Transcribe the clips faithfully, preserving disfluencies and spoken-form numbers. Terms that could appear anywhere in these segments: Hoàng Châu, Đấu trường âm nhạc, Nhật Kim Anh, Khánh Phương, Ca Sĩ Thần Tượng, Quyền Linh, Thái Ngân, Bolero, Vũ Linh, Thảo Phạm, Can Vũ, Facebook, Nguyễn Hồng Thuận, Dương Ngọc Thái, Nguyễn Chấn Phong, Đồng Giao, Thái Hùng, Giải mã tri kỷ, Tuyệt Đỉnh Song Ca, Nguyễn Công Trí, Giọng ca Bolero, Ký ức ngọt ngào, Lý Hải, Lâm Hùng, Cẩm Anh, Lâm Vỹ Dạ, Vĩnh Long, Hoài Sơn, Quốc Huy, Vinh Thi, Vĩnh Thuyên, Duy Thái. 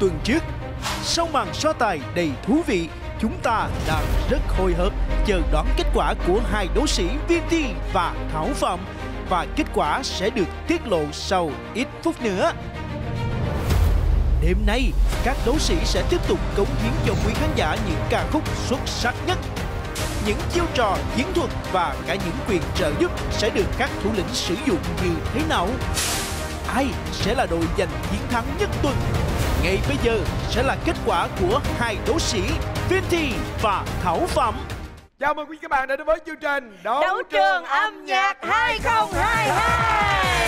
tuần trước. Sau màn so tài đầy thú vị, chúng ta đang rất hồi hộp chờ đón kết quả của hai đấu sĩ Vinh Thi và Thảo Phạm, và kết quả sẽ được tiết lộ sau ít phút nữa. Đêm nay, các đấu sĩ sẽ tiếp tục cống hiến cho quý khán giả những ca khúc xuất sắc nhất. Những chiêu trò, chiến thuật và cả những quyền trợ giúp sẽ được các thủ lĩnh sử dụng như thế nào? Ai sẽ là đội giành chiến thắng nhất tuần? Ngay bây giờ sẽ là kết quả của hai đấu sĩ Vinh Thi và Thảo Phạm. Chào mừng quý các bạn đã đến với chương trình Đấu, Đấu trường âm nhạc hai không hai hai.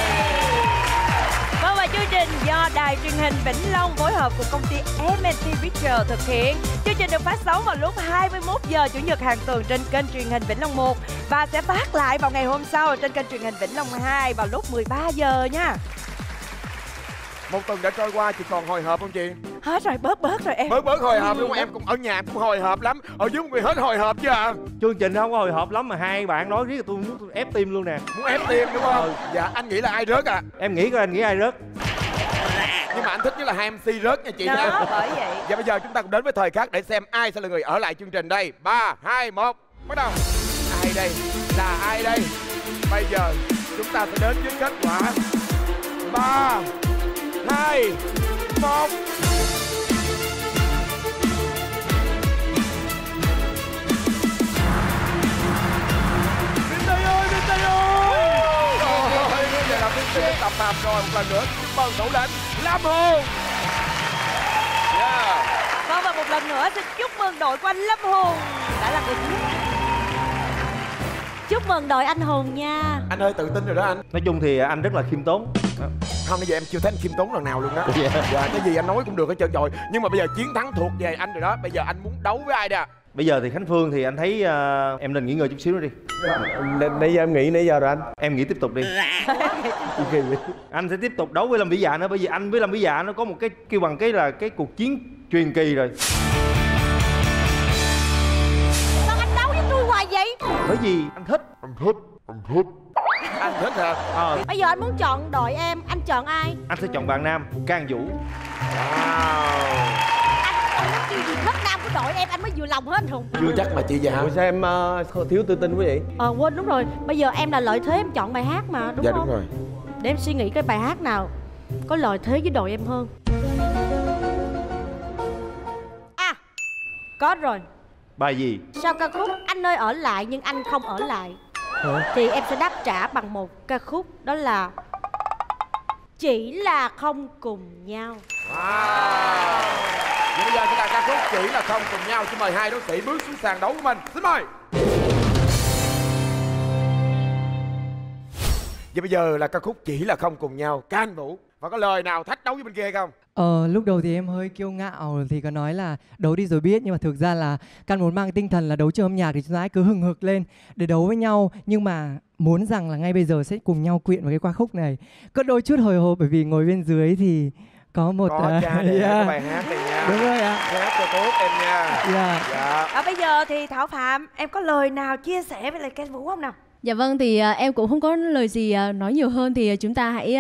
Vâng, và chương trình do Đài truyền hình Vĩnh Long phối hợp cùng công ty em and tê Pictures thực hiện. Chương trình được phát sóng vào lúc hai mươi mốt giờ Chủ nhật hàng tuần trên kênh truyền hình Vĩnh Long một và sẽ phát lại vào ngày hôm sau trên kênh truyền hình Vĩnh Long hai vào lúc mười ba giờ nha. Một tuần đã trôi qua, chị còn hồi hộp không chị? Hết rồi, bớt bớt rồi em. Bớt bớt hồi hộp luôn, em cũng ở nhà cũng hồi hộp lắm. Ở dưới một người hết hồi hộp chứ ạ à? Chương trình không có hồi hộp lắm mà hai bạn nói riết tôi muốn ép tim luôn nè. Muốn ép tim đúng không? Ừ. Dạ, anh nghĩ là ai rớt ạ? À? Em nghĩ coi anh nghĩ ai rớt. Nhưng mà anh thích nhất là hai em xê rớt nha chị. Đó, nha. Bởi vậy. Và bây giờ chúng ta cũng đến với thời khắc để xem ai sẽ là người ở lại chương trình đây. ba, hai, một, bắt đầu. Ai đây? Là ai đây? Bây giờ chúng ta sẽ đến với kết quả ba, hai, một. Vinh Thi ơi, Vinh Thi ơi. Rồi, bây giờ là Vinh Thi tập hợp rồi, một lần nữa chúc mừng thủ lĩnh Lâm Hùng. Yeah. Vâng, và một lần nữa xin chúc mừng đội của anh Lâm Hùng đã là người thứ. Chúc mừng đội anh Hùng nha. Anh hơi tự tin rồi đó anh. Nói chung thì anh rất là khiêm tốn. Không, bây giờ em chưa thấy anh khiêm tốn lần nào luôn đó. Dạ, dạ, cái gì anh nói cũng được hết trơn rồi. Nhưng mà bây giờ chiến thắng thuộc về anh rồi đó. Bây giờ anh muốn đấu với ai nè? Bây giờ thì Khánh Phương thì anh thấy uh, em nên nghỉ ngơi chút xíu nữa đi. Nãy giờ em nghỉ nãy giờ rồi anh. Em nghỉ tiếp tục đi. Anh sẽ tiếp tục đấu với Lâm Vỹ Dạ nữa. Bởi vì anh với Lâm Vỹ Dạ nó có một cái kêu bằng cái là cái cuộc chiến truyền kỳ rồi. Vậy? Bởi vì anh thích. Anh thích. Anh thích. Anh thích hả? Ờ. Bây giờ anh muốn chọn đội em, anh chọn ai? Anh sẽ chọn bạn nam, Can Vũ. Wow. Anh không có chưa gì hết nam của đội em, anh mới vừa lòng hết Hùng. Chưa chắc mà chị Dạ. Sao em uh, thiếu tự tin quý vị? Ờ quên, đúng rồi. Bây giờ em là lợi thế, em chọn bài hát mà, đúng dạ, không? Dạ đúng rồi. Để em suy nghĩ cái bài hát nào có lợi thế với đội em hơn. À, có rồi. Bài gì? Sau ca khúc Anh Ơi Ở Lại Nhưng Anh Không Ở Lại. Hả? Thì em sẽ đáp trả bằng một ca khúc, đó là Chỉ Là Không Cùng Nhau. Wow. Bây giờ sẽ là ca khúc Chỉ Là Không Cùng Nhau. Xin mời hai đấu sĩ bước xuống sàn đấu của mình. Xin mời. Vậy bây giờ là ca khúc Chỉ Là Không Cùng Nhau, Can Vũ. Và có lời nào thách đấu với bên kia không? Ờ, lúc đầu thì em hơi kiêu ngạo thì có nói là đấu đi rồi biết. Nhưng mà thực ra là Can muốn mang tinh thần là đấu trường âm nhạc thì chúng ta hãy cứ hừng hực lên để đấu với nhau. Nhưng mà muốn rằng là ngay bây giờ sẽ cùng nhau quyện vào cái ca khúc này. Có đôi chút hồi hộp bởi vì ngồi bên dưới thì có một... Có cha uh, để yeah. bài hát này nha. Đúng rồi ạ. Hát cho tốt em nha. Dạ. Dạ. Và bây giờ thì Thảo Phạm, em có lời nào chia sẻ với lại Can Vũ không nào? Dạ vâng, thì em cũng không có lời gì nói nhiều hơn. Thì chúng ta hãy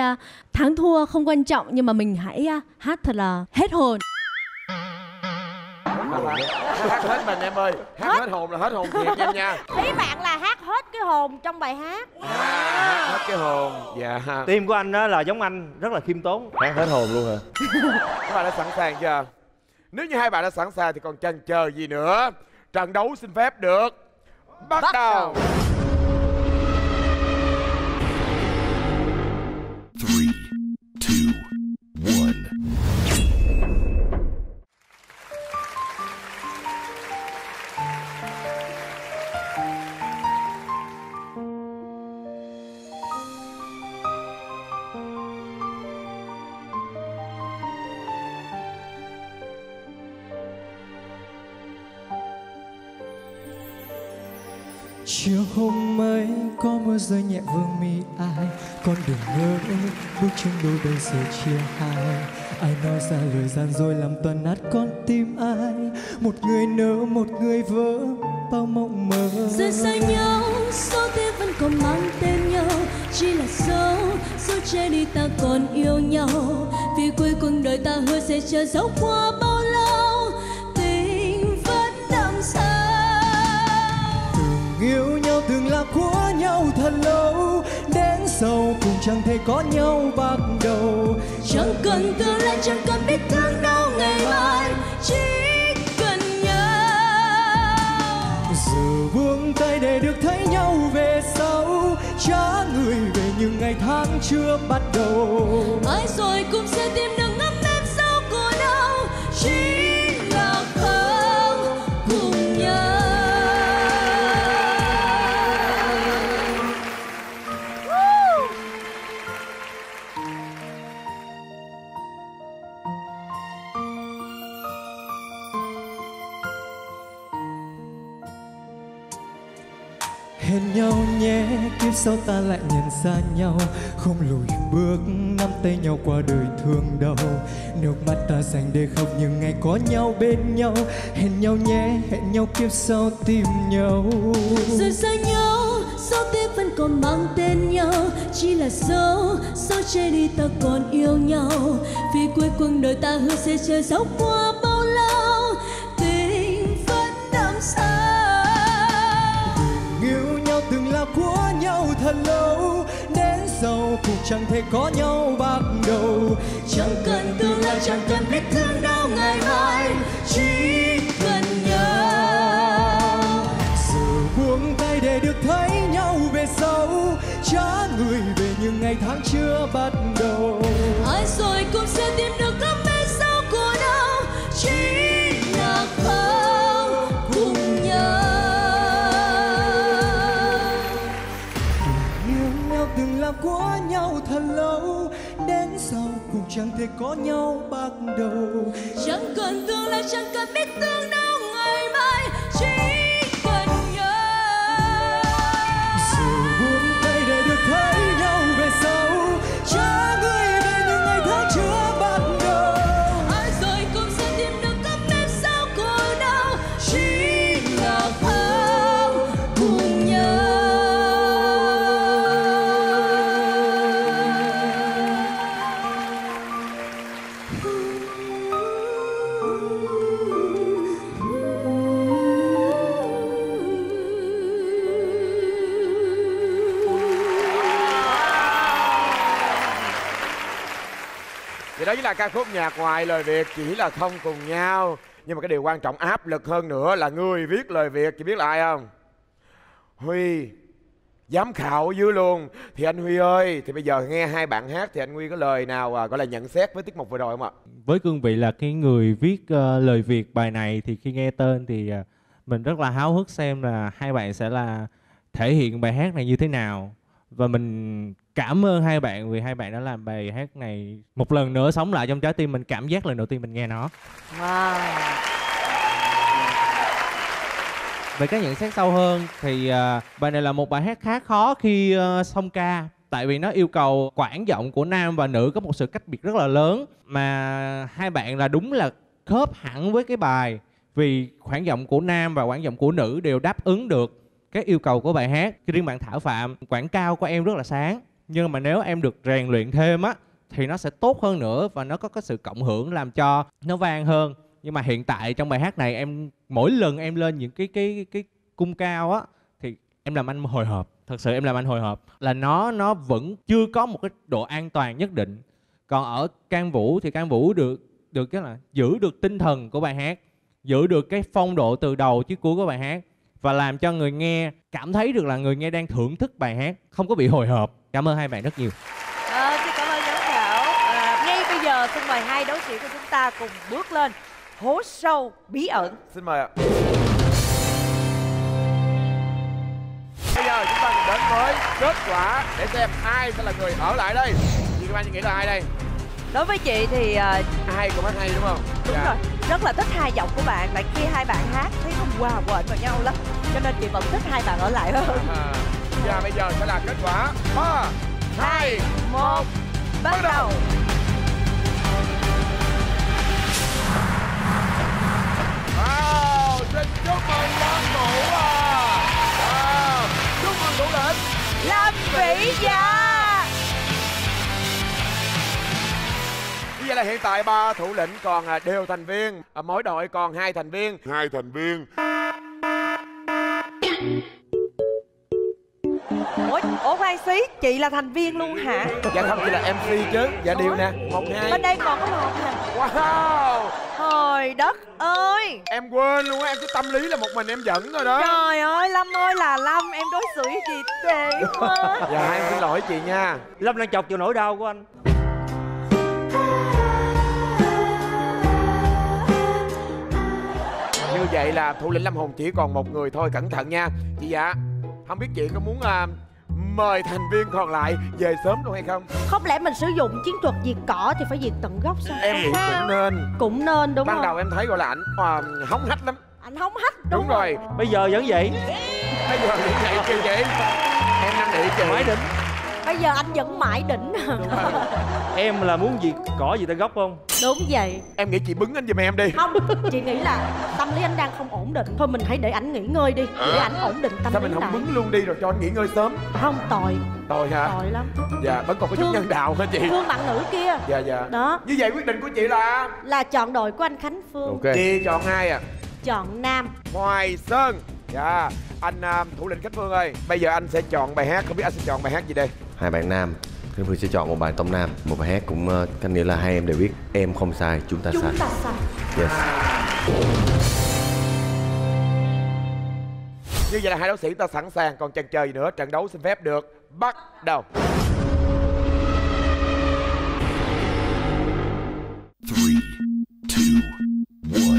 thắng thua không quan trọng, nhưng mà mình hãy hát thật là hết hồn. Hát hết mình em ơi. Hát hết, hết hồn là hết hồn thiệt em nha. Ý bạn là hát hết cái hồn trong bài hát. À, hát hết cái hồn. Dạ. Tim của anh là giống anh, rất là khiêm tốn. Hát hết hồn luôn hả? Các bạn đã sẵn sàng chưa? Nếu như hai bạn đã sẵn sàng thì còn chần chờ gì nữa. Trận đấu xin phép được bắt, bắt đầu. đầu. three, two, one. Chiều hôm ấy có mưa rơi nhẹ vương mi ai, con đường ngỡ bước chân đôi bên giờ chia hai. Ai nói ra lời gian dối làm toàn nát con tim ai. Một người nỡ một người vỡ bao mộng mơ. Rời xa nhau, số thế vẫn còn mang tên nhau. chỉ là số, số che đi ta còn yêu nhau. Vì cuối cùng đời ta hứa sẽ chờ dấu qua bao lâu, tình vẫn đậm sâu. Từng yêu nhau, từng là của nhau thật lâu, đến sau cùng chẳng thể có nhau bắt đầu. Chẳng cần tương lai, chẳng cần biết thương đau ngày mai, chỉ giờ buông tay để được thấy nhau về sau, trả người về những ngày tháng chưa bắt đầu. Mãi rồi cũng sẽ tìm được ngấp nghé sau của nhau, chỉ là không cùng nhau. Hẹn nhau nhé, kiếp sau ta lại nhận ra nhau, không lùi bước nắm tay nhau qua đời thương đau. Nước mắt ta dành để khóc những ngày có nhau bên nhau. Hẹn nhau nhé, hẹn nhau kiếp sau tìm nhau. Rời xa nhau, sau tiếc vẫn còn mang tên nhau, chỉ là dấu, sao che đi ta còn yêu nhau. Vì cuối cùng đời ta hứa sẽ chờ dấu qua bao lâu, tình vẫn đậm sâu. Từng là của nhau thật lâu, đến sau cũng chẳng thể có nhau bắt đầu. Chẳng cần tương lai, chẳng cần biết thương đau ngày mai, chỉ cần nhau. Giờ buông tay để được thấy nhau về sau, trả người về những ngày tháng chưa bắt đầu. Ai rồi cũng sẽ tìm được đáp án sau của nhau, chỉ là không cùng nhau. Từng là của nhau thật lâu, đến sau cũng chẳng thể có nhau bắt đầu. Chẳng cần tương lai, chẳng cần biết tương đau ngày mai, chỉ cần nhau. Dù buông tay để được thấy nhau về sau, trả người về những ngày tháng chưa bắt đầu. Ai rồi cũng sẽ tìm được cách bên sau của đau, chỉ là không cùng nhau. Đó chính là ca khúc nhạc ngoài lời Việt chỉ là không cùng nhau. Nhưng mà cái điều quan trọng áp lực hơn nữa là người viết lời Việt, chị biết là ai không? Huy, giám khảo ở dưới luôn. Thì anh Huy ơi, thì bây giờ nghe hai bạn hát thì anh Huy có lời nào à, gọi là nhận xét với tiết mục vừa rồi không ạ? Với cương vị là cái người viết uh, lời Việt bài này thì khi nghe tên thì uh, mình rất là háo hức xem là hai bạn sẽ là thể hiện bài hát này như thế nào. Và mình cảm ơn hai bạn vì hai bạn đã làm bài hát này một lần nữa sống lại trong trái tim mình, cảm giác lần đầu tiên mình nghe nó. Wow. Về các nhận xét sâu hơn thì uh, bài này là một bài hát khá khó khi uh, song ca. Tại vì nó yêu cầu quãng giọng của nam và nữ có một sự cách biệt rất là lớn. Mà hai bạn là đúng là khớp hẳn với cái bài, vì khoảng giọng của nam và khoảng giọng của nữ đều đáp ứng được cái yêu cầu của bài hát. Riêng bạn Thảo Phạm, quãng cao của em rất là sáng, nhưng mà nếu em được rèn luyện thêm á thì nó sẽ tốt hơn nữa, và nó có cái sự cộng hưởng làm cho nó vang hơn. Nhưng mà hiện tại trong bài hát này em mỗi lần em lên những cái cái cái cung cao á thì em làm anh hồi hộp. Thật sự em làm anh hồi hộp là nó nó vẫn chưa có một cái độ an toàn nhất định. Còn ở Can Vũ thì Can Vũ được được cái là giữ được tinh thần của bài hát, giữ được cái phong độ từ đầu chí cuối của bài hát, và làm cho người nghe cảm thấy được là người nghe đang thưởng thức bài hát, không có bị hồi hộp. Cảm ơn hai bạn rất nhiều. À, xin cảm ơn giám khảo. À, ngay bây giờ xin mời hai đấu sĩ của chúng ta cùng bước lên hố sâu bí ẩn. Xin mời ạ. Bây giờ chúng ta cùng đến với kết quả để xem ai sẽ là người ở lại đây. Chị Kim Anh nghĩ là ai đây? Đối với chị thì uh... ai cũng hát hay đúng không? Đúng dạ. Rồi, rất là thích hai giọng của bạn. Tại khi hai bạn hát thấy không hòa quện vào nhau lắm, cho nên chị vẫn thích hai bạn ở lại hơn. À, và à. Bây giờ sẽ là kết quả ba, hai, một, bắt đầu. Wow, xin chúc mừng Lâm Vũ à. Wow, chúc mừng Vũ Linh, Lâm Vỹ Dạ. là hiện tại ba thủ lĩnh còn đều thành viên, mỗi đội còn hai thành viên. Hai thành viên. Ủa, ủa khoan xí, chị là thành viên luôn hả? Dạ không, chị là em xê chứ. Dạ điều nè, một hai. Bên đây còn có một nè. Wow. Trời đất ơi. Em quên luôn á, em cứ tâm lý là một mình em giận rồi đó. Trời ơi, Lâm ơi là Lâm, em đối xử gì tệ quá. Dạ em xin lỗi chị nha. Lâm đang chọc vào nỗi đau của anh. Như vậy là thủ lĩnh Lâm Hùng chỉ còn một người thôi, cẩn thận nha. Chị dạ, không biết chị có muốn à, mời thành viên còn lại về sớm luôn hay không? Không lẽ mình sử dụng chiến thuật diệt cỏ thì phải diệt tận gốc sao? Em nghĩ cũng nên. Cũng nên đúng không? Ban đầu em thấy gọi là ảnh à, hóng hách lắm. Ảnh hóng hách đúng, đúng rồi. rồi Bây giờ vẫn vậy. Bây giờ vẫn vậy kìa chị. Em năn nỉ chị. Mãi đỉnh. Bây giờ anh vẫn mãi đỉnh. Em là muốn diệt cỏ gì tận gốc không? Đúng vậy. Em nghĩ chị bứng anh giùm em đi. Không, chị nghĩ là tâm lý anh đang không ổn định. Thôi mình hãy để ảnh nghỉ ngơi đi. Để ảnh ổn định tâm lý. Sao mình không lại bứng luôn đi rồi cho anh nghỉ ngơi sớm? Không, tội. Tội hả? Tội lắm. Dạ, vẫn còn có chút nhân đạo hả chị? Thương bạn nữ kia. Dạ dạ. Đó. Như vậy quyết định của chị là? Là chọn đội của anh Khánh Phương. Ok. Chị chọn ai à? Chọn Nam Hoài Sơn. Dạ. Anh thủ lĩnh Khánh Phương ơi, bây giờ anh sẽ chọn bài hát. Không biết anh sẽ chọn bài hát gì đây? Hai bạn nam. Khánh Phương sẽ chọn một bài tông nam, một bài hát cũng uh, cách nghĩa là hai em đều biết. Em không sai, chúng ta chúng sai. Chúng ta sai. Yes. Như vậy là hai đấu sĩ ta sẵn sàng, còn chần chờ gì nữa, trận đấu xin phép được bắt đầu. ba, hai, một.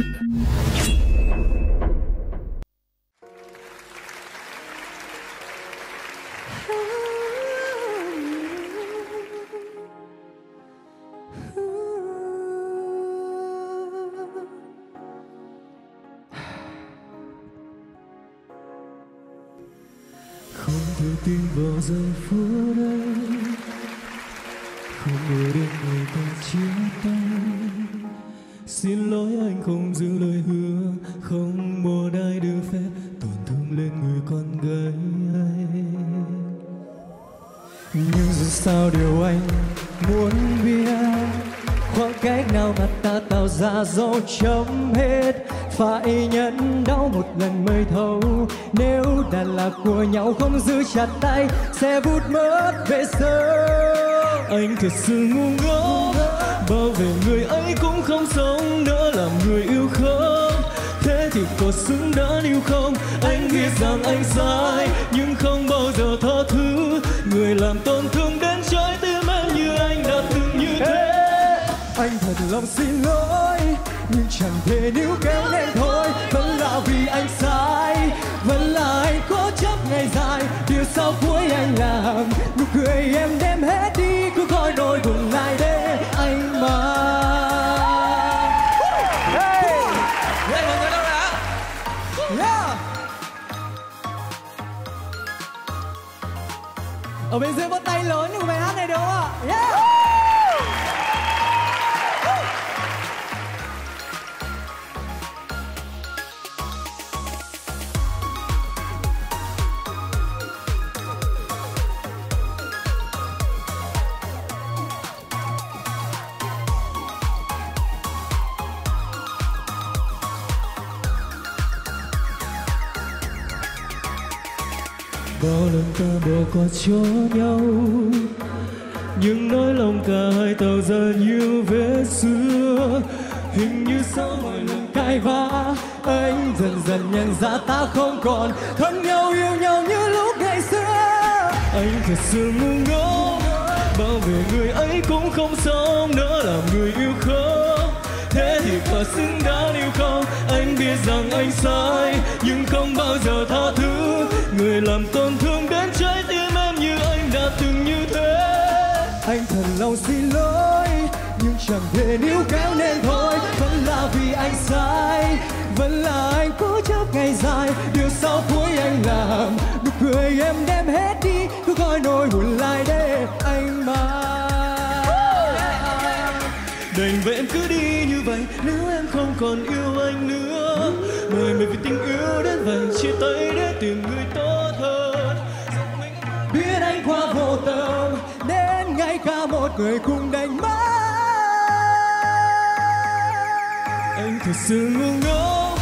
Tin vào giây phút ấy, không ngờ đến ngày ta chia tay. Xin lỗi anh không giữ lời hứa, không một ai được phép tổn thương lên người con gái ấy. Nhưng dù sao điều anh muốn biết, khoảng cách nào mà ta tạo ra dẫu chấm hết, phải nhẫn đau một lần mới thấu. Nếu đã là của nhau không giữ chặt tay, sẽ vụt mất về sớm. Anh thật sự ngu ngốc, bảo vệ người ấy cũng không sống, đỡ làm người yêu không. Thế thì có xứng đáng yêu không? Anh biết rằng anh sai, nhưng không bao giờ tha thứ người làm tổn thương đến trái tim em như anh đã từng như thế. Anh thật lòng xin lỗi, nhưng chẳng thể níu kéo nên thôi. Vẫn là vì anh sai, vẫn là anh cố chấp ngày dài. Điều sau cuối anh làm, nụ cười em đem hết đi, cứ coi đôi cùng lại để anh mà. Hey, hey mọi người đâu đã? Yeah. Ở bên dưới bắt tay lớn của bài hát này đúng không ạ? Yeah. Bao lần ta bỏ qua cho nhau, nhưng nỗi lòng cả hai tạo ra nhiều vết xưa. Hình như sau mỗi lần cãi vã, anh dần dần nhận ra ta không còn thân nhau yêu nhau như lúc ngày xưa. Anh thật sự ngu ngốc, bảo vệ người ấy cũng không sống, nữa làm người yêu không. Thế thì có xứng đáng yêu không? Anh biết rằng anh sai, nhưng không bao giờ tha thứ người làm tổn thương đến trái tim em như anh đã từng như thế. Anh thật lòng xin lỗi, nhưng chẳng thể níu kéo nên thôi. Vẫn là vì anh sai, vẫn là anh cố chấp ngày dài. Điều sau cuối anh làm, nụ cười em đem hết đi, cứ coi nỗi buồn lại để anh mà. Đành vậy em cứ đi như vậy, nếu em không còn yêu anh nữa. Mời mình vì tình yêu đến vậy, chia tay để tìm người tốt hơn. Biết anh quá vô tâm, đến ngay cả một người cũng đánh mất. Anh thật sự ngu ngốc,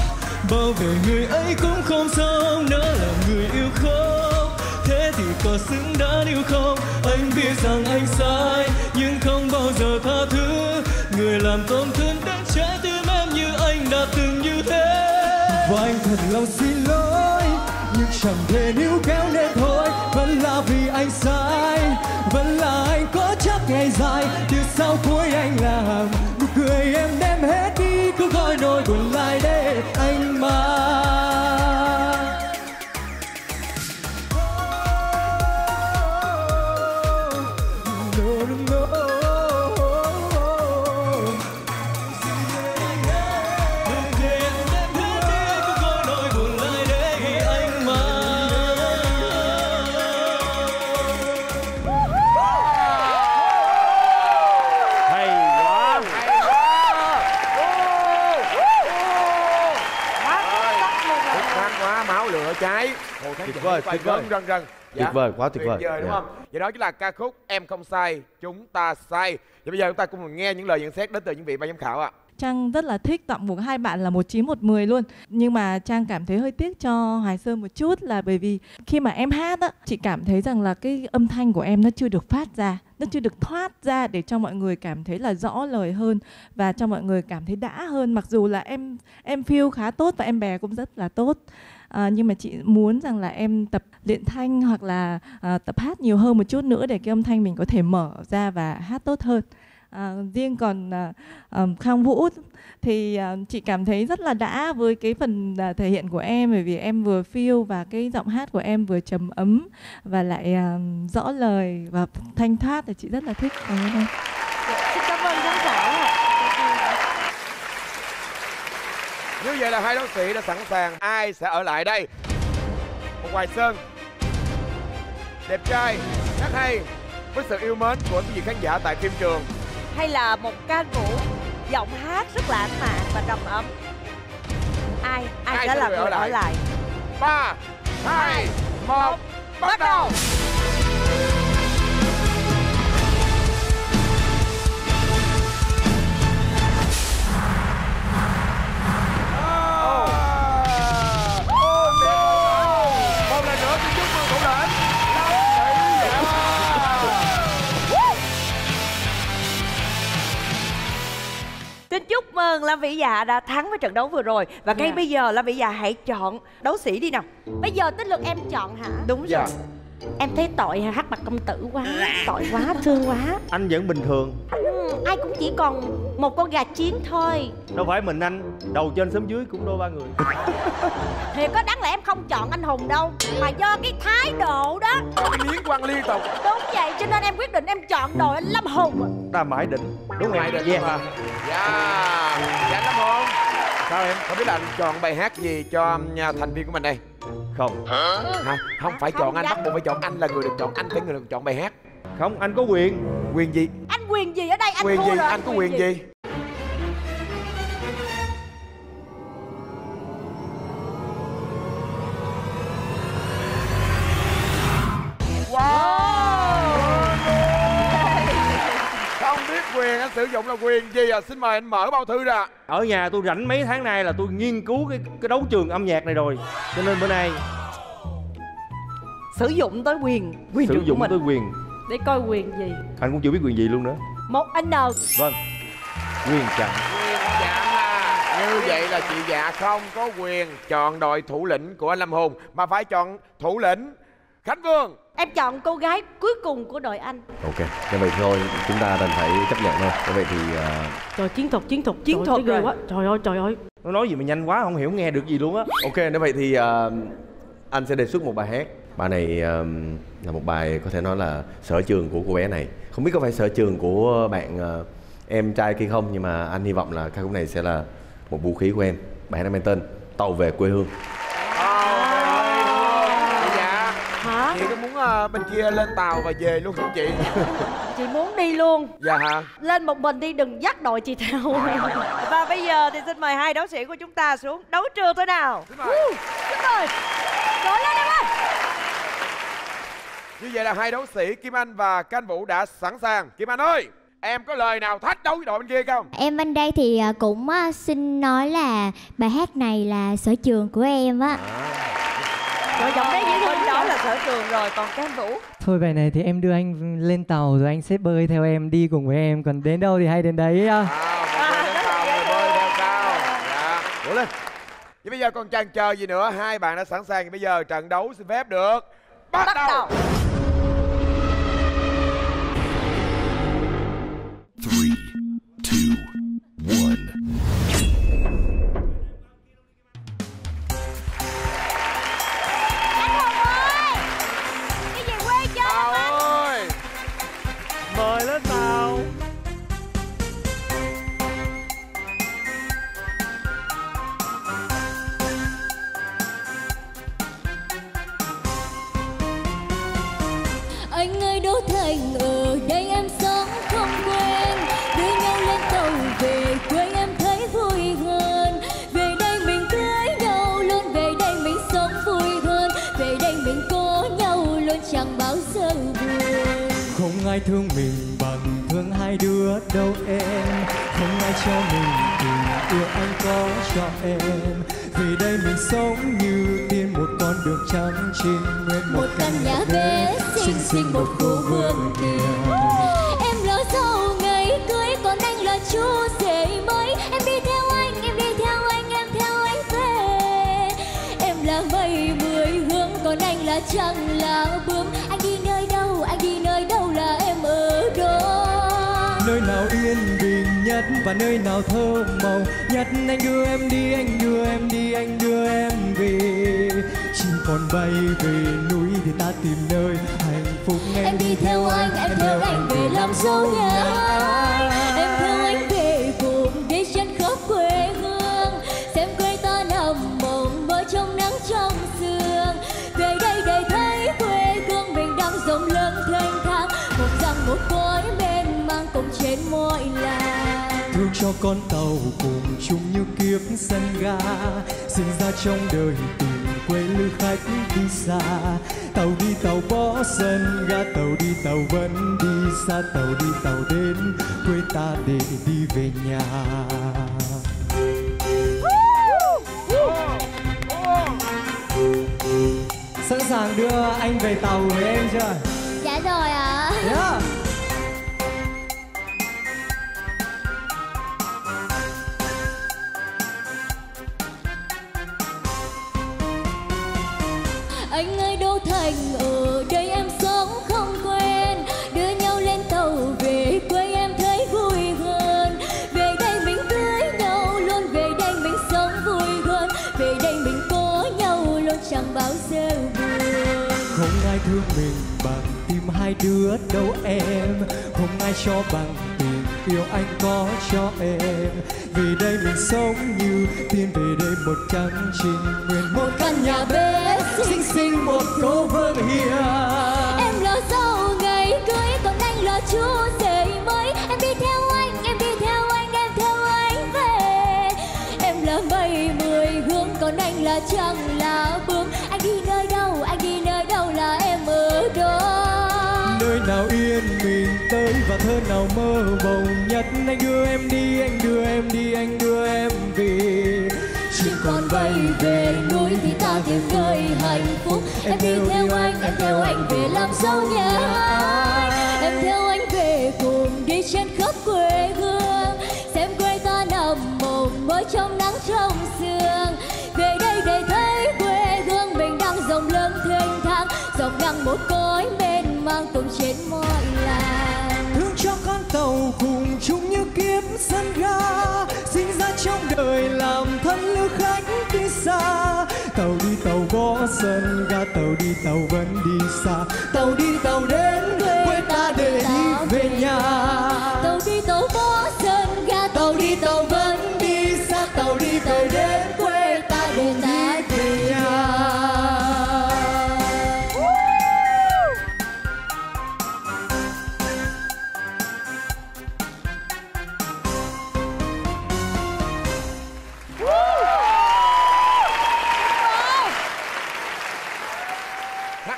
bảo vệ người ấy cũng không xong. Nó là người yêu không, thế thì có xứng đáng yêu không? Anh biết rằng anh sai, nhưng không bao giờ tha thứ người làm tổn thương đến trái tim em như anh đã từng như thế. Và anh thật lòng xin lỗi, nhưng chẳng thể níu kéo nên thôi. Vẫn là vì anh sai, vẫn là anh có chắc ngày dài. Điều sau cuối anh làm nụ cười em đem hết đi, cứ gọi nỗi buồn lại để anh mà. Tuyệt vời, tuyệt vời, rần rần. Dạ. Tuyệt vời, quá tuyệt vời, tuyệt vời đúng dạ. không? Vậy đó chính là ca khúc Em Không Sai, Chúng Ta Sai. Và bây giờ chúng ta cùng nghe những lời nhận xét đến từ những vị ban giám khảo ạ. À. Trang rất là thích tặng một hai bạn là một chín một mười luôn. Nhưng mà Trang cảm thấy hơi tiếc cho Hoài Sơn một chút là bởi vì khi mà em hát á, chị cảm thấy rằng là cái âm thanh của em nó chưa được phát ra, nó chưa được thoát ra để cho mọi người cảm thấy là rõ lời hơn và cho mọi người cảm thấy đã hơn. Mặc dù là em em feel khá tốt và em bè cũng rất là tốt. À, nhưng mà chị muốn rằng là em tập luyện thanh hoặc là à, tập hát nhiều hơn một chút nữa để cái âm thanh mình có thể mở ra và hát tốt hơn. À, riêng còn à, um, Khang Vũ thì à, chị cảm thấy rất là đã với cái phần à, thể hiện của em, bởi vì em vừa feel và cái giọng hát của em vừa trầm ấm và lại à, rõ lời và thanh thoát thì chị rất là thích. Cảm ơn em. Xin cảm ơn giám khảo. Như vậy là hai đấu sĩ đã sẵn sàng. Ai sẽ ở lại đây? Một Hoài Sơn đẹp trai, hát hay với sự yêu mến của quý vị khán giả tại phim trường, hay là một Can Vũ giọng hát rất lãng mạn và trầm ấm? Ai ai, ai sẽ là người ở lại? lại? Ba, hai, một, bắt đầu. Xin chúc mừng Lâm Vỹ Dạ đã thắng với trận đấu vừa rồi. Và ngay yeah. bây giờ Lâm Vỹ Dạ hãy chọn đấu sĩ đi nào. Bây giờ tới lượt em chọn hả? Đúng rồi. Yeah. Em thấy tội hát mặt công tử quá, tội quá, thương quá. Anh vẫn bình thường. Ừ, ai cũng chỉ còn một con gà chiến thôi. Đâu phải mình anh, đầu trên xóm dưới cũng đôi ba người. Thì có đáng lẽ em không chọn anh Hùng đâu, mà do cái thái độ đó liên quan liên tục. Đúng vậy, cho nên em quyết định em chọn đội anh Lâm Hùng. Ta mãi định. Đúng rồi, mãi định. Dạ yeah. yeah. yeah, Lâm Hùng. Sao em? Không biết là anh chọn bài hát gì cho thành viên của mình đây? Không hả? Hả? Không phải không chọn anh, bắt buộc phải chọn anh là người được chọn, anh phải người được chọn bài hát. Không, anh có quyền. Quyền gì? Anh quyền gì ở đây? Anh quyền thua gì? Rồi. Anh có quyền, quyền gì? gì? Quyền anh sử dụng là quyền gì à? Xin mời anh mở bao thư ra. Ở nhà tôi rảnh mấy tháng nay là tôi nghiên cứu cái cái đấu trường âm nhạc này rồi, cho nên bữa nay sử dụng tới quyền quyền sử dụng tới quyền để coi quyền gì. Anh cũng chưa biết quyền gì luôn nữa. Một anh nào. Vâng, quyền chặn. Quyền chặn à? Như vậy là chị Dạ không có quyền chọn đội thủ lĩnh của anh Lâm Hùng mà phải chọn thủ lĩnh Khánh Phương. Em chọn cô gái cuối cùng của đội anh. Ok, như vậy thôi chúng ta đành phải chấp nhận thôi. Như vậy thì uh... trời, chiến thuật, chiến thuật, chiến thuật ghê quá. Trời ơi, trời ơi. Nó nói gì mà nhanh quá, không hiểu nghe được gì luôn á. Ok, như vậy thì uh, anh sẽ đề xuất một bài hát. Bài này uh, là một bài có thể nói là sở trường của cô bé này. Không biết có phải sở trường của bạn uh, em trai kia không, nhưng mà anh hy vọng là ca khúc này sẽ là một vũ khí của em. Bài hát này mang tên Tàu Về Quê Hương. Chị có muốn uh, bên kia lên tàu và về luôn không chị? Chị muốn đi luôn. Dạ hả? Lên một mình đi, đừng dắt đội chị theo. Và bây giờ thì xin mời hai đấu sĩ của chúng ta xuống đấu trường thôi nào. Xin mời. Uh, xin mời. Đổi lên em ơi. Như vậy là hai đấu sĩ Kim Anh và Can Vũ đã sẵn sàng. Kim Anh ơi, Em có lời nào thách đấu với đội bên kia không? Em bên đây thì cũng xin nói là bài hát này là sở trường của em á. Rồi giọng đấy với mình đó là sở trường rồi, còn Can Vũ. Thôi bài này thì em đưa anh lên tàu rồi anh sẽ bơi theo em, đi cùng với em, còn đến đâu thì hay đến đấy. À, à, đến tàu, bơi theo tàu. Dạ, Vũ Linh. Vậy bây giờ còn chần chờ gì nữa, hai bạn đã sẵn sàng thì bây giờ trận đấu xin phép được bắt, bắt đầu. đầu. Không ai thương mình bằng thương hai đứa đâu em. Không ai cho mình tình yêu anh có cho em. Vì đây mình sống như tiên một con đường trắng chim nguyên một, một căn nhà bé xinh xinh một khu vườn kia. Em lo sau ngày cưới còn anh là chú rể mới. Em đi theo anh, em đi theo anh, em theo anh về. Em là mây mười hướng còn anh là trăng là bướm. Anh đi nơi đâu, anh đi nơi đâu là em ở đó. Nơi nào yên bình nhất và nơi nào thơ mộng nhất. Anh đưa em đi, anh đưa em đi, anh đưa em về. Chỉ còn bay về núi thì ta tìm nơi hạnh phúc. Em, em đi, đi theo anh, anh em theo anh về làm dấu nhà. Em theo anh về cùng đi chân khóc quê hương. Xem quê ta nằm mộng mơ trong nắng trong sương. Về đây để thấy quê hương mình đang rộng lớn thênh thang. Một răng một cõi mênh mang cùng trên mọi là. Thương cho con tàu cùng chung như kiếp sân ga. Sinh ra trong đời tìm quê lưu khách đi xa. Tàu đi tàu bỏ sân ga, tàu đi tàu vẫn đi xa. Tàu đi tàu đến quê ta để đi về nhà. Sẵn sàng đưa anh về tàu với em chưa? Dạ rồi ạ. À. Yeah. Anh ơi đâu thành ở đây em sống không quen. Đưa nhau lên tàu về quê em thấy vui hơn. Về đây mình cưới nhau luôn, về đây mình sống vui hơn. Về đây mình có nhau luôn chẳng bao giờ buồn. Không ai thương mình bằng tim hai đứa đâu em. Không ai cho bằng tình yêu anh có cho em. Vì đây mình sống như tiên, về đây một trắng trình nguyên một căn nhà bé xinh xinh một phố vương hiền. Em là sau ngày cưới còn anh là chú rể mới. Em đi theo anh, em đi theo anh, em theo anh về. Em là mây mười hướng còn anh là trăng là bướm. Anh đi nơi đâu, anh đi nơi đâu là em ở đó. Nơi nào yên mình tới và thơ nào mơ vồng nhất. Anh đưa em đi, anh đưa em đi, anh đưa em về. Chỉ còn bay về núi thì ta tìm nơi hạnh phúc. Em đi theo anh, em theo anh về làm dâu nhà. Em theo anh về cùng đi trên khắp quê hương. Xem quê ta nằm mộng mơ trong nắng trong sương. Về đây để thấy quê hương mình đang rộng lớn thênh thang. Rộng ngang một cõi mênh mang cùng trên mọi làng. Thương cho con tàu cùng chung như kiếp sân ga. Sinh ra trong đời làm thân lưu khách đi xa. Tàu đi tàu gõ sân ga, tàu đi tàu vẫn đi xa. Tàu đi tàu đến quê ta để đi về nhà. Tàu đi tàu gõ sân ga, tàu đi tàu vẫn đi xa. Tàu đi tàu đến quê ta để đi về nhà.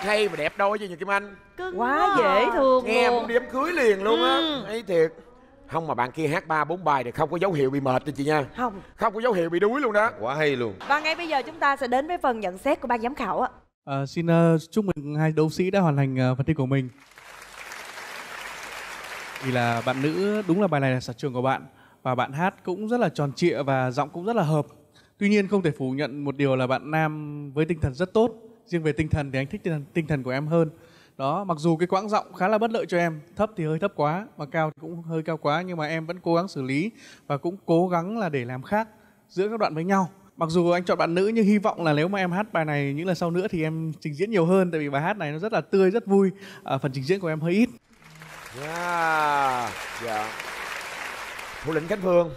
Hay mà đẹp đôi chứ Nhật Kim Anh. Cưng quá dễ thương. Nghe muốn đi đám cưới liền luôn á. Ừ. Hay thiệt. Không mà bạn kia hát ba bốn bài thì không có dấu hiệu bị mệt nha chị nha. Không. Không có dấu hiệu bị đuối luôn đó. Quá hay luôn. Và ngay bây giờ chúng ta sẽ đến với phần nhận xét của ban giám khảo ạ. À, xin uh, chúc mừng hai đấu sĩ đã hoàn thành uh, phần thi của mình. Vì là bạn nữ đúng là bài này là sở trường của bạn. Và bạn hát cũng rất là tròn trịa và giọng cũng rất là hợp. Tuy nhiên không thể phủ nhận một điều là bạn nam với tinh thần rất tốt. Riêng về tinh thần thì anh thích tinh thần, tinh thần của em hơn. Đó, mặc dù cái quãng giọng khá là bất lợi cho em. Thấp thì hơi thấp quá, mà cao thì cũng hơi cao quá. Nhưng mà em vẫn cố gắng xử lý và cũng cố gắng là để làm khác giữa các đoạn với nhau. Mặc dù anh chọn bạn nữ nhưng hy vọng là nếu mà em hát bài này những lần sau nữa thì em trình diễn nhiều hơn. Tại vì bài hát này nó rất là tươi, rất vui. À, phần trình diễn của em hơi ít. Yeah, yeah. Thủ lĩnh Khánh Phương,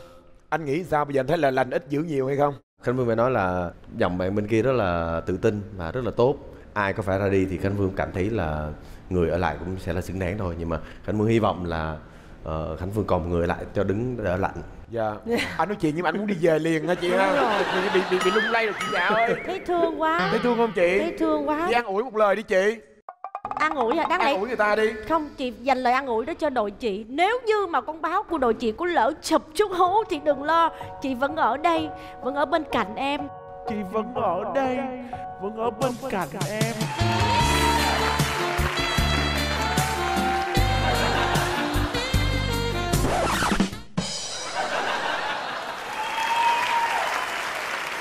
anh nghĩ sao bây giờ? Anh thấy là lành ít dữ nhiều hay không? Khánh Phương phải nói là dòng bạn bên kia rất là tự tin và rất là tốt. Ai có phải ra đi thì Khánh Phương cảm thấy là người ở lại cũng sẽ là xứng đáng thôi. Nhưng mà Khánh Phương hy vọng là uh, Khánh Phương còn người lại cho đứng đỡ lạnh. Dạ. Anh nói chuyện nhưng mà anh muốn đi về liền hả chị ha? Bị, bị, bị lung lay rồi chị Dạ ơi. Thấy thương quá. Thấy thương không chị? Thấy thương quá. Đi ăn ủi một lời đi chị. Ăn ủi là đáng lẽ. Ăn ủi người ta đi. Không, chị dành lời ăn ủi đó cho đội chị. Nếu như mà con báo của đội chị có lỡ chụp xuống hố thì đừng lo. Chị vẫn ở đây, vẫn ở bên cạnh em. Chị vẫn ở đây, vẫn ở bên cạnh em.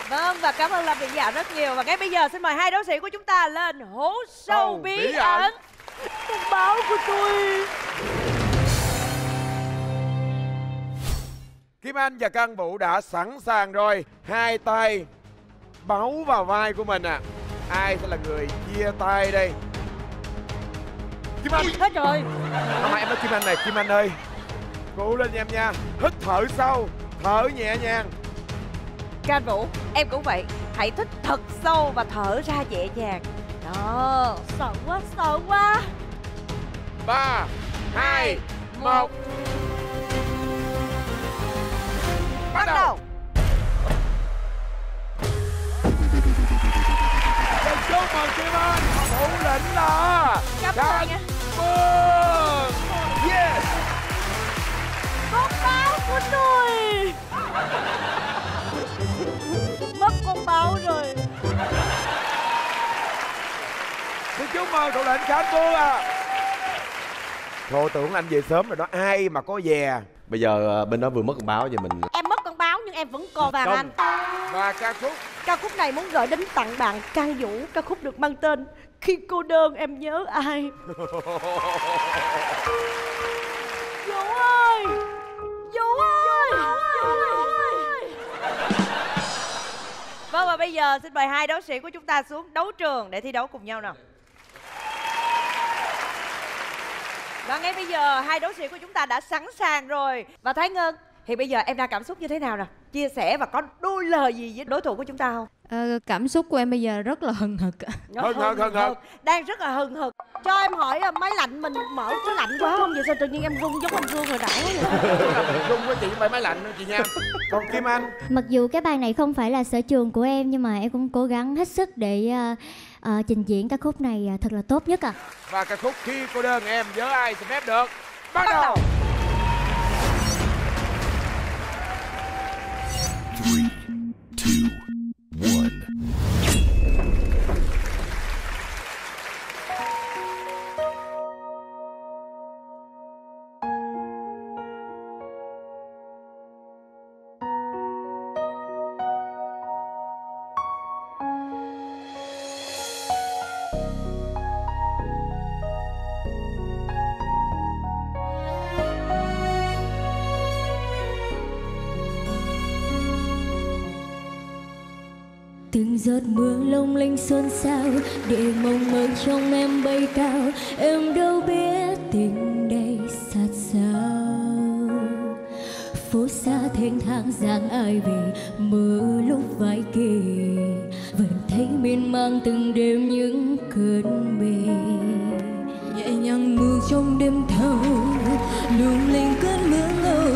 Vâng, và cảm ơn Lâm Vỹ Dạ rất nhiều. Và ngay bây giờ xin mời hai đấu sĩ của chúng ta lên hố sâu oh, bí ẩn. Con báo của tôi. Kim Anh và Can Vũ đã sẵn sàng rồi. Hai tay bấu vào vai của mình à. Ai sẽ là người chia tay đây? Kim Anh. Hết rồi. Không, em nói Kim Anh này. Kim Anh ơi, cố lên em nha. Hít thở sâu, thở nhẹ nhàng. Can Vũ, em cũng vậy. Hãy thích thật sâu và thở ra nhẹ nhàng. Đó. Sợ quá, sợ quá. Ba, hai, một. Bắt đầu. Xin chúc mừng Kim Anh, thủ lĩnh là Can Phương. Yes. Con báo của tôi. Mất con báo rồi. Xin chúc mừng thủ lĩnh Khánh Phương à. Thôi tưởng anh về sớm rồi đó, ai mà có về. Bây giờ bên đó vừa mất con báo vậy mình. Em mất con báo nhưng em vẫn còn vàng anh. Và ca khúc. Ca khúc này muốn gửi đến tặng bạn Can Vũ. Ca khúc được mang tên Khi cô đơn em nhớ ai. Vũ ơi, Vũ ơi, Vũ ơi. Vâng, và bây giờ xin mời hai đấu sĩ của chúng ta xuống đấu trường để thi đấu cùng nhau nào. Và ngay bây giờ hai đấu sĩ của chúng ta đã sẵn sàng rồi. Và Thái Ngân, thì bây giờ em đang cảm xúc như thế nào nào? Chia sẻ và có đôi lời gì với đối thủ của chúng ta không? Ờ, cảm xúc của em bây giờ rất là hừng hực. Hừng hực, hừng hực. Đang rất là hừng hực. Cho em hỏi là máy lạnh mình mở có lạnh quá không? Vậy sao tự nhiên em rung giống anh Vương hồi nãy vậy? Rung với chị không phải máy lạnh đâu chị nha. Còn Kim Anh? Mặc dù cái bài này không phải là sở trường của em, nhưng mà em cũng cố gắng hết sức để uh, uh, trình diễn ca khúc này uh, thật là tốt nhất ạ. À. Và ca khúc Khi cô đơn em nhớ ai sẽ phép được. Bắt đầu! three, two, one. Giọt mưa lung linh xôn xao để mong mơ trong em bay cao, em đâu biết tình đây sát sao. Phố xa thênh thang dáng ai về, mơ lúc vai kề vẫn thấy miên man từng đêm những cơn bể. Nhẹ nhàng mưa trong đêm thâu lung linh cơn mưa ngâu,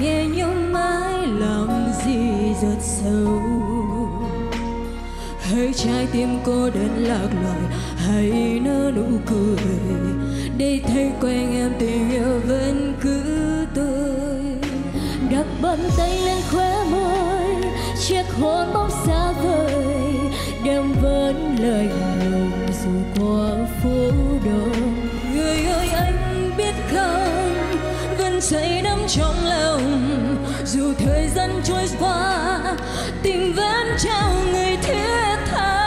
nghe nhau mãi làm gì giọt sâu. Hãy trái tim cô đơn lạc loài, hãy nở nụ cười để thấy quanh em tình yêu vẫn cứ tươi. vân tay lên khóe môi, chiếc hôn bóng xa vời đem vấn lời lòng dù qua phố đông. Người ơi anh biết không, vẫn say đắm trong lòng, dù thời gian trôi qua tình vẫn trao người thiết tha.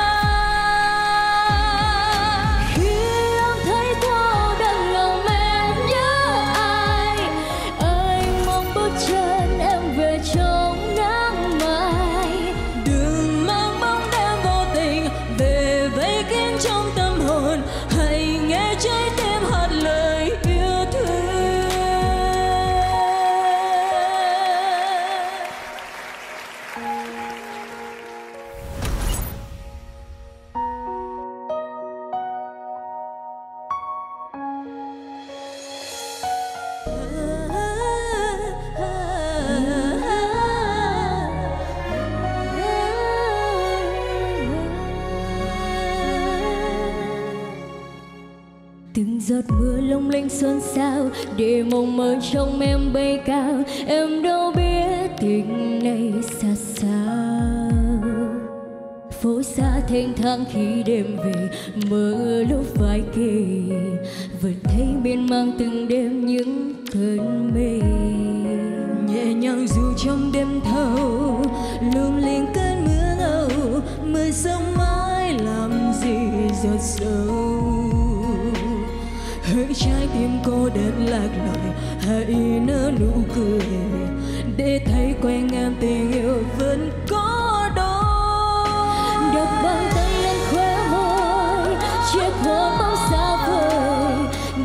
Giọt mưa lung linh xuân sao để mộng mơ trong em bay cao, em đâu biết tình này xa sao. Phố xa thênh thang khi đêm về, mơ lúc vai kề vẫn thấy miên mang từng đêm những cơn mê. Nhẹ nhàng dù trong đêm thâu lung linh cơn mưa ngâu, mưa sông mãi làm gì giọt sâu. Hỡi trái tim cô đơn lạc lõi, hãy nở nụ cười để thấy quanh em tình yêu vẫn có đó. Đặt bàn tay lên khóe môi, chiếc hôn bóng xa vời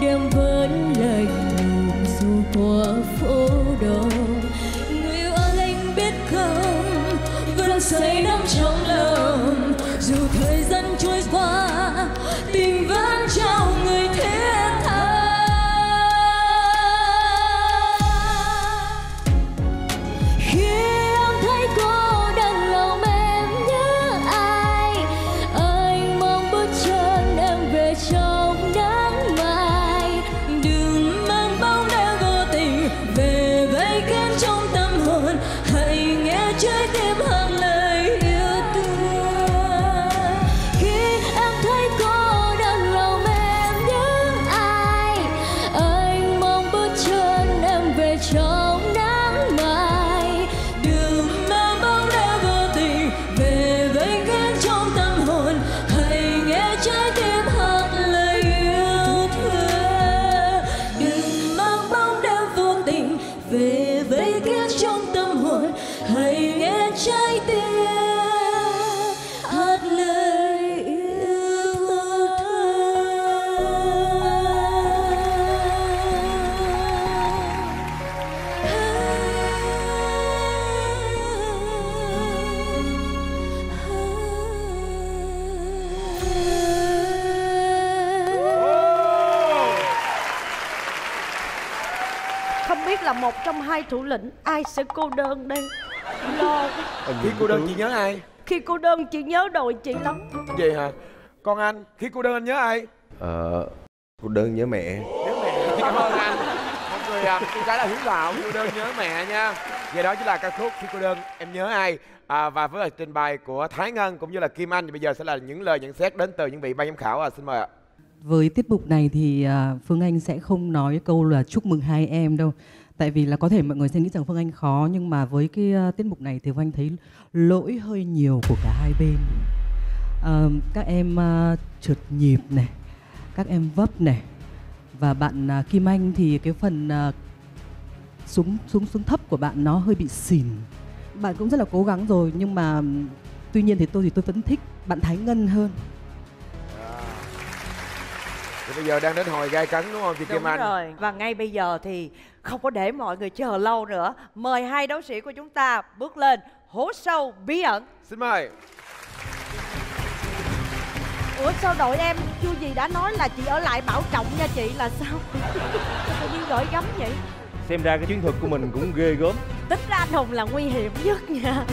đêm vẫn lạnh lùng dù qua phố đông. Người ơi anh biết không, vẫn say đắm trong lòng, dù thời gian trôi qua tình vẫn trao người thế. Một trong hai thủ lĩnh ai sẽ cô đơn đây? Lo. Khi cô đơn chị nhớ ai? Khi cô đơn chị nhớ đội chị lắm. Vậy hả? Còn anh, khi cô đơn anh nhớ ai? Ờ... cô đơn nhớ mẹ. Nhớ mẹ. Cảm ơn anh. Mọi người à, cái là hiếu đạo. Cô đơn nhớ mẹ nha. Vậy đó chính là ca khúc Khi cô đơn em nhớ ai. À, và với lời trình bày của Thái Ngân cũng như là Kim Anh thì bây giờ sẽ là những lời nhận xét đến từ những vị ban giám khảo. À, xin mời ạ. Với tiết mục này thì Phương Anh sẽ không nói câu là chúc mừng hai em đâu. Tại vì là có thể mọi người sẽ nghĩ rằng Phương Anh khó, nhưng mà với cái tiết mục này thì Phương Anh thấy lỗi hơi nhiều của cả hai bên. À, các em uh, trượt nhịp này, các em vấp này, và bạn uh, Kim Anh thì cái phần uh, xuống xuống xuống thấp của bạn nó hơi bị xỉn. Bạn cũng rất là cố gắng rồi, nhưng mà tuy nhiên thì tôi thì tôi vẫn thích bạn Thái Ngân hơn. Thì bây giờ đang đến hồi gai cấn đúng không chị Kim Anh? Đúng rồi. Và ngay bây giờ thì không có để mọi người chờ lâu nữa, mời hai đấu sĩ của chúng ta bước lên hố sâu bí ẩn. Xin mời. Ủa sao đội em chưa gì đã nói là chị ở lại bảo trọng nha chị, là sao? Tự nhiên gửi gắm vậy. Xem ra cái chiến thuật của mình cũng ghê gớm. Tính ra anh Hùng là nguy hiểm nhất nha.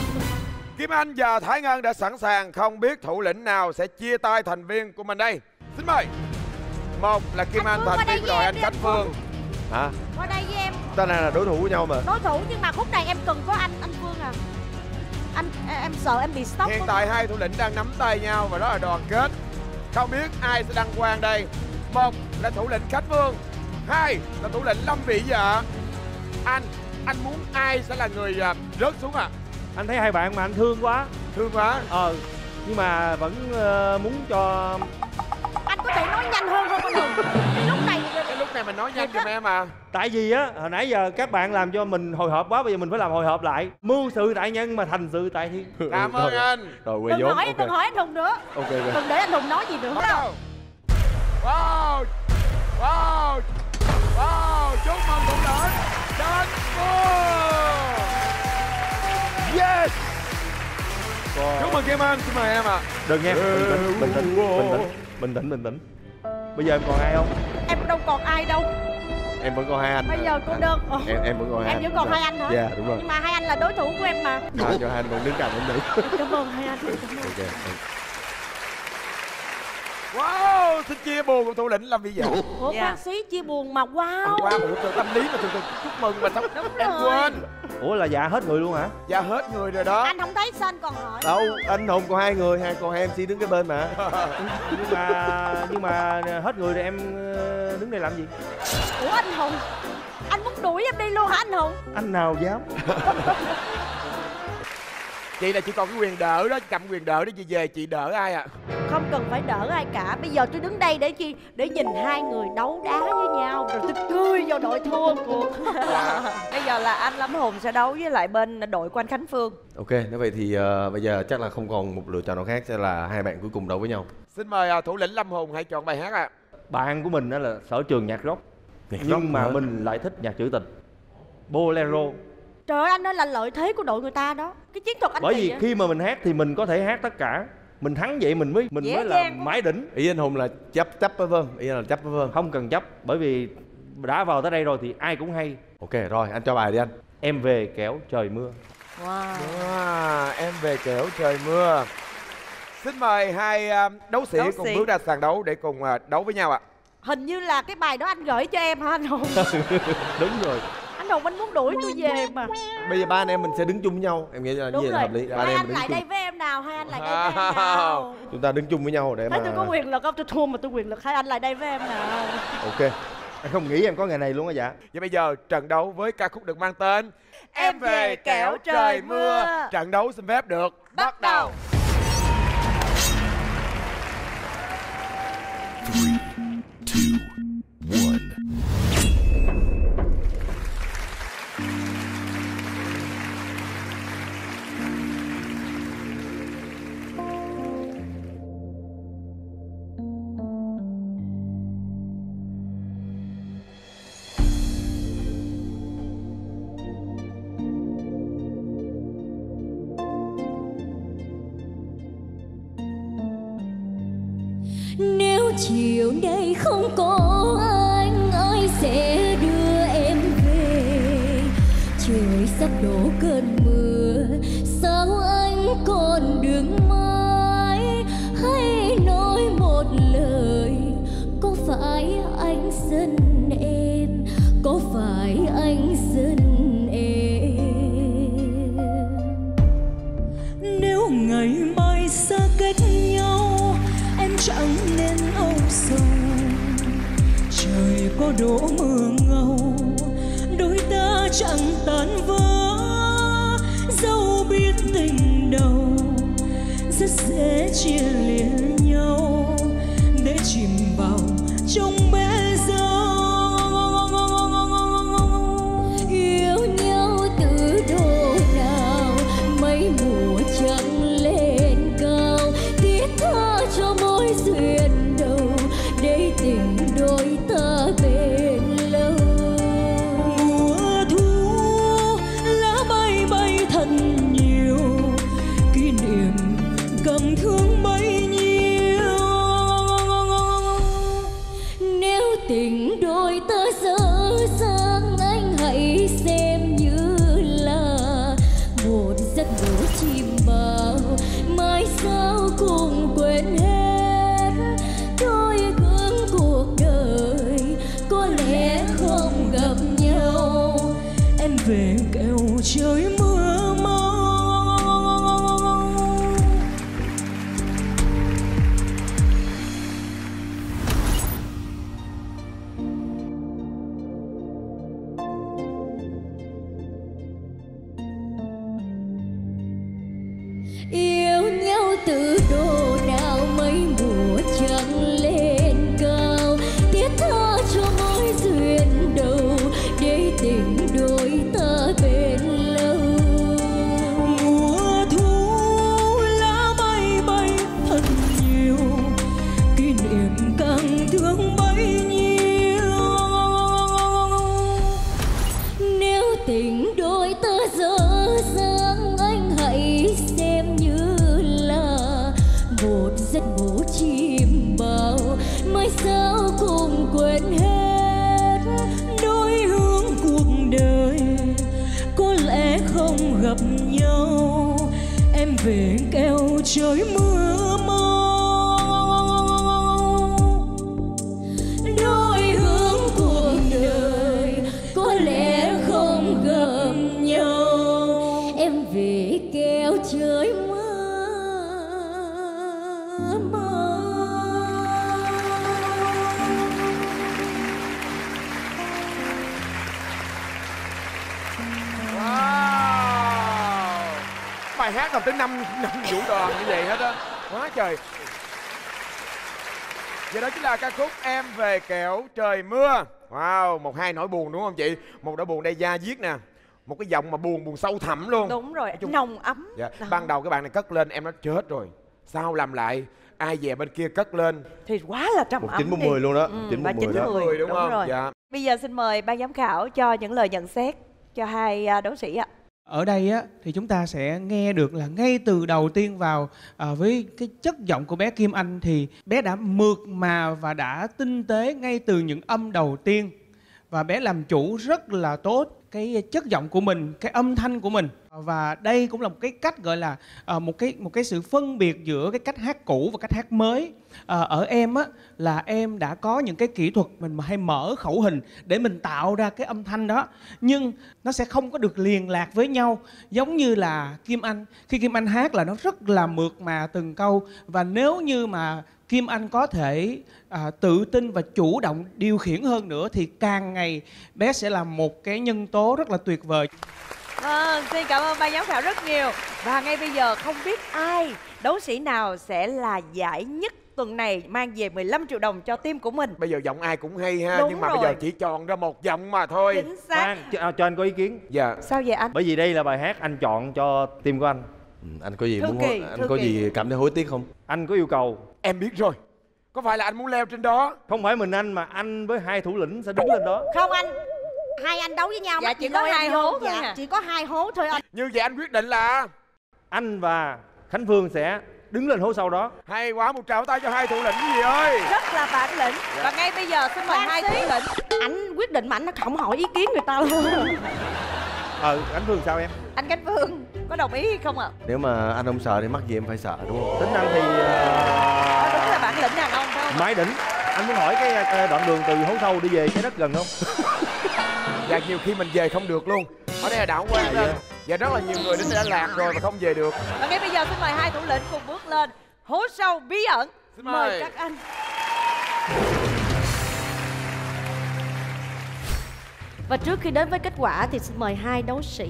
Kim Anh và Thái Ngân đã sẵn sàng, không biết thủ lĩnh nào sẽ chia tay thành viên của mình đây. Xin mời. Một là Kim Anh thành viên đội anh Khánh Phương. Hả? Qua đây với em. ta là đối thủ của nhau mà. Đối thủ, nhưng mà khúc này em cần có anh anh Phương à. Anh em sợ em bị sốc. Hiện tại hai thủ lĩnh đang nắm tay nhau và đó là đoàn kết. Không biết ai sẽ đăng quang đây. Một là thủ lĩnh Khánh Phương, hai là thủ lĩnh Lâm Vỹ Dạ. Anh anh muốn ai sẽ là người uh, rớt xuống à? Anh thấy hai bạn mà anh thương quá. Thương quá. Ờ. Nhưng mà vẫn uh, muốn cho. Anh có thể nói nhanh hơn không? Có được. Cái lúc này cái lúc này mình nói nhanh giùm em à. Tại vì á, hồi nãy giờ các bạn làm cho mình hồi hộp quá, bây giờ mình phải làm hồi hộp lại. Mưu sự tại nhân mà thành sự tại thiên. Cảm ơn anh. Rồi quay vốn. Đừng, đừng hỏi anh Hùng nữa. Ok. Đừng để anh Hùng nói gì nữa. Đâu. Wow. Wow. Wow. Chúc mừng cũng đến. Đến Phương. Yes. Chúc mừng Kim Anh, chúc mừng em ạ. Đừng nghe. Bình tĩnh, bình tĩnh, bình tĩnh, bình tĩnh. Bây giờ em còn ai không? Em đâu còn ai đâu. Em vẫn còn hai anh. Bây giờ cô đơn. Em em vẫn còn hai anh. Em vẫn còn hai anh hả? Dạ đúng rồi. Nhưng mà hai anh là đối thủ của em mà. Dạ cho hai anh còn đứng cạnh cũng được. Cảm ơn hai anh. Ok. Wow, xin chia buồn của thủ lĩnh Lâm Vỹ Dạ. Ủa bác sĩ chia buồn mà wow. Qua một tâm lý mà thường thường chúc mừng mà xong em quên. Ủa là dạ hết người luôn hả? Dạ hết người rồi đó. Anh không thấy sao anh còn hỏi? Đâu, anh Hùng còn hai người, hai còn hai em xê đứng cái bên mà. Nhưng mà nhưng mà hết người rồi em đứng đây làm gì? Ủa anh Hùng, anh muốn đuổi em đi luôn hả anh Hùng? Anh nào dám. Chị là chỉ còn cái quyền đỡ đó, cầm quyền đỡ để chị về chị đỡ ai ạ? À? Không cần phải đỡ ai cả. Bây giờ tôi đứng đây để chi? Để nhìn hai người đấu đá với nhau rồi tôi cười vào đội thua cuộc. Bây giờ là anh Lâm Hùng sẽ đấu với lại bên đội của anh Khánh Phương. Ok, nếu vậy thì uh, bây giờ chắc là không còn một lựa chọn nào khác, sẽ là hai bạn cuối cùng đấu với nhau. Xin mời uh, thủ lĩnh Lâm Hùng hãy chọn bài hát ạ. À. Bạn của mình đó là sở trường nhạc rock, nhạc nhưng rock mà hả? Mình lại thích nhạc trữ tình, Bolero. Trời ơi anh ơi, là lợi thế của đội người ta đó, cái chiến thuật anh. Bởi vì vậy? Khi mà mình hát thì mình có thể hát tất cả, mình thắng vậy mình mới mình dễ mới là mãi đỉnh. Ý anh Hùng là chấp chấp với Vân, ý anh là chấp với Vân. Không cần chấp, bởi vì đã vào tới đây rồi thì ai cũng hay. Ok rồi, anh cho bài đi anh. Em về kẻo trời mưa. Wow. Wow, em về kẻo trời mưa. Xin mời hai đấu sĩ đấu cùng sĩ. Bước ra sàn đấu để cùng đấu với nhau ạ. À. Hình như là cái bài đó anh gửi cho em hả anh Hùng? Đúng rồi. Anh Hùng anh muốn đuổi tôi về mà. Bây giờ ba anh em mình sẽ đứng chung với nhau. Em nghĩ là như vậy là hợp lý. Hai anh lại đây với em nào, hai anh lại đây với em nào. Chúng ta đứng chung với nhau để mà. Thế tôi có quyền lực không? Tôi thua mà tôi quyền lực. Hai anh lại đây với em nào. Ok. Anh không nghĩ em có ngày này luôn á dạ. Vậy bây giờ trận đấu với ca khúc được mang tên Em về kẻo trời mưa. Trận đấu xin phép được bắt đầu. ba, hai, một. Chiều nay không có anh, ai sẽ đưa em về? Trời sắp đổ cơn mưa, sao anh còn đứng mãi? Hãy nói một lời, có phải anh dân em? Có phải anh dân em? Nếu ngày mai xa cách nhau, em chẳng nên âu sầu. Trời có đổ mưa ngâu, đôi ta chẳng tan vỡ. Dẫu biết tình đầu rất dễ chia lìa nhau, để chìm vào trong bể dâu. Yêu nhau từ độ nào, mấy mùa trăng lên cao, thiết tha cho mối duyên tình đôi ta bên lâu. Mùa thu lá bay bay thật nhiều, kỷ niệm cầm thương bấy nhiêu. về kêu trời mưa mau. Yêu nhau từ độ nào mấy mùa chẳng lên cao, thiết tha cho mối duyên đầu để tình đôi ta bên lâu. Mùa thu lá bay bay thật nhiều, kỷ niệm càng thương bấy nhiêu. Nếu tình đôi ta dở dang, anh hãy xem như là một giấc ngủ chim bao, mai sao cùng quên hết đôi hướng cuộc đời. Có lẽ không gặp nhau, em về kêu trời mưa mau. Đôi hướng cuộc đời có lẽ không gặp nhau, em về kêu trời mưa mau. Wow, bài hát là tới năm năm vũ đoàn như vậy hết á, quá trời. Vậy đó chính là ca khúc Em Về Kẻo Trời Mưa. Wow, một hai nỗi buồn đúng không chị? Một nỗi buồn đây da diết nè, một cái giọng mà buồn buồn sâu thẳm luôn. Đúng rồi, Nói chung- nồng ấm. Dạ. Đó. Ban đầu cái bạn này cất lên em nói chết rồi, sao làm lại? Ai về bên kia cất lên Thì quá là trầm ấm đi. một chín bốn mươi luôn đó, Và một chín bốn mươi đó. chín mươi đúng, đúng không? rồi. Dạ. Bây giờ xin mời ban giám khảo cho những lời nhận xét cho hai à, đấu sĩ ạ. Ở đây á, thì chúng ta sẽ nghe được là ngay từ đầu tiên vào à, với cái chất giọng của bé Kim Anh thì bé đã mượt mà và đã tinh tế ngay từ những âm đầu tiên. Và bé làm chủ rất là tốt cái chất giọng của mình, cái âm thanh của mình. Và đây cũng là một cái cách gọi là à, một cái một cái sự phân biệt giữa cái cách hát cũ và cách hát mới. À, ở em á là em đã có những cái kỹ thuật mình mà hay mở khẩu hình để mình tạo ra cái âm thanh đó, nhưng nó sẽ không có được liền lạc với nhau giống như là Kim Anh. Khi Kim Anh hát là nó rất là mượt mà từng câu, và nếu như mà Kim Anh có thể à, tự tin và chủ động điều khiển hơn nữa thì càng ngày bé sẽ là một cái nhân tố rất là tuyệt vời. Vâng, xin cảm ơn ban giám khảo rất nhiều. Và ngay bây giờ không biết ai, đấu sĩ nào sẽ là giải nhất tuần này mang về mười lăm triệu đồng cho team của mình. Bây giờ giọng ai cũng hay ha. Đúng Nhưng mà rồi. Bây giờ chỉ chọn ra một giọng mà thôi. Chính xác. Anh, cho, cho anh có ý kiến. Dạ. Sao vậy anh? Bởi vì đây là bài hát anh chọn cho team của anh. Ừ, anh có gì thư muốn kỳ, anh có kỳ. gì cảm thấy hối tiếc không? Anh có yêu cầu. Em biết rồi. Có phải là anh muốn leo trên đó? Không phải mình anh mà anh với hai thủ lĩnh sẽ đứng lên đó. Không anh. Hai anh đấu với nhau dạ, mà chỉ có hai hố thôi dạ, à. Chỉ có hai hố thôi anh. Như vậy anh quyết định là anh và Khánh Phương sẽ đứng lên hố sau đó. Hay quá, một tràng tay cho hai thủ lĩnh gì ơi. Rất là bản lĩnh. Dạ. Và ngay bây giờ xin mời hai thủ lĩnh. Anh quyết định mà anh không hỏi ý kiến người ta luôn. Ờ, Khánh Phương sao em? Anh Khánh Phương có đồng ý hay không ạ? À? Nếu mà anh không sợ thì mắc gì em phải sợ đúng không? Tính anh thì... Đó, đúng là bản lĩnh đàn ông phải không? Máy đỉnh. Anh muốn hỏi cái đoạn đường từ hố sâu đi về cái đất gần không? Dạ nhiều khi mình về không được luôn. Ở đây là đảo quan lên. Dạ rất là nhiều người đến đây đã lạc rồi mà không về được. Và ngay bây giờ xin mời hai thủ lĩnh cùng bước lên hố sâu bí ẩn. Xin mời. Mời các anh. Và trước khi đến với kết quả thì xin mời hai đấu sĩ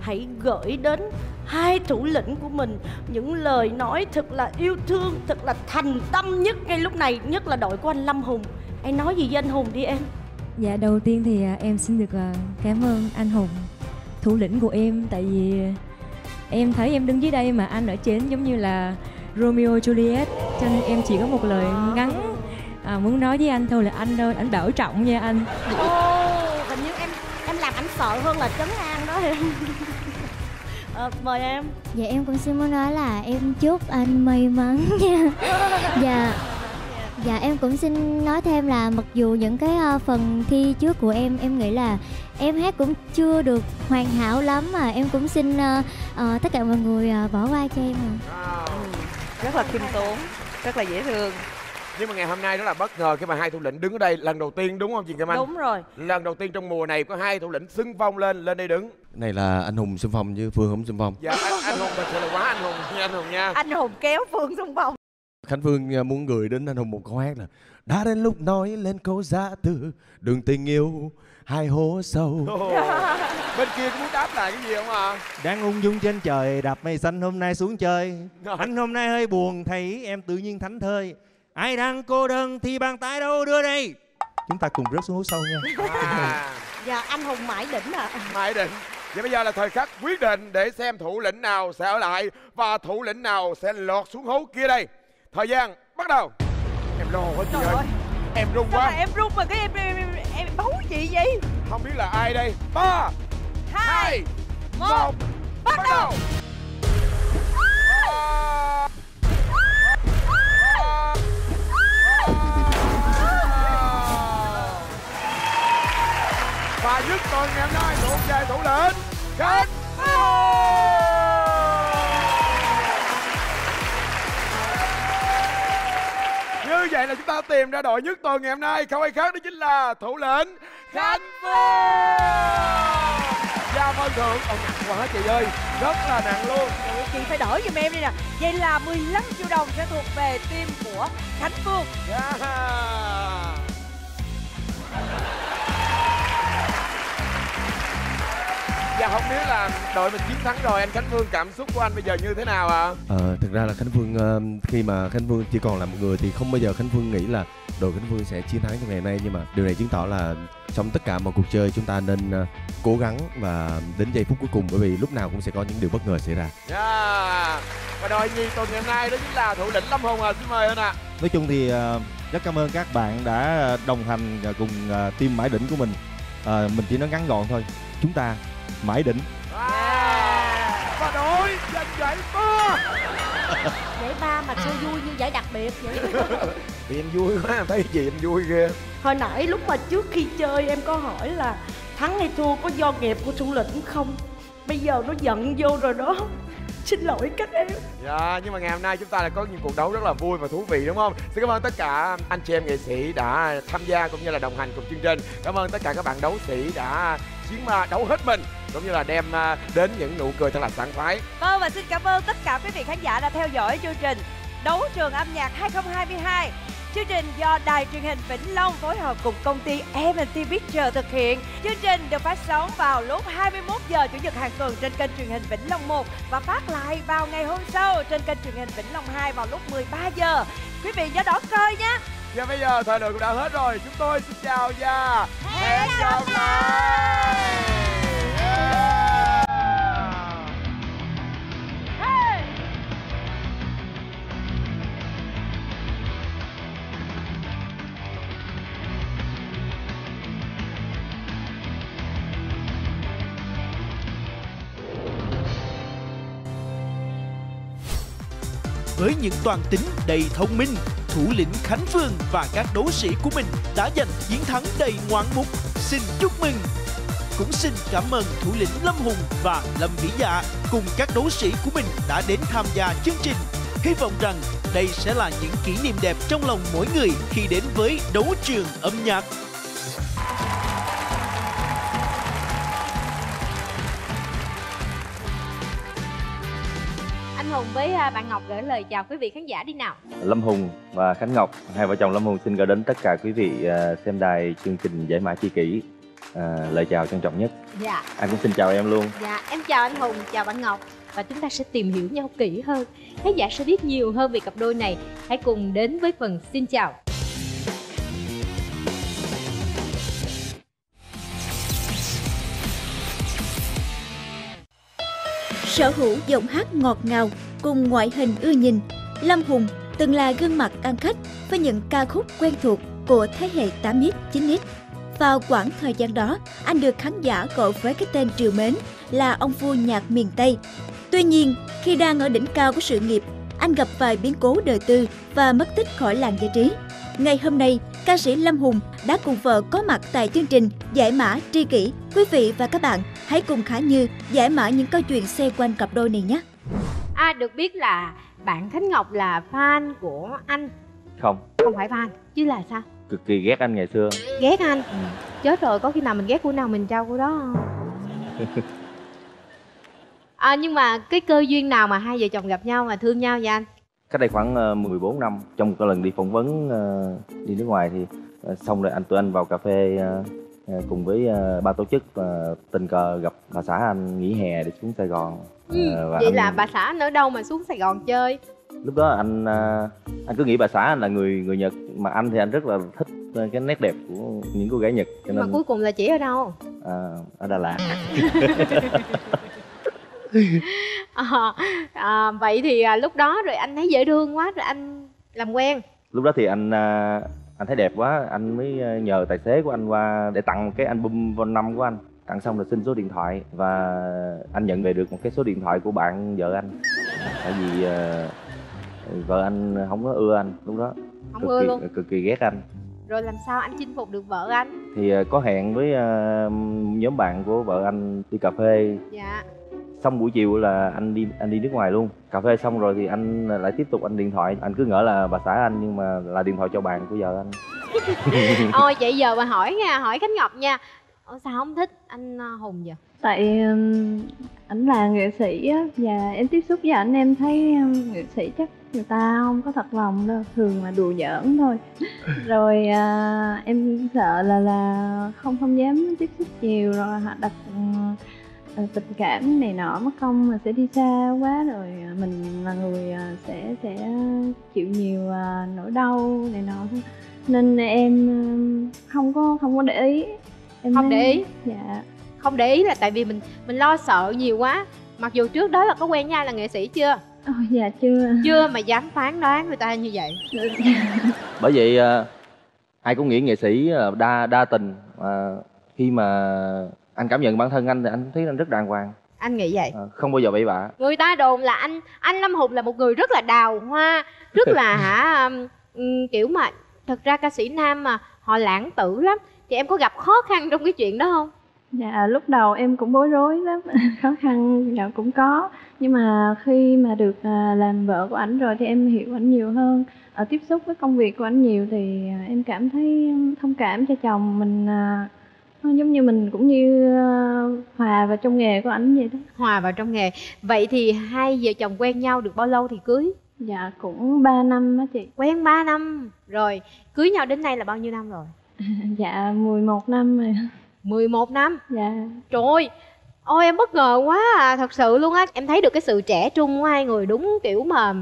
hãy gửi đến hai thủ lĩnh của mình những lời nói thật là yêu thương, thật là thành tâm nhất ngay lúc này, nhất là đội của anh Lâm Hùng. Anh nói gì với anh Hùng đi em. Dạ đầu tiên thì em xin được cảm ơn anh Hùng, thủ lĩnh của em. Tại vì em thấy em đứng dưới đây mà anh ở trên giống như là Romeo Juliet, cho nên em chỉ có một lời ngắn à, muốn nói với anh thôi là anh thôi, anh bảo trọng nha anh. Ô, hình như em em làm anh sợ hơn là trấn an đó em. À, mời em. Dạ em cũng xin muốn nói là em chúc anh may mắn nha. Dạ. Dạ em cũng xin nói thêm là mặc dù những cái uh, phần thi trước của em, em nghĩ là em hát cũng chưa được hoàn hảo lắm mà em cũng xin uh, uh, tất cả mọi người uh, bỏ qua cho em. À. Wow. Rất là khiêm tốn, rất là dễ thương. Nhưng mà ngày hôm nay đó là bất ngờ khi mà hai thủ lĩnh đứng ở đây lần đầu tiên, đúng không chị Cẩm Anh? Đúng rồi. Lần đầu tiên trong mùa này có hai thủ lĩnh xưng phong lên lên đây đứng. Này là anh hùng xưng phong chứ Phương không xưng phong. Dạ anh, anh hùng thật sự là quá anh hùng nha, anh hùng nha. Anh hùng kéo Phương xưng phong. Khánh Phương muốn gửi đến anh hùng một câu hát là đã đến lúc nói lên câu giã từ đường tình yêu hai hố sâu. Oh. Bên kia có muốn đáp lại cái gì không ạ? À? Đang ung dung trên trời đạp mây xanh hôm nay xuống chơi. Anh hôm nay hơi buồn thấy em tự nhiên thánh thơi. Ai đang cô đơn thì bàn tay đâu đưa đây. Chúng ta cùng rớt xuống hố sâu nha. À. Dạ anh hùng mãi đỉnh ạ. À. Mãi đỉnh. Vậy bây giờ là thời khắc quyết định để xem thủ lĩnh nào sẽ ở lại và thủ lĩnh nào sẽ lọt xuống hố kia đây. Thời gian bắt đầu. Em lo quá chị ơi. ơi. Em run quá. Em run mà cái em em, em, em bấu chị vậy? Không biết là ai đây. ba hai một bắt đầu. À. Và dứt tuần ngày hôm nay thuộc về thủ lĩnh Khánh Phương. Như vậy là chúng ta tìm ra đội nhất tuần ngày hôm nay không ai khác đó chính là thủ lĩnh Khánh Phương. Và phần thưởng ông nặng quá chị ơi, rất là nặng luôn. Vậy chị phải đổi giùm em đi nè. Vậy là mười lăm triệu đồng sẽ thuộc về team của Khánh Phương. Yeah. Dạ không biết là đội mình chiến thắng rồi, anh Khánh Phương cảm xúc của anh bây giờ như thế nào ạ? À? Ờ, thực ra là Khánh Phương khi mà Khánh Phương chỉ còn là một người thì không bao giờ Khánh Phương nghĩ là đội Khánh Phương sẽ chiến thắng trong ngày nay, nhưng mà điều này chứng tỏ là trong tất cả mọi cuộc chơi chúng ta nên cố gắng và đến giây phút cuối cùng, bởi vì lúc nào cũng sẽ có những điều bất ngờ xảy ra. Yeah. Và đội nhì tuần ngày hôm nay đó chính là thủ lĩnh Lâm Hùng. À, xin mời anh ạ. À. Nói chung thì rất cảm ơn các bạn đã đồng hành cùng team mãi đỉnh của mình. À, mình chỉ nói ngắn gọn thôi, chúng ta mãi đỉnh. Wow. Và đổi giành giải ba. Giải ba mà sao vui như giải đặc biệt vậy? Vì em vui quá, thấy chị em vui ghê. Hồi nãy lúc mà trước khi chơi em có hỏi là thắng hay thua có do nghiệp của thủ lĩnh không? Bây giờ nó giận vô rồi đó. Xin lỗi các em. Dạ, nhưng mà ngày hôm nay chúng ta đã có những cuộc đấu rất là vui và thú vị, đúng không? Xin cảm ơn tất cả anh chị em nghệ sĩ đã tham gia cũng như là đồng hành cùng chương trình. Cảm ơn tất cả các bạn đấu sĩ đã chiến mà đấu hết mình cũng như là đem đến những nụ cười thật là sảng khoái. Vâng, và xin cảm ơn tất cả quý vị khán giả đã theo dõi chương trình Đấu trường âm nhạc hai không hai hai. Chương trình do Đài truyền hình Vĩnh Long phối hợp cùng công ty em and tê Pictures thực hiện. Chương trình được phát sóng vào lúc hai mươi mốt giờ Chủ nhật hàng tuần trên kênh truyền hình Vĩnh Long một và phát lại vào ngày hôm sau trên kênh truyền hình Vĩnh Long hai vào lúc mười ba giờ. Quý vị nhớ đón coi nhé. Và bây giờ thời lượng cũng đã hết rồi. Chúng tôi xin chào và hẹn gặp lại. Với những toàn tính đầy thông minh, thủ lĩnh Khánh Phương và các đấu sĩ của mình đã giành chiến thắng đầy ngoạn mục. Xin chúc mừng! Cũng xin cảm ơn thủ lĩnh Lâm Hùng và Lâm Vỹ Dạ cùng các đấu sĩ của mình đã đến tham gia chương trình. Hy vọng rằng đây sẽ là những kỷ niệm đẹp trong lòng mỗi người khi đến với đấu trường âm nhạc. Hùng với bạn Ngọc gửi lời chào quý vị khán giả đi nào. Lâm Hùng và Khánh Ngọc, hai vợ chồng Lâm Hùng xin gửi đến tất cả quý vị xem đài chương trình Giải mã tri kỷ à, lời chào trân trọng nhất. Dạ. Anh cũng xin chào em luôn. Dạ, em chào anh Hùng, chào bạn Ngọc. Và chúng ta sẽ tìm hiểu nhau kỹ hơn, khán giả sẽ biết nhiều hơn về cặp đôi này. Hãy cùng đến với phần xin chào. Sở hữu giọng hát ngọt ngào cùng ngoại hình ưa nhìn, Lâm Hùng từng là gương mặt ăn khách với những ca khúc quen thuộc của thế hệ tám x, chín x. Vào quãng thời gian đó, anh được khán giả gọi với cái tên trìu mến là ông vua nhạc miền Tây. Tuy nhiên, khi đang ở đỉnh cao của sự nghiệp, anh gặp vài biến cố đời tư và mất tích khỏi làng giải trí. Ngày hôm nay, ca sĩ Lâm Hùng đã cùng vợ có mặt tại chương trình Giải mã tri kỷ. Quý vị và các bạn hãy cùng Khả Như giải mã những câu chuyện xoay quanh cặp đôi này nhé. À, được biết là bạn Khánh Ngọc là fan của anh Không. Không phải fan chứ là sao? Cực kỳ ghét anh ngày xưa. Ghét anh? Ừ. Chết rồi, có khi nào mình ghét của nào mình trao của đó không? À, nhưng mà cái cơ duyên nào mà hai vợ chồng gặp nhau mà thương nhau vậy anh? Cách đây khoảng mười bốn năm, trong một lần đi phỏng vấn đi nước ngoài thì xong rồi anh tụi anh vào cà phê cùng với ba tổ chức và tình cờ gặp bà xã anh nghỉ hè để xuống Sài Gòn. Ừ, và vậy anh... là bà xã anh ở đâu mà xuống Sài Gòn chơi? Lúc đó anh anh cứ nghĩ bà xã anh là người người Nhật, mà anh thì anh rất là thích cái nét đẹp của những cô gái Nhật. Cho nên... mà cuối cùng là chỉ ở đâu? À, ở Đà Lạt. À, à, vậy thì à, lúc đó rồi anh thấy dễ thương quá rồi anh làm quen. Lúc đó thì anh à, anh thấy đẹp quá, anh mới nhờ tài xế của anh qua để tặng cái album von năm của anh. Tặng xong rồi xin số điện thoại và anh nhận về được một cái số điện thoại của bạn vợ anh. Tại vì à, vợ anh không có ưa anh lúc đó. Không cực ưa kỳ, luôn. Cực kỳ ghét anh. Rồi làm sao anh chinh phục được vợ anh? Thì à, có hẹn với à, nhóm bạn của vợ anh đi cà phê. Dạ. Xong buổi chiều là anh đi anh đi nước ngoài luôn. Cà phê xong rồi thì anh lại tiếp tục anh điện thoại. Anh cứ ngỡ là bà xã anh nhưng mà là điện thoại cho bạn của vợ anh. Ôi vậy giờ mà hỏi nha, hỏi Khánh Ngọc nha. Ủa sao không thích anh Hùng vậy? Tại um, ảnh là nghệ sĩ á, và em tiếp xúc với ảnh em thấy um, nghệ sĩ chắc người ta không có thật lòng đâu, thường là đùa giỡn thôi. Rồi uh, em sợ là là không không dám tiếp xúc nhiều rồi họ đặt uh, tình cảm này nọ, mất công mà sẽ đi xa quá rồi mình là người sẽ sẽ chịu nhiều nỗi đau này nọ thôi, nên em không có không có để ý. Em không nên... để ý. Dạ. Không để ý là tại vì mình mình lo sợ nhiều quá. Mặc dù trước đó là có quen nhau là nghệ sĩ chưa? Ồ, dạ chưa. Chưa mà dám phán đoán người ta như vậy. Bởi vậy ai cũng nghĩ nghệ sĩ đa đa tình, mà khi mà anh cảm nhận bản thân anh thì anh thấy anh rất đàng hoàng. Anh nghĩ vậy? À, không bao giờ bậy bạ. Người ta đồn là anh anh Lâm Hùng là một người rất là đào hoa, rất là hả um, kiểu mà thật ra ca sĩ nam mà họ lãng tử lắm. Thì em có gặp khó khăn trong cái chuyện đó không? Dạ lúc đầu em cũng bối rối lắm, khó khăn nào cũng có. Nhưng mà khi mà được làm vợ của ảnh rồi thì em hiểu ảnh nhiều hơn. Ở tiếp xúc với công việc của ảnh nhiều thì em cảm thấy thông cảm cho chồng mình. Giống như mình cũng như hòa vào trong nghề của ảnh vậy đó. Hòa vào trong nghề. Vậy thì hai vợ chồng quen nhau được bao lâu thì cưới? Dạ cũng ba năm á chị. Quen ba năm rồi. Cưới nhau đến nay là bao nhiêu năm rồi? Dạ mười một năm rồi. Mười một năm? Dạ. Trời ơi, ôi em bất ngờ quá à, thật sự luôn á. Em thấy được cái sự trẻ trung của hai người, đúng kiểu mà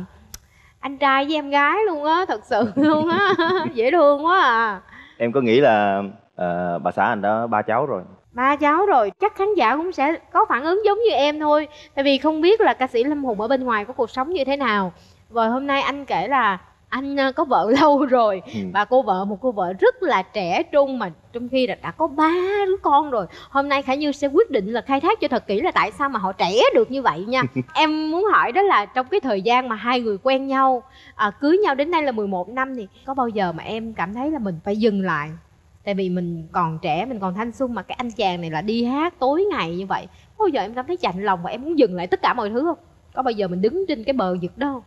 anh trai với em gái luôn á, thật sự luôn á. Dễ thương quá à. Em có nghĩ là À, bà xã anh đó ba cháu rồi. Ba cháu rồi, chắc khán giả cũng sẽ có phản ứng giống như em thôi. Tại vì không biết là ca sĩ Lâm Hùng ở bên ngoài có cuộc sống như thế nào. Rồi hôm nay anh kể là anh có vợ lâu rồi, ừ. Và cô vợ, một cô vợ rất là trẻ trung mà trong khi đã, đã có ba đứa con rồi. Hôm nay Khả Như sẽ quyết định là khai thác cho thật kỹ là tại sao mà họ trẻ được như vậy nha. Em muốn hỏi đó là trong cái thời gian mà hai người quen nhau, à, cưới nhau đến nay là mười một năm thì có bao giờ mà em cảm thấy là mình phải dừng lại? Tại vì mình còn trẻ, mình còn thanh xuân, mà cái anh chàng này là đi hát tối ngày như vậy. Bây giờ em cảm thấy chạnh lòng và em muốn dừng lại tất cả mọi thứ không? Có bao giờ mình đứng trên cái bờ vực đó không?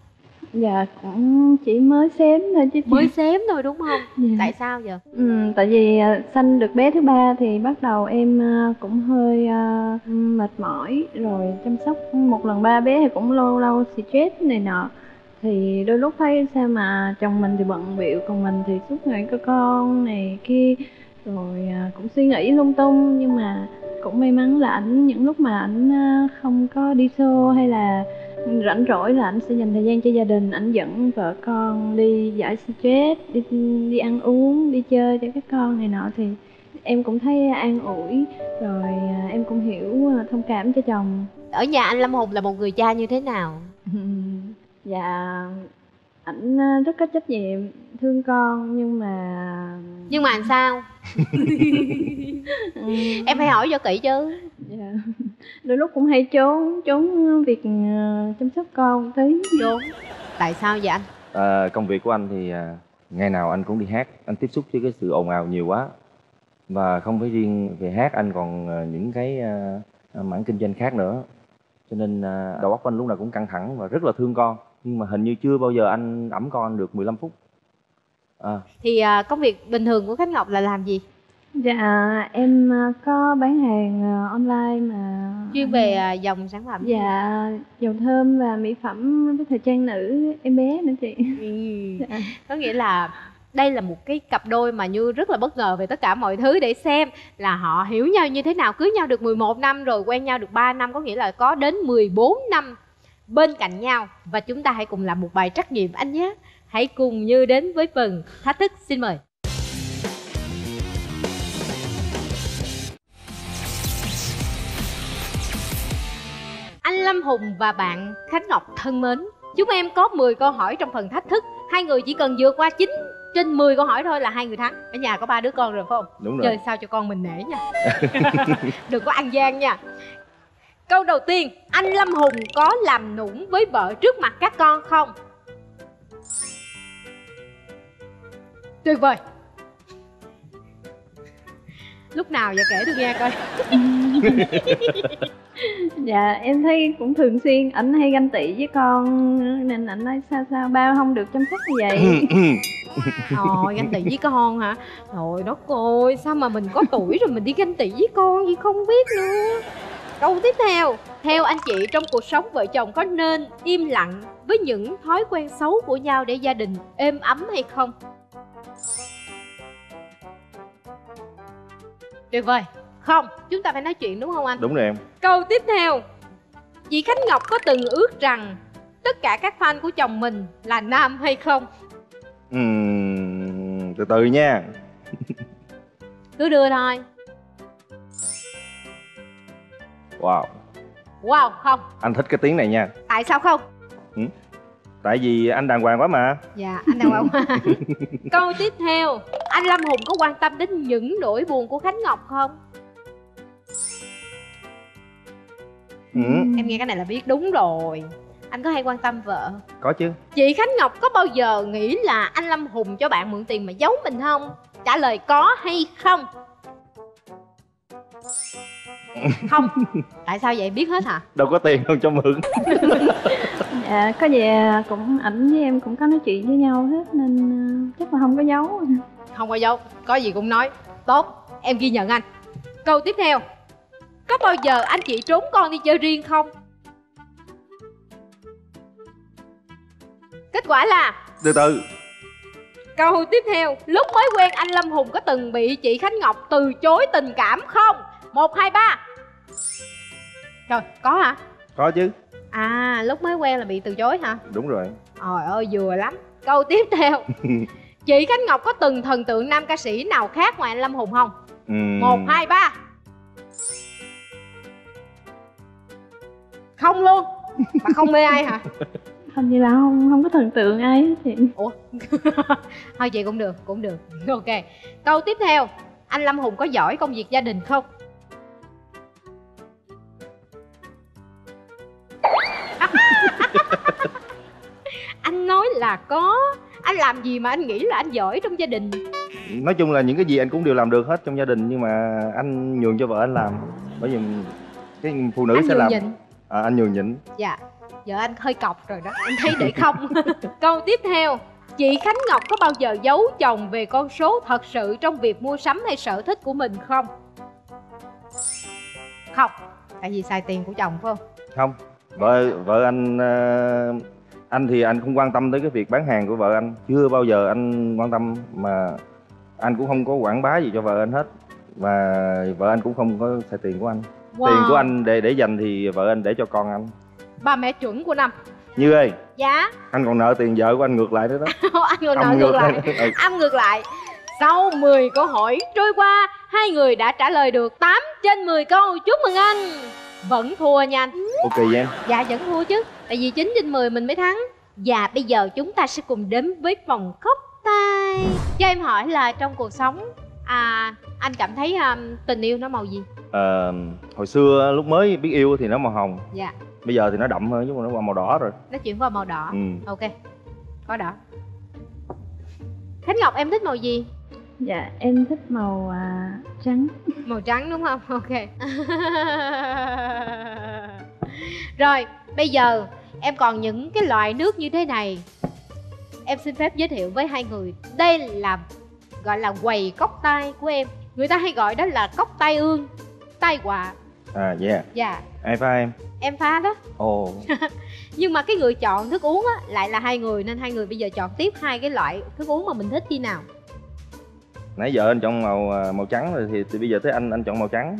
Dạ cũng chỉ mới xém thôi chứ. Mới xém thôi đúng không? Dạ. Tại sao vậy? Ừ, tại vì sanh được bé thứ ba thì bắt đầu em cũng hơi uh, mệt mỏi. Rồi chăm sóc một lần ba bé thì cũng lâu lâu stress này nọ. Thì đôi lúc thấy sao mà chồng mình thì bận bịu, còn mình thì suốt ngày có con này kia. Rồi cũng suy nghĩ lung tung. Nhưng mà cũng may mắn là ảnh, những lúc mà ảnh không có đi show hay là rảnh rỗi là ảnh sẽ dành thời gian cho gia đình. Ảnh dẫn vợ con đi giải stress, đi, đi ăn uống, đi chơi cho các con này nọ. Thì em cũng thấy an ủi. Rồi em cũng hiểu, thông cảm cho chồng. Ở nhà anh Lâm Hùng là một người cha như thế nào? Dạ, ảnh rất có trách nhiệm, thương con nhưng mà... Nhưng mà làm sao? Em phải hỏi cho kỹ chứ. Dạ, đôi lúc cũng hay trốn, trốn việc chăm sóc con tí. Trốn. Tại sao vậy anh? À, công việc của anh thì ngày nào anh cũng đi hát. Anh tiếp xúc với cái sự ồn ào nhiều quá. Và không phải riêng về hát, anh còn những cái mảng kinh doanh khác nữa. Cho nên đầu óc anh lúc nào cũng căng thẳng và rất là thương con. Nhưng mà hình như chưa bao giờ anh ẵm con được mười lăm phút. à. Thì à, công việc bình thường của Khánh Ngọc là làm gì? Dạ em có bán hàng online mà chuyên về dòng sản phẩm. Dạ dầu thơm và mỹ phẩm với thời trang nữ em bé nữa chị. Ừ. Dạ. Có nghĩa là đây là một cái cặp đôi mà Như rất là bất ngờ về tất cả mọi thứ, để xem là họ hiểu nhau như thế nào. Cưới nhau được mười một năm rồi, quen nhau được ba năm, có nghĩa là có đến mười bốn năm bên cạnh nhau. Và chúng ta hãy cùng làm một bài trắc nghiệm anh nhé. Hãy cùng Như đến với phần thách thức, xin mời. Anh Lâm Hùng và bạn Khánh Ngọc thân mến, chúng em có mười câu hỏi trong phần thách thức. Hai người chỉ cần vượt qua chín trên mười câu hỏi thôi là hai người thắng. Ở nhà có ba đứa con rồi phải không? Đúng rồi. Chơi sao cho con mình nể nha. Đừng có ăn gian nha. Câu đầu tiên, anh Lâm Hùng có làm nũng với vợ trước mặt các con không? Tuyệt vời. Lúc nào vậy kể tôi nghe coi. Dạ em thấy cũng thường xuyên ảnh hay ganh tị với con nên ảnh nói sao sao ba không được chăm sóc như vậy. Ồ, ganh tị với con hả? Trời đất ơi, sao mà mình có tuổi rồi mình đi ganh tị với con gì không biết nữa. Câu tiếp theo, theo anh chị trong cuộc sống vợ chồng có nên im lặng với những thói quen xấu của nhau để gia đình êm ấm hay không? Tuyệt vời. Không, chúng ta phải nói chuyện đúng không anh? Đúng rồi em. Câu tiếp theo, chị Khánh Ngọc có từng ước rằng tất cả các fan của chồng mình là nam hay không? Uhm, từ từ nha. Cứ đưa thôi. Wow. Wow, không. Anh thích cái tiếng này nha. Tại sao không? Ừ. Tại vì anh đàng hoàng quá mà. Dạ, anh đàng hoàng quá. Câu tiếp theo, anh Lâm Hùng có quan tâm đến những nỗi buồn của Khánh Ngọc không? Ừ. Em nghe cái này là biết đúng rồi. Anh có hay quan tâm vợ? Có chứ. Chị Khánh Ngọc có bao giờ nghĩ là anh Lâm Hùng cho bạn mượn tiền mà giấu mình không? Trả lời có hay không? Không. Tại sao vậy, biết hết hả? Đâu có tiền không cho mượn. Dạ, có gì cũng ảnh với em cũng có nói chuyện với nhau hết nên chắc là không có giấu. Không có giấu, có gì cũng nói. Tốt, em ghi nhận anh. Câu tiếp theo, có bao giờ anh chị trốn con đi chơi riêng không? Kết quả là... Từ từ. Câu tiếp theo, lúc mới quen anh Lâm Hùng có từng bị chị Khánh Ngọc từ chối tình cảm không? một, hai, ba. Trời, có hả? Có chứ. À, lúc mới quen là bị từ chối hả? Đúng rồi. Trời ơi, vừa lắm. Câu tiếp theo, chị Khánh Ngọc có từng thần tượng nam ca sĩ nào khác ngoài anh Lâm Hùng không? Uhm. một, hai, ba. Không luôn. Mà không mê ai hả? Không, vậy là không không có thần tượng ai hết chị. Ủa? Thôi chị cũng được, cũng được. Ok. Câu tiếp theo, anh Lâm Hùng có giỏi công việc gia đình không? Anh nói là có. Anh làm gì mà anh nghĩ là anh giỏi trong gia đình? Nói chung là những cái gì anh cũng đều làm được hết trong gia đình, nhưng mà anh nhường cho vợ anh làm. Bởi vì cái phụ nữ anh sẽ làm nhịn. À, anh nhường nhịn. Dạ, vợ anh hơi cọc rồi đó, anh thấy để không. Câu tiếp theo, chị Khánh Ngọc có bao giờ giấu chồng về con số thật sự trong việc mua sắm hay sở thích của mình không? Không, tại vì xài tiền của chồng phải không? Không, vợ vợ anh anh thì anh không quan tâm tới cái việc bán hàng của vợ anh, chưa bao giờ anh quan tâm, mà anh cũng không có quảng bá gì cho vợ anh hết, và vợ anh cũng không có xài tiền của anh. Wow. Tiền của anh để để dành thì vợ anh để cho con anh. Ba mẹ chuẩn của năm. Như ơi. Dạ. Anh còn nợ tiền vợ của anh ngược lại nữa đó. Anh còn nợ ngược lại. Âm ngược lại. Sau mười câu hỏi trôi qua, hai người đã trả lời được tám trên mười câu. Chúc mừng anh. Vẫn thua nha anh. Ok vậy em. Dạ vẫn thua chứ. Tại vì chín trên mười mình mới thắng. Và bây giờ chúng ta sẽ cùng đến với vòng khóc tay. Cho em hỏi là trong cuộc sống, à, anh cảm thấy um, tình yêu nó màu gì? À, hồi xưa lúc mới biết yêu thì nó màu hồng. Dạ. Bây giờ thì nó đậm hơn, nhưng mà nó qua màu đỏ rồi. Nó chuyển qua màu đỏ. Ừ. Ok. Có đỏ. Khánh Ngọc em thích màu gì? Dạ em thích màu uh, trắng. Màu trắng đúng không? Ok. Rồi bây giờ em còn những cái loại nước như thế này, em xin phép giới thiệu với hai người. Đây là gọi là quầy cóc tay của em. Người ta hay gọi đó là cóc tay ương, tay quạ. À yeah. Dạ. Ai pha em? Em pha đó. Ồ. Oh. Nhưng mà cái người chọn thức uống á, lại là hai người. Nên hai người bây giờ chọn tiếp hai cái loại thức uống mà mình thích đi nào. Nãy giờ anh chọn màu màu trắng rồi thì, thì bây giờ tới anh anh chọn màu trắng.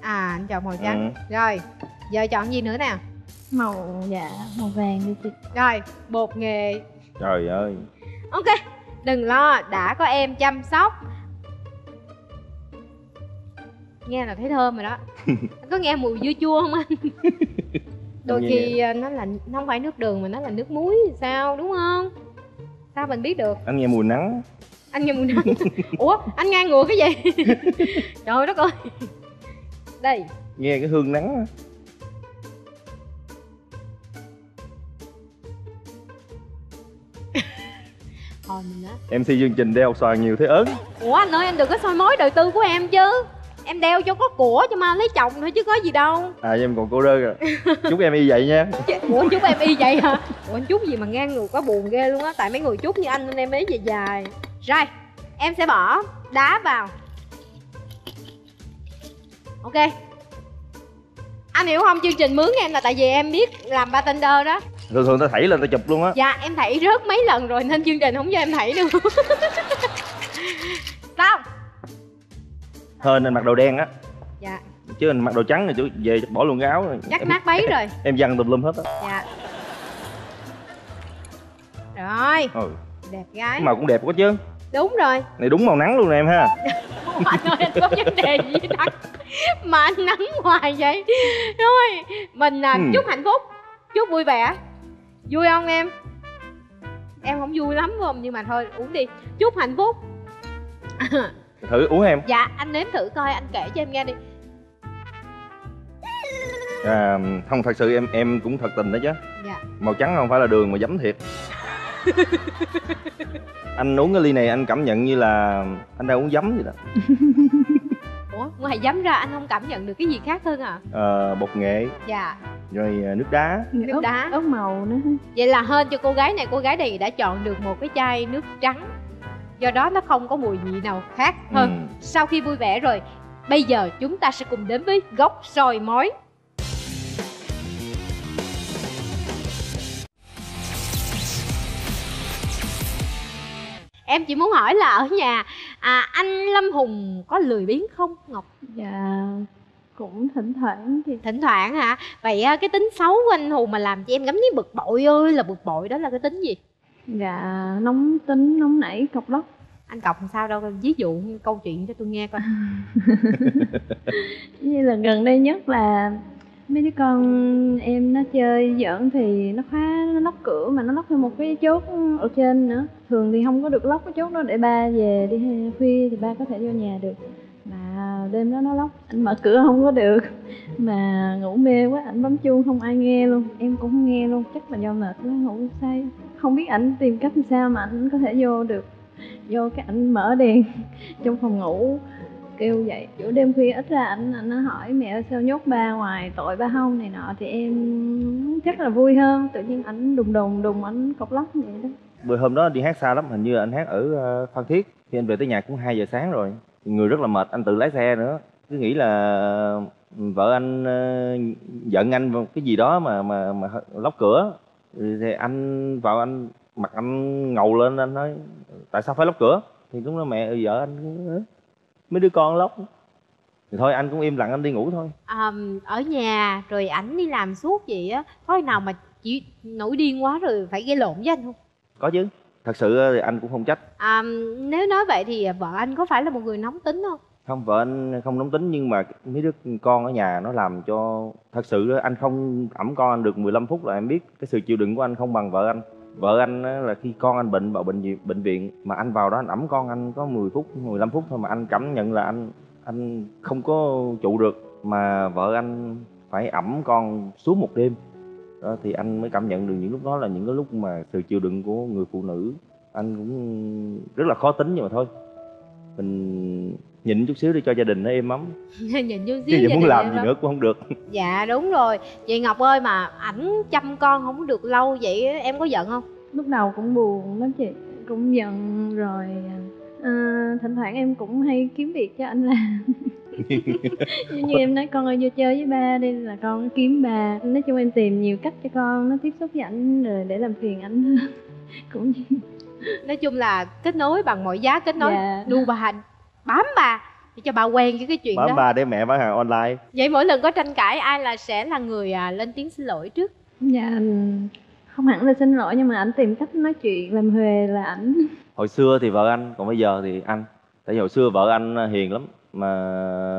À anh chọn màu trắng. Ừ. Rồi, giờ chọn gì nữa nè? Màu dạ, màu vàng đi chị. Rồi, bột nghệ. Trời ơi. Ok, đừng lo, đã có em chăm sóc. Nghe là thấy thơm rồi đó. Anh có nghe mùi dưa chua không anh? Đôi khi nó là nó không phải nước đường mà nó là nước muối sao, đúng không? Sao mình biết được? Anh nghe mùi nắng. Anh nghe mùi nắng. Ủa, anh nghe ngược cái gì? Trời đất ơi. Đây. Nghe cái hương nắng đó. Thôi mình á, em xê chương trình đeo xoàn nhiều thế ớn. Ủa anh ơi, anh đừng có soi mối đời tư của em chứ. Em đeo cho có của cho mà lấy chồng thôi chứ có gì đâu. À em còn cô đơn rồi. Chúc em y vậy nha. Ủa chúc em y vậy hả? Ủa anh chúc gì mà ngang ngược quá, buồn ghê luôn á. Tại mấy người chúc như anh nên em ấy dài dài. Rồi em sẽ bỏ đá vào. Ok. Anh hiểu không, chương trình mướn em là tại vì em biết làm bartender đó. Thường thường ta thảy lên ta chụp luôn á. Dạ em thảy rớt mấy lần rồi nên chương trình không cho em thảy được. Xong. Hên anh mặc đồ đen á. Dạ. Chứ anh mặc đồ trắng rồi về bỏ luôn cái áo rồi. Chắc em, nát bấy rồi. Em văng tùm lum hết á. Dạ. Rồi. Ừ. Đẹp gái. Màu cũng đẹp quá chứ. Đúng rồi. Này đúng màu nắng luôn nè em ha. Ủa, anh ơi anh có vấn đề gì nắng mà anh nắng hoài vậy? Thôi mình ừ. chúc hạnh phúc, chúc vui vẻ. Vui không em? Em không vui lắm không, nhưng mà thôi uống đi. Chúc hạnh phúc. Thử uống em. Dạ anh nếm thử coi, anh kể cho em nghe đi. À, không thật sự em em cũng thật tình đó chứ. Dạ. Màu trắng không phải là đường mà giấm thiệt. Anh uống cái ly này anh cảm nhận như là anh đang uống giấm vậy đó. Ủa ngoài giấm ra anh không cảm nhận được cái gì khác hơn à? Ờ bột nghệ. Dạ. Rồi nước đá. Nước ớt, đá. Ớt màu nữa. Vậy là hên cho cô gái này, cô gái này đã chọn được một cái chai nước trắng. Do đó nó không có mùi vị nào khác hơn. Ừ. Sau khi vui vẻ rồi, bây giờ chúng ta sẽ cùng đến với góc soi mói. Em chỉ muốn hỏi là ở nhà à, anh Lâm Hùng có lười biếng không Ngọc? Dạ cũng thỉnh thoảng thì. Thỉnh thoảng hả? Vậy cái tính xấu của anh Hùng mà làm cho em cảm thấy bực bội ơi là bực bội, đó là cái tính gì? Dạ nóng tính, nóng nảy, cọc lóc. Anh cọc làm sao đâu, ví dụ câu chuyện cho tôi nghe coi. Như là gần đây nhất là mấy đứa con em nó chơi giỡn thì nó khóa, nó lóc cửa mà nó lóc thêm một cái chốt ở trên nữa. Thường thì không có được lóc cái chốt đó để ba về đi khuya thì ba có thể vô nhà được. Mà đêm đó nó lóc, anh mở cửa không có được. Mà ngủ mê quá, ảnh bấm chuông không ai nghe luôn. Em cũng không nghe luôn, chắc là do mệt quá ngủ say. Không biết ảnh tìm cách làm sao mà ảnh có thể vô được. Vô cái ảnh mở đèn trong phòng ngủ kêu vậy. Giữa đêm khuya ít ra ảnh nó hỏi mẹ ơi sao nhốt ba ngoài tội ba không này nọ. Thì em chắc là vui hơn, tự nhiên ảnh đùng đùng đùng ảnh cọc lóc vậy đó. Bữa hôm đó đi hát xa lắm, hình như anh hát ở Phan Thiết. Khi anh về tới nhà cũng hai giờ sáng rồi. Người rất là mệt, anh tự lái xe nữa. Cứ nghĩ là vợ anh giận anh cái gì đó mà mà, mà lóc cửa. Thì anh vào anh mặt anh ngầu lên, anh nói tại sao phải lóc cửa? Thì cũng nói mẹ vợ anh mấy đứa con lóc. Thì thôi anh cũng im lặng anh đi ngủ thôi. À, ở nhà rồi ảnh đi làm suốt vậy á, có nào mà chỉ nổi điên quá rồi phải gây lộn với anh không? Có chứ, thật sự thì anh cũng không trách. À, nếu nói vậy thì vợ anh có phải là một người nóng tính không? Không, vợ anh không nóng tính nhưng mà mấy đứa con ở nhà nó làm cho... Thật sự anh không ẵm con anh được mười lăm phút là em biết cái sự chịu đựng của anh không bằng vợ anh. Vợ anh là khi con anh bệnh vào bệnh viện, bệnh viện mà anh vào đó anh ẵm con anh có mười phút, mười lăm phút thôi mà anh cảm nhận là anh anh không có trụ được. Mà vợ anh phải ẵm con suốt một đêm. Đó, thì anh mới cảm nhận được những lúc đó là những cái lúc mà sự chịu đựng của người phụ nữ. Anh cũng rất là khó tính nhưng mà thôi mình nhịn chút xíu đi cho gia đình nó êm ấm. Nhịn chút xíu chứ muốn làm gì nữa cũng không được. Dạ đúng rồi. Vậy Ngọc ơi, mà ảnh chăm con không được lâu vậy em có giận không? lúc đầu cũng buồn lắm chị, cũng giận rồi. À, thỉnh thoảng em cũng hay kiếm việc cho anh làm. Như, như em nói con ơi vô chơi với ba đi là con kiếm ba. Nói chung em tìm nhiều cách cho con nó tiếp xúc với ảnh rồi để làm phiền ảnh hơn. Cũng như... Nói chung là kết nối bằng mọi giá, kết nối yeah. đu bà hành, bám bà để cho bà quen với cái chuyện bám đó. Bám bà để mẹ bán hàng online. Vậy mỗi lần có tranh cãi ai là sẽ là người à, lên tiếng xin lỗi trước? Dạ yeah. Không hẳn là xin lỗi nhưng mà ảnh tìm cách nói chuyện làm huề là ảnh. Hồi xưa thì vợ anh, còn bây giờ thì anh. Tại vì hồi xưa vợ anh hiền lắm, mà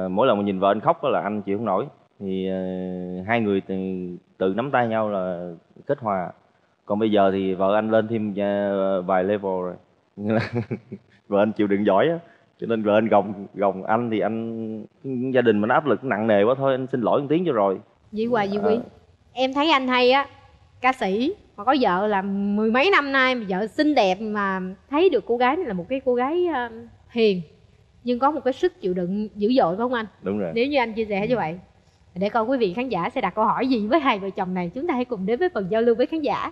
mỗi lần mà nhìn vợ anh khóc là anh chịu không nổi. Thì uh, hai người từ, từ nắm tay nhau là kết hòa. Còn bây giờ thì vợ anh lên thêm uh, vài level rồi. Vợ anh chịu đựng giỏi á, cho nên vợ anh gồng gồng anh thì anh gia đình mình áp lực nặng nề quá, thôi anh xin lỗi một tiếng cho rồi. Dĩ Hoài, Dĩ Quý, em thấy anh hay á, ca sĩ mà có vợ là mười mấy năm nay, mà vợ xinh đẹp, mà thấy được cô gái là một cái cô gái hiền nhưng có một cái sức chịu đựng dữ dội, phải không anh? Đúng rồi. Nếu như anh chia sẻ ừ. như vậy, để coi quý vị khán giả sẽ đặt câu hỏi gì với hai vợ chồng này, chúng ta hãy cùng đến với phần giao lưu với khán giả.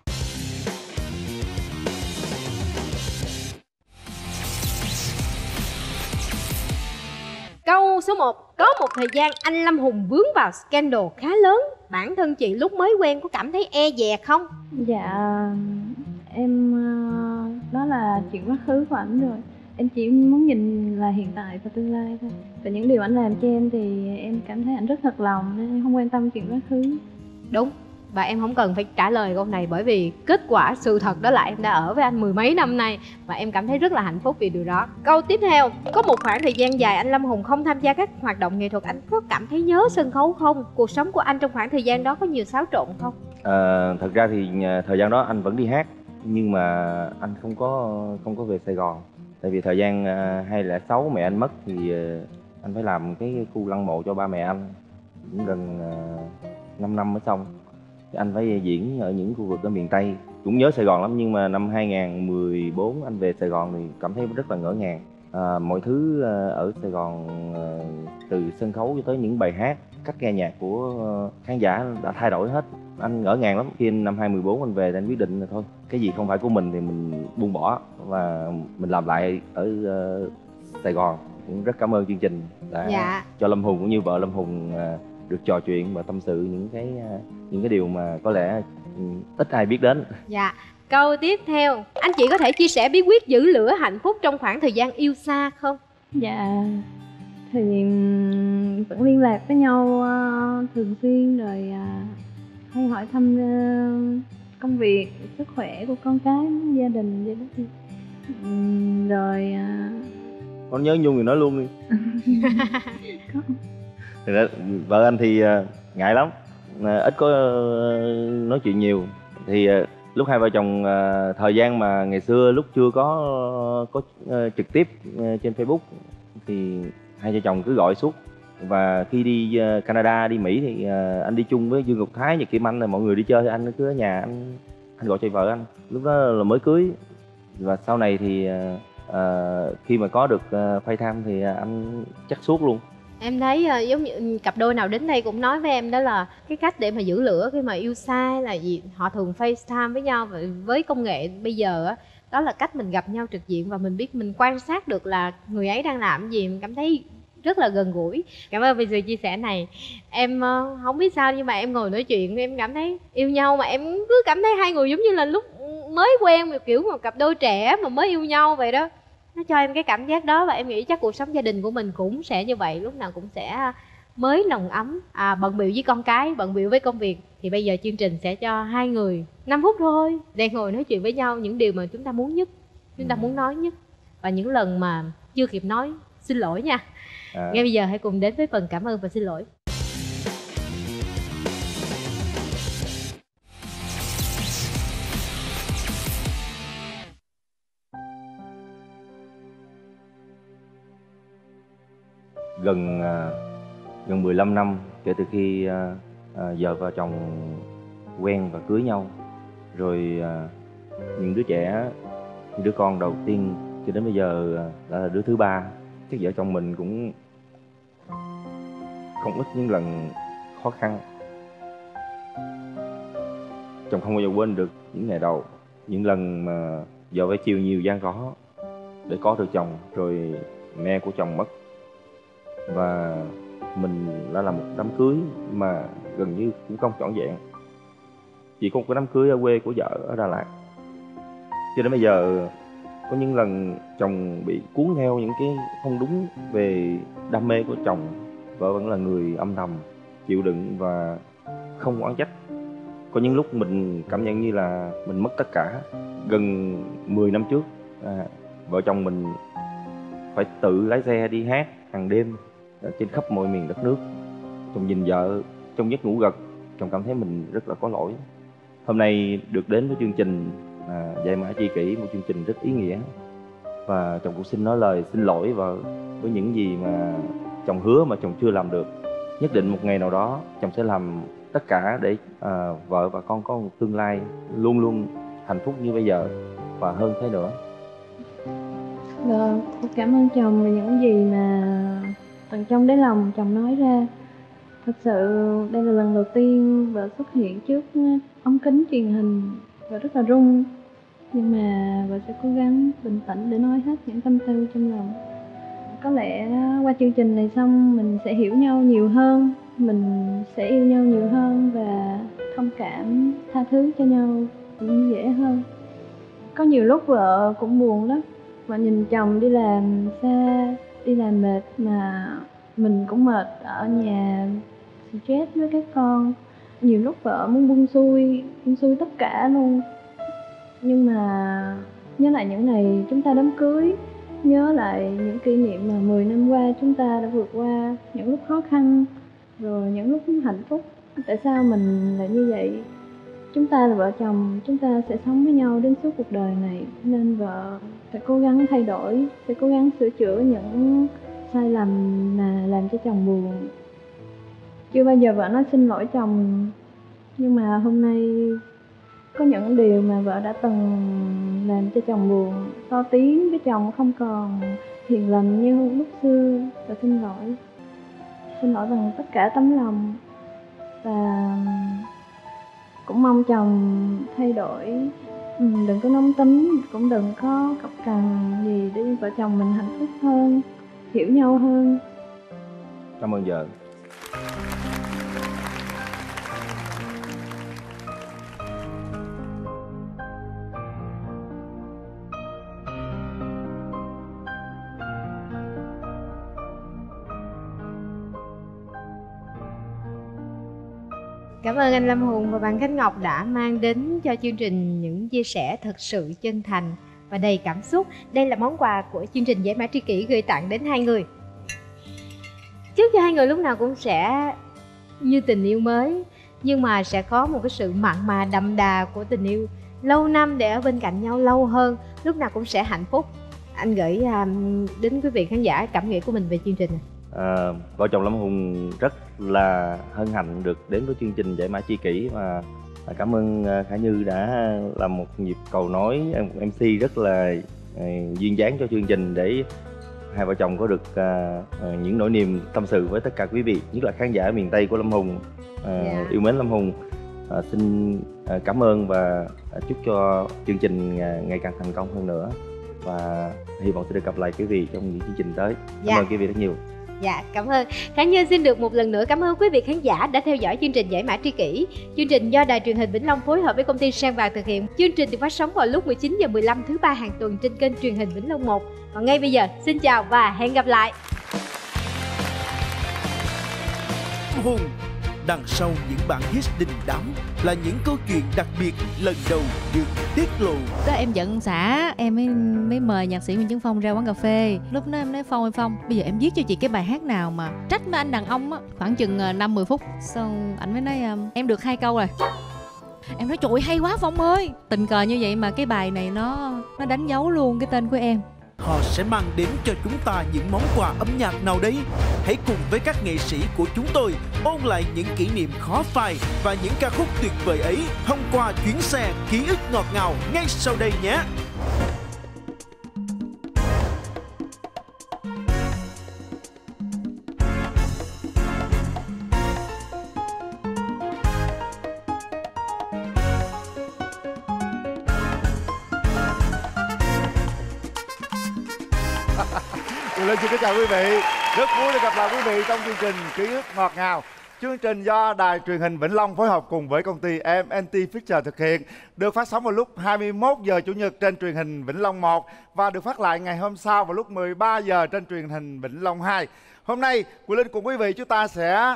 Câu số một. Có một thời gian anh Lâm Hùng vướng vào scandal khá lớn. Bản thân chị lúc mới quen có cảm thấy e dè không? Dạ em, đó là chuyện quá khứ của ảnh rồi. Em chỉ muốn nhìn là hiện tại và tương lai thôi. Và những điều ảnh làm cho em thì em cảm thấy ảnh rất thật lòng, nên em không quan tâm chuyện quá khứ. Đúng. Và em không cần phải trả lời câu này, bởi vì kết quả sự thật đó là em đã ở với anh mười mấy năm nay và em cảm thấy rất là hạnh phúc vì điều đó. Câu tiếp theo. Có một khoảng thời gian dài anh Lâm Hùng không tham gia các hoạt động nghệ thuật. Anh có cảm thấy nhớ sân khấu không? Cuộc sống của anh trong khoảng thời gian đó có nhiều xáo trộn không? À, thật ra thì thời gian đó anh vẫn đi hát, nhưng mà anh không có không có về Sài Gòn. Tại vì thời gian hai không không sáu mẹ anh mất thì anh phải làm cái khu lăng mộ cho ba mẹ anh, cũng gần năm năm mới xong. Anh phải diễn ở những khu vực ở miền Tây. Cũng nhớ Sài Gòn lắm, nhưng mà năm hai không một bốn anh về Sài Gòn thì cảm thấy rất là ngỡ ngàng. À, mọi thứ ở Sài Gòn, từ sân khấu cho tới những bài hát, cách nghe nhạc của khán giả đã thay đổi hết. Anh ngỡ ngàng lắm. Khi năm hai không một bốn anh về thì anh quyết định là thôi, cái gì không phải của mình thì mình buông bỏ và mình làm lại ở Sài Gòn. Cũng rất cảm ơn chương trình đã dạ. cho Lâm Hùng cũng như vợ Lâm Hùng được trò chuyện và tâm sự những cái những cái điều mà có lẽ ít ai biết đến. Dạ. Câu tiếp theo. Anh chị có thể chia sẻ bí quyết giữ lửa hạnh phúc trong khoảng thời gian yêu xa không? Dạ. Thì vẫn liên lạc với nhau thường xuyên, rồi hay hỏi thăm công việc, sức khỏe của con cái, gia đình vậy đó. Rồi con nhớ Nhung thì nói luôn đi. Thì đó, vợ anh thì uh, ngại lắm, uh, ít có uh, nói chuyện nhiều. Thì uh, lúc hai vợ chồng uh, thời gian mà ngày xưa lúc chưa có uh, có uh, trực tiếp uh, trên Facebook thì hai vợ chồng cứ gọi suốt. Và khi đi uh, Canada, đi Mỹ thì uh, anh đi chung với Dương Ngọc Thái, Nhật Kim Anh, là mọi người đi chơi thì anh cứ ở nhà anh anh gọi cho vợ anh. Lúc đó là mới cưới. Và sau này thì uh, uh, khi mà có được uh, FaceTime thì uh, anh chắc suốt luôn. Em thấy giống như cặp đôi nào đến đây cũng nói với em đó là cái cách để mà giữ lửa khi mà yêu xa là gì, họ thường FaceTime với nhau. Với công nghệ bây giờ đó là cách mình gặp nhau trực diện và mình biết, mình quan sát được là người ấy đang làm gì, mình cảm thấy rất là gần gũi. Cảm ơn vì sự chia sẻ này. Em không biết sao nhưng mà em ngồi nói chuyện em cảm thấy yêu nhau, mà em cứ cảm thấy hai người giống như là lúc mới quen, kiểu một cặp đôi trẻ mà mới yêu nhau vậy đó. Nó cho em cái cảm giác đó và em nghĩ chắc cuộc sống gia đình của mình cũng sẽ như vậy, lúc nào cũng sẽ mới nồng ấm, à, bận bịu với con cái, bận bịu với công việc. Thì bây giờ chương trình sẽ cho hai người năm phút thôi để ngồi nói chuyện với nhau những điều mà chúng ta muốn nhất, chúng ta muốn nói nhất, và những lần mà chưa kịp nói xin lỗi nha. à. Ngay bây giờ hãy cùng đến với phần cảm ơn và xin lỗi. Gần gần mười lăm năm kể từ khi vợ và chồng quen và cưới nhau. Rồi những đứa trẻ, những đứa con đầu tiên cho đến bây giờ đã là đứa thứ ba. Các vợ chồng mình cũng không ít những lần khó khăn. Chồng không bao giờ quên được những ngày đầu những lần mà vợ phải chịu nhiều gian khó để có được chồng, rồi mẹ của chồng mất, và mình đã làm một đám cưới mà gần như cũng không trọn vẹn. Chỉ có một cái đám cưới ở quê của vợ ở Đà Lạt. Cho đến bây giờ có những lần chồng bị cuốn theo những cái không đúng về đam mê của chồng, vợ vẫn là người âm thầm chịu đựng và không oán trách. Có những lúc mình cảm nhận như là mình mất tất cả. Gần mười năm trước, à, vợ chồng mình phải tự lái xe đi hát hàng đêm trên khắp mọi miền đất nước. Chồng nhìn vợ trong giấc ngủ gật, chồng cảm thấy mình rất là có lỗi. Hôm nay được đến với chương trình à, Giải mã tri kỷ, một chương trình rất ý nghĩa, và chồng cũng xin nói lời xin lỗi vợ với những gì mà chồng hứa mà chồng chưa làm được. Nhất định một ngày nào đó chồng sẽ làm tất cả để à, vợ và con có một tương lai luôn luôn hạnh phúc như bây giờ và hơn thế nữa. Rồi, cảm ơn chồng về những gì mà tận trong đáy lòng chồng nói ra. Thật sự đây là lần đầu tiên vợ xuất hiện trước ống kính truyền hình, vợ rất là run, nhưng mà vợ sẽ cố gắng bình tĩnh để nói hết những tâm tư trong lòng. Có lẽ qua chương trình này xong mình sẽ hiểu nhau nhiều hơn, mình sẽ yêu nhau nhiều hơn và thông cảm tha thứ cho nhau cũng dễ hơn. Có nhiều lúc vợ cũng buồn lắm, vợ nhìn chồng đi làm xa, đi làm mệt mà mình cũng mệt, ở nhà stress với các con. Nhiều lúc vợ muốn buông xuôi, buông xuôi tất cả luôn. Nhưng mà nhớ lại những ngày chúng ta đám cưới, nhớ lại những kỷ niệm mà mười năm qua chúng ta đã vượt qua, những lúc khó khăn, rồi những lúc hạnh phúc. Tại sao mình lại như vậy? Chúng ta là vợ chồng, chúng ta sẽ sống với nhau đến suốt cuộc đời này. Nên vợ phải cố gắng thay đổi, phải cố gắng sửa chữa những sai lầm mà làm cho chồng buồn. Chưa bao giờ vợ nói xin lỗi chồng, nhưng mà hôm nay có những điều mà vợ đã từng làm cho chồng buồn, to tiếng với chồng không còn hiền lành như lúc xưa. Vợ xin lỗi, xin lỗi bằng tất cả tấm lòng, và cũng mong chồng thay đổi, đừng có nóng tính, cũng đừng có cọc cằn gì để vợ chồng mình hạnh phúc hơn, hiểu nhau hơn. Cảm ơn vợ. Cảm ơn anh Lâm Hùng và bạn Khánh Ngọc đã mang đến cho chương trình những chia sẻ thật sự chân thành và đầy cảm xúc. Đây là món quà của chương trình Giải mã tri kỷ gửi tặng đến hai người. Chúc cho hai người lúc nào cũng sẽ như tình yêu mới, nhưng mà sẽ có một cái sự mặn mà đậm đà của tình yêu lâu năm để ở bên cạnh nhau lâu hơn, lúc nào cũng sẽ hạnh phúc. Anh gửi đến quý vị khán giả cảm nghĩ của mình về chương trình này. À, vợ chồng Lâm Hùng rất là hân hạnh được đến với chương trình Giải mã tri kỷ, và cảm ơn Khả Như đã làm một nhịp cầu nói, một em xê rất là duyên dáng cho chương trình để hai vợ chồng có được những nỗi niềm tâm sự với tất cả quý vị, nhất là khán giả miền Tây của Lâm Hùng yeah. yêu mến Lâm Hùng. À, xin cảm ơn và chúc cho chương trình ngày càng thành công hơn nữa, và hy vọng sẽ được gặp lại quý vị trong những chương trình tới. Cảm yeah. ơn quý vị rất nhiều. Dạ, cảm ơn. Khánh Như xin được một lần nữa cảm ơn quý vị khán giả đã theo dõi chương trình Giải mã tri kỷ. Chương trình do Đài truyền hình Vĩnh Long phối hợp với công ty Sang Vàng thực hiện. Chương trình được phát sóng vào lúc mười chín giờ mười lăm thứ ba hàng tuần trên kênh truyền hình Vĩnh Long một. Còn ngay bây giờ, xin chào và hẹn gặp lại. Hùng, đằng sau những bản hit đình đám là những câu chuyện đặc biệt lần đầu được tiết lộ. Đó, em giận xã, em mới, mới mời nhạc sĩ Nguyễn Chấn Phong ra quán cà phê. Lúc đó em nói Phong ơi Phong, bây giờ em viết cho chị cái bài hát nào mà trách mấy anh đàn ông á, khoảng chừng năm mười phút. Xong anh mới nói em được hai câu rồi. Em nói trời ơi, hay quá Phong ơi. Tình cờ như vậy mà cái bài này nó nó đánh dấu luôn cái tên của em. Họ sẽ mang đến cho chúng ta những món quà âm nhạc nào đấy? Hãy cùng với các nghệ sĩ của chúng tôi ôn lại những kỷ niệm khó phai và những ca khúc tuyệt vời ấy thông qua chuyến xe ký ức ngọt ngào ngay sau đây nhé. Quỳnh Linh xin kính chào quý vị. Rất vui được gặp lại quý vị trong chương trình Ký ức ngọt ngào. Chương trình do Đài truyền hình Vĩnh Long phối hợp cùng với công ty em and tê Pictures thực hiện, được phát sóng vào lúc hai mươi mốt giờ Chủ nhật trên truyền hình Vĩnh Long một và được phát lại ngày hôm sau vào lúc mười ba giờ trên truyền hình Vĩnh Long hai. Hôm nay, Quỳnh Linh cùng quý vị chúng ta sẽ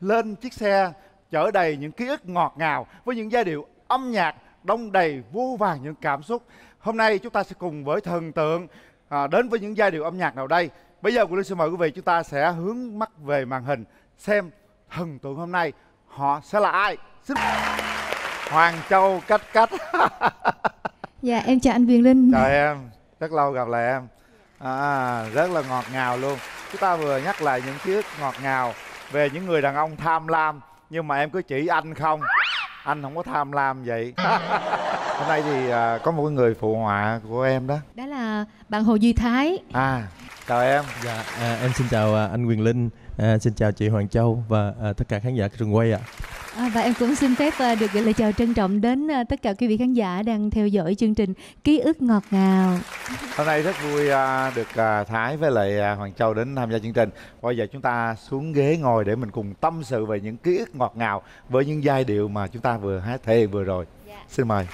lên chiếc xe chở đầy những ký ức ngọt ngào với những giai điệu âm nhạc đông đầy vô vàn những cảm xúc. Hôm nay chúng ta sẽ cùng với thần tượng à, đến với những giai điệu âm nhạc nào đây. Bây giờ Quỳnh Linh xin mời quý vị chúng ta sẽ hướng mắt về màn hình xem thần tượng hôm nay họ sẽ là ai. Xin... Hoàng Châu cách cách. Dạ em chào anh Quyền Linh. Chào em, rất lâu gặp lại em. À, rất là ngọt ngào luôn. Chúng ta vừa nhắc lại những ký ức ngọt ngào về những người đàn ông tham lam, nhưng mà em cứ chỉ anh không, anh không có tham lam vậy. Hôm nay thì à, có một người phụ họa của em đó. Đó là bạn Hồ Duy Thái. À, chào em. Dạ, à, em xin chào anh Quyền Linh, à, xin chào chị Hoàng Châu và à, tất cả khán giả trường quay ạ. À. À, và em cũng xin phép à, được gửi lời chào trân trọng đến à, tất cả quý vị khán giả đang theo dõi chương trình Ký ức ngọt ngào. Hôm nay rất vui à, được à, Thái với lại à, Hoàng Châu đến tham gia chương trình. Bây giờ chúng ta xuống ghế ngồi để mình cùng tâm sự về những ký ức ngọt ngào với những giai điệu mà chúng ta vừa hát thể hiện vừa rồi. Dạ. Xin mời.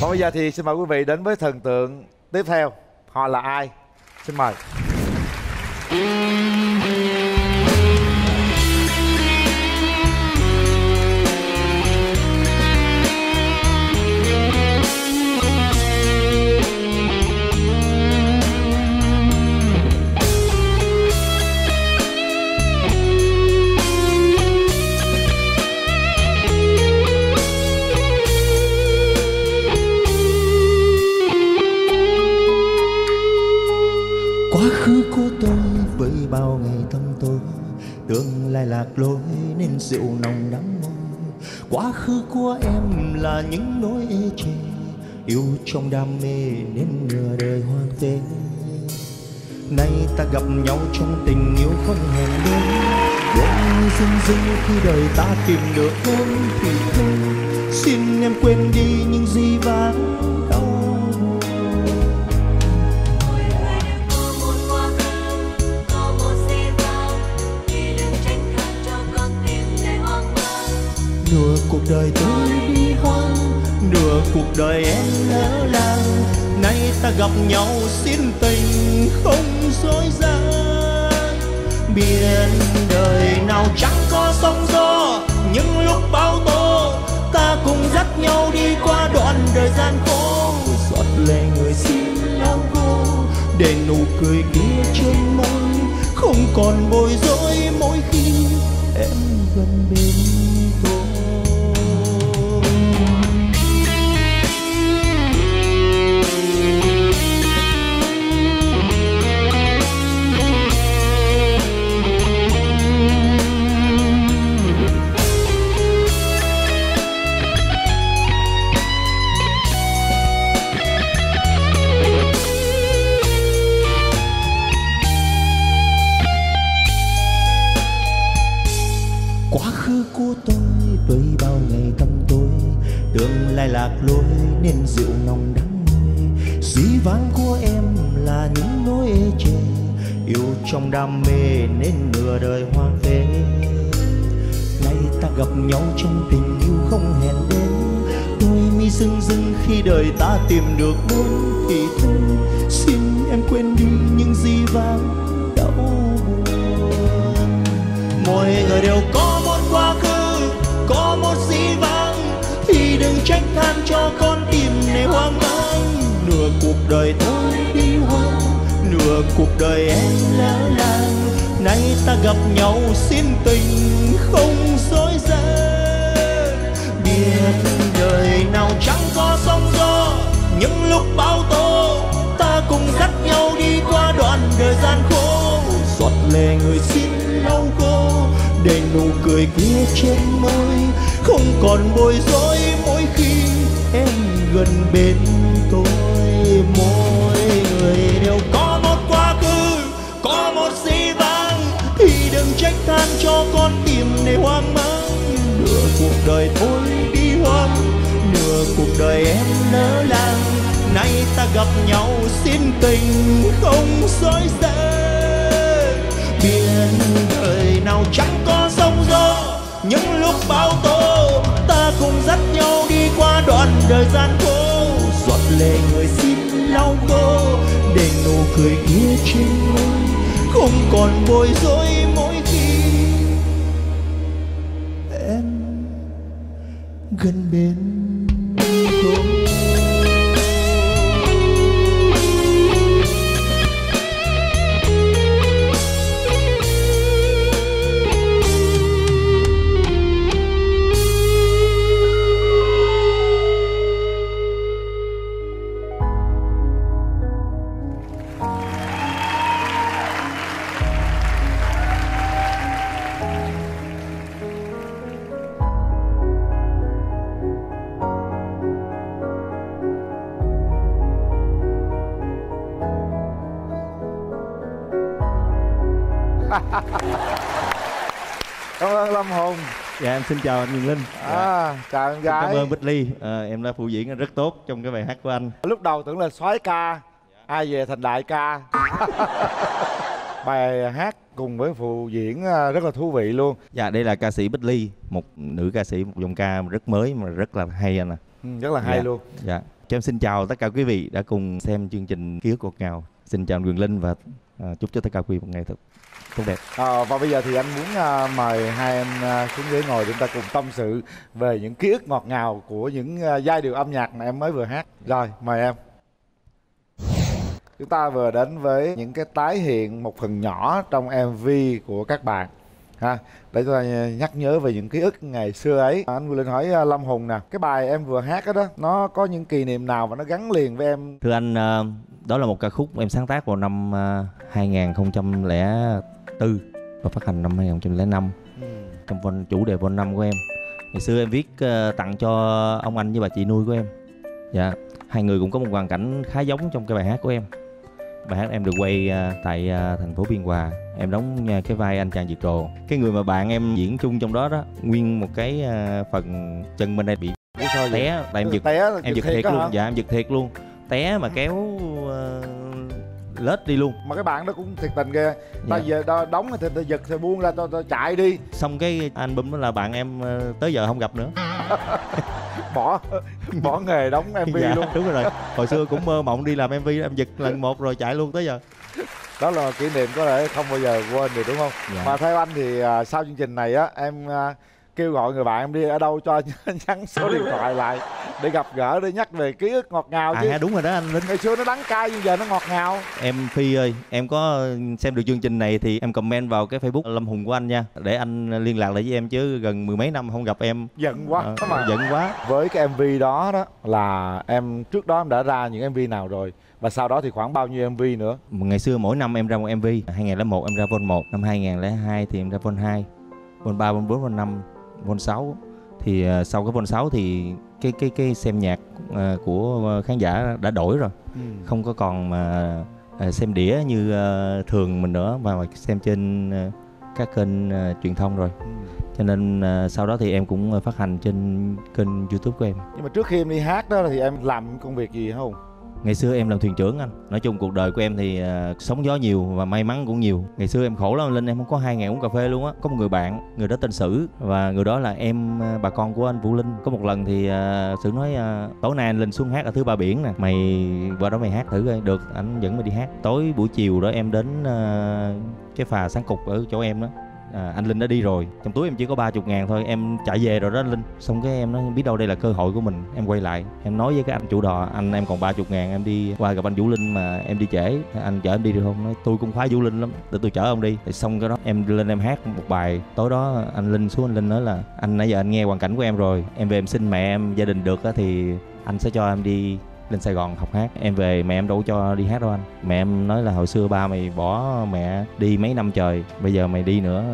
Còn bây giờ thì xin mời quý vị đến với thần tượng tiếp theo. Họ là ai? Xin mời. Bao ngày thâm tối, tương lai lạc lối nên rượu nồng đắng môi. Quá khứ của em là những nỗi ê chề, yêu trong đam mê nên nửa đời hoang phế. Nay ta gặp nhau trong tình yêu không hề đơn, đôi dưng dưng khi đời ta tìm được em thì thôi, xin em quên đi những gì vãng đau. Nửa cuộc đời tôi đi hoang, nửa cuộc đời em lỡ làng. Nay ta gặp nhau xin tình không dối gian. Biển đời nào chẳng có sóng gió, những lúc bão tố ta cùng dắt nhau đi qua đoạn đời gian khổ. Giọt lệ người xin lau khô, để nụ cười kia trên môi không còn bối rối mỗi khi em gần bên. Lạc lối nên rượu nồng đắng môi, dĩ vãng của em là những nỗi ê chề, yêu trong đam mê nên nửa đời hoang phế. Nay ta gặp nhau trong tình yêu không hẹn đến, đôi mi rưng rưng khi đời ta tìm được muốn thì thôi, xin em quên đi những gì vãng đau buồn. Mỗi người đều có một quá khứ, có một dĩ vãng, đừng trách than cho con tim này hoang mang. Nửa cuộc đời tôi đi hoang, nửa cuộc đời em lỡ làng. Nay ta gặp nhau xin tình không dối gian. Biết đời nào chẳng có sóng gió, những lúc bão tố ta cùng dắt nhau đi qua đoạn đời gian khổ. Giọt lệ người xin lau khô, để nụ cười kia trên môi không còn bối rối mỗi khi em gần bên tôi. Mỗi người đều có một quá khứ, có một dĩ vãng, thì đừng trách than cho con tim này hoang mang. Nửa cuộc đời thôi đi hoang, nửa cuộc đời em lỡ làng. Nay ta gặp nhau xin tình không dối rẽ. Biển đời nào chẳng có sóng gió, những lúc bão tố ta cùng dắt nhau đi qua đoạn đời gian khổ. Giọt lệ người xin lau khô để nụ cười kia trên môi không còn bối rối mỗi khi em gần bên tôi. Cảm ơn Lâm Hùng. Dạ em xin chào anh Nguyễn Linh. Dạ. À, chào em gái. Cảm ơn Bích Ly. À, em đã phụ diễn rất tốt trong cái bài hát của anh. Lúc đầu tưởng là soái ca, ai về thành đại ca. Bài hát cùng với phụ diễn rất là thú vị luôn. Dạ đây là ca sĩ Bích Ly, một nữ ca sĩ, một giọng ca rất mới mà rất là hay anh ạ. À. Ừ, rất là hay dạ. luôn. Dạ. Cho em xin chào tất cả quý vị đã cùng xem chương trình Ký ức ngọt ngào. Xin chào anh Nguyễn Linh và chúc cho tất cả quý vị một ngày thật tốt đẹp. À, và bây giờ thì anh muốn uh, mời hai em uh, xuống ghế ngồi, chúng ta cùng tâm sự về những ký ức ngọt ngào của những uh, giai điệu âm nhạc mà em mới vừa hát. Rồi, mời em. Chúng ta vừa đến với những cái tái hiện một phần nhỏ trong em vê của các bạn ha, để chúng ta nhắc nhớ về những ký ức ngày xưa ấy. À, anh Vũ Linh hỏi uh, Lâm Hùng nè, cái bài em vừa hát đó, đó nó có những kỷ niệm nào mà nó gắn liền với em? Thưa anh, uh, đó là một ca khúc em sáng tác vào năm uh, hai nghìn không trăm lẻ tư và phát hành năm hai nghìn không trăm lẻ năm. Ừ. Trong phần chủ đề Vol năm của em, ngày xưa em viết uh, tặng cho ông anh với bà chị nuôi của em. Dạ, hai người cũng có một hoàn cảnh khá giống trong cái bài hát của em. Bài hát em được quay uh, tại uh, thành phố Biên Hòa. Em đóng uh, cái vai anh chàng Việt Trồ, cái người mà bạn em diễn chung trong đó đó. Nguyên một cái uh, phần chân bên đây bị té, té em giật, em giật thiệt, thiệt luôn hả? Dạ em giật thiệt luôn, té mà kéo uh, lết đi luôn. Mà cái bạn đó cũng thiệt tình kìa. Tao dạ. giờ đóng thì tao giật thì buông ra tao chạy đi. Xong cái album đó là bạn em tới giờ không gặp nữa. Bỏ bỏ nghề đóng em vê dạ, luôn. Đúng rồi. Hồi xưa cũng mơ mộng đi làm em vê, em giật lần một rồi chạy luôn tới giờ. Đó là kỷ niệm có thể không bao giờ quên được đúng không? Dạ. Mà theo anh thì sau chương trình này á, em kêu gọi người bạn em đi ở đâu cho nhắn số điện thoại lại để gặp gỡ, để nhắc về ký ức ngọt ngào. À chứ. Đúng rồi đó anh Linh. Ngày xưa nó đắng cay nhưng giờ nó ngọt ngào. Em Phi ơi, em có xem được chương trình này thì em comment vào cái Facebook Lâm Hùng của anh nha, để anh liên lạc lại với em, chứ gần mười mấy năm không gặp em giận quá. À, mà. Giận quá. Với cái em vê đó đó là em trước đó em đã ra những em vê nào rồi? Và sau đó thì khoảng bao nhiêu em vê nữa? Ngày xưa mỗi năm em ra một em vê. hai nghìn không trăm lẻ một em ra Vol một, năm hai nghìn không trăm lẻ hai thì em ra Vol hai, Vol ba, Vol bốn, Vol năm, Vol sáu. Thì uh, sau cái Vol sáu thì cái cái cái xem nhạc uh, của khán giả đã đổi rồi. Ừ. Không có còn mà uh, xem đĩa như uh, thường mình nữa, mà xem trên uh, các kênh uh, truyền thông rồi. Ừ. Cho nên uh, sau đó thì em cũng phát hành trên kênh YouTube của em. Nhưng mà trước khi em đi hát đó thì em làm công việc gì không? Ngày xưa em làm thuyền trưởng anh. Nói chung cuộc đời của em thì uh, sóng gió nhiều và may mắn cũng nhiều. Ngày xưa em khổ lắm Linh, em không có hai ngày uống cà phê luôn á. Có một người bạn, người đó tên Sử, và người đó là em uh, bà con của anh Vũ Linh. Có một lần thì uh, Sử nói uh, tối nay anh Linh xuống hát ở Thứ Ba Biển nè, mày qua đó mày hát thử coi. Được, anh dẫn mày đi hát. Tối buổi chiều đó em đến uh, cái phà sáng cục ở chỗ em đó. À, anh Linh đã đi rồi, trong túi em chỉ có ba mươi ngàn thôi, em chạy về rồi đó anh Linh. Xong cái em nói biết đâu đây là cơ hội của mình, em quay lại. Em nói với cái anh chủ đò, anh em còn ba mươi ngàn em đi qua gặp anh Vũ Linh mà em đi trễ, anh chở em đi được không? Nói tôi cũng khoái Vũ Linh lắm, để tôi chở ông đi. Thì xong cái đó em lên em hát một bài. Tối đó anh Linh xuống, anh Linh nói là anh nãy giờ anh nghe hoàn cảnh của em rồi, em về em xin mẹ em gia đình được thì anh sẽ cho em đi lên Sài Gòn học hát. Em về mẹ em đâu cho đi hát đâu anh. Mẹ em nói là hồi xưa ba mày bỏ mẹ đi mấy năm trời, bây giờ mày đi nữa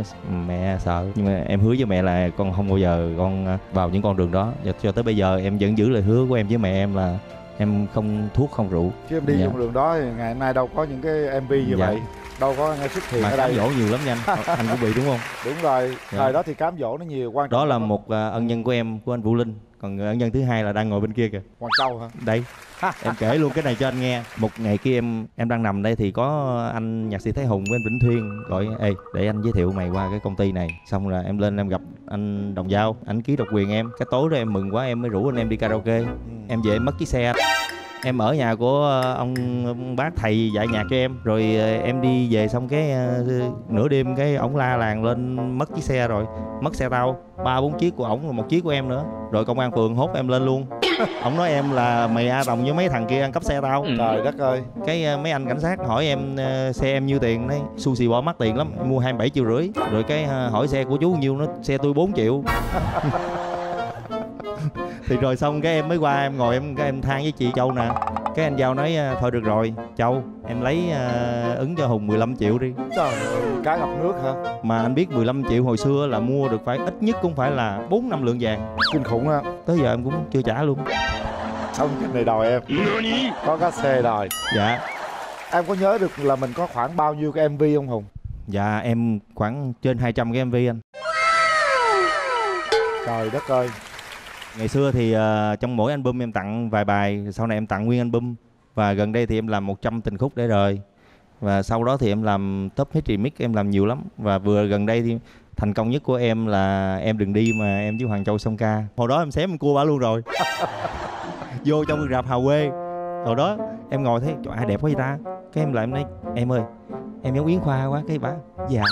mẹ sợ. Nhưng mà em hứa với mẹ là con không bao giờ con vào những con đường đó. Và cho tới bây giờ em vẫn giữ lời hứa của em với mẹ em là em không thuốc không rượu. Chứ em đi dạ. dùng đường đó thì ngày hôm nay đâu có những cái em vê như dạ. vậy. đâu có nghe xuất hiện mà ở đây. Cám dỗ nhiều lắm nha anh. Anh cũng bị đúng không? Đúng rồi, thời dạ. đó thì cám dỗ nó nhiều. Quan trọng đó là đó. Một ân nhân của em, của anh Vũ Linh. Còn ân nhân thứ hai là đang ngồi bên kia kìa, Hoàng Châu hả? Đây, em kể luôn cái này cho anh nghe. Một ngày kia em em đang nằm đây thì có anh nhạc sĩ Thái Hùng với anh Vĩnh Thuyên gọi: ê, để anh giới thiệu mày qua cái công ty này. Xong là em lên em gặp anh Đồng Giao, anh ký độc quyền em. Cái tối đó em mừng quá em mới rủ anh em đi karaoke. ừ. Em về em mất chiếc xe. Em ở nhà của ông, ông bác thầy dạy nhạc cho em. Rồi em đi về xong cái nửa đêm cái ổng la làng lên mất chiếc xe rồi. Mất xe tao, ba bốn chiếc của ổng rồi một chiếc của em nữa. Rồi công an phường hốt em lên luôn. Ổng nói em là mày a đồng với mấy thằng kia ăn cắp xe tao. ừ. Trời đất ơi. Cái mấy anh cảnh sát hỏi em xe em nhiêu tiền đấy. Xu xì bỏ mắc tiền lắm, mua hai mươi bảy triệu rưỡi. Rồi cái hỏi xe của chú nhiêu, nó xe tôi bốn triệu. Thì rồi xong cái em mới qua em ngồi em em than với chị Châu nè. Cái anh Giao nói thôi được rồi Châu, em lấy uh, ứng cho Hùng mười lăm triệu đi. Trời ơi, cá ngập nước hả? Mà anh biết mười lăm triệu hồi xưa là mua được phải ít nhất cũng phải là bốn năm lượng vàng. Kinh khủng á. Tới giờ em cũng chưa trả luôn. Xong cái này đòi em. Có cái xe đòi. Dạ. Em có nhớ được là mình có khoảng bao nhiêu cái em vê không Hùng? Dạ em khoảng trên hai trăm cái em vê anh. Trời đất ơi. Ngày xưa thì uh, trong mỗi album em tặng vài bài, sau này em tặng nguyên album. Và gần đây thì em làm một trăm tình khúc để đời. Và sau đó thì em làm top hit remix, em làm nhiều lắm. Và vừa gần đây thì thành công nhất của em là Em Đừng Đi mà em với Hoàng Châu Song Ca. Hồi đó em xém em cua bả luôn rồi. Vô trong rạp Hà Quê. Hồi đó em ngồi thấy trời ai đẹp quá vậy ta. Cái em lại em nói em ơi em giống Yến Khoa quá. Cái bả dạ.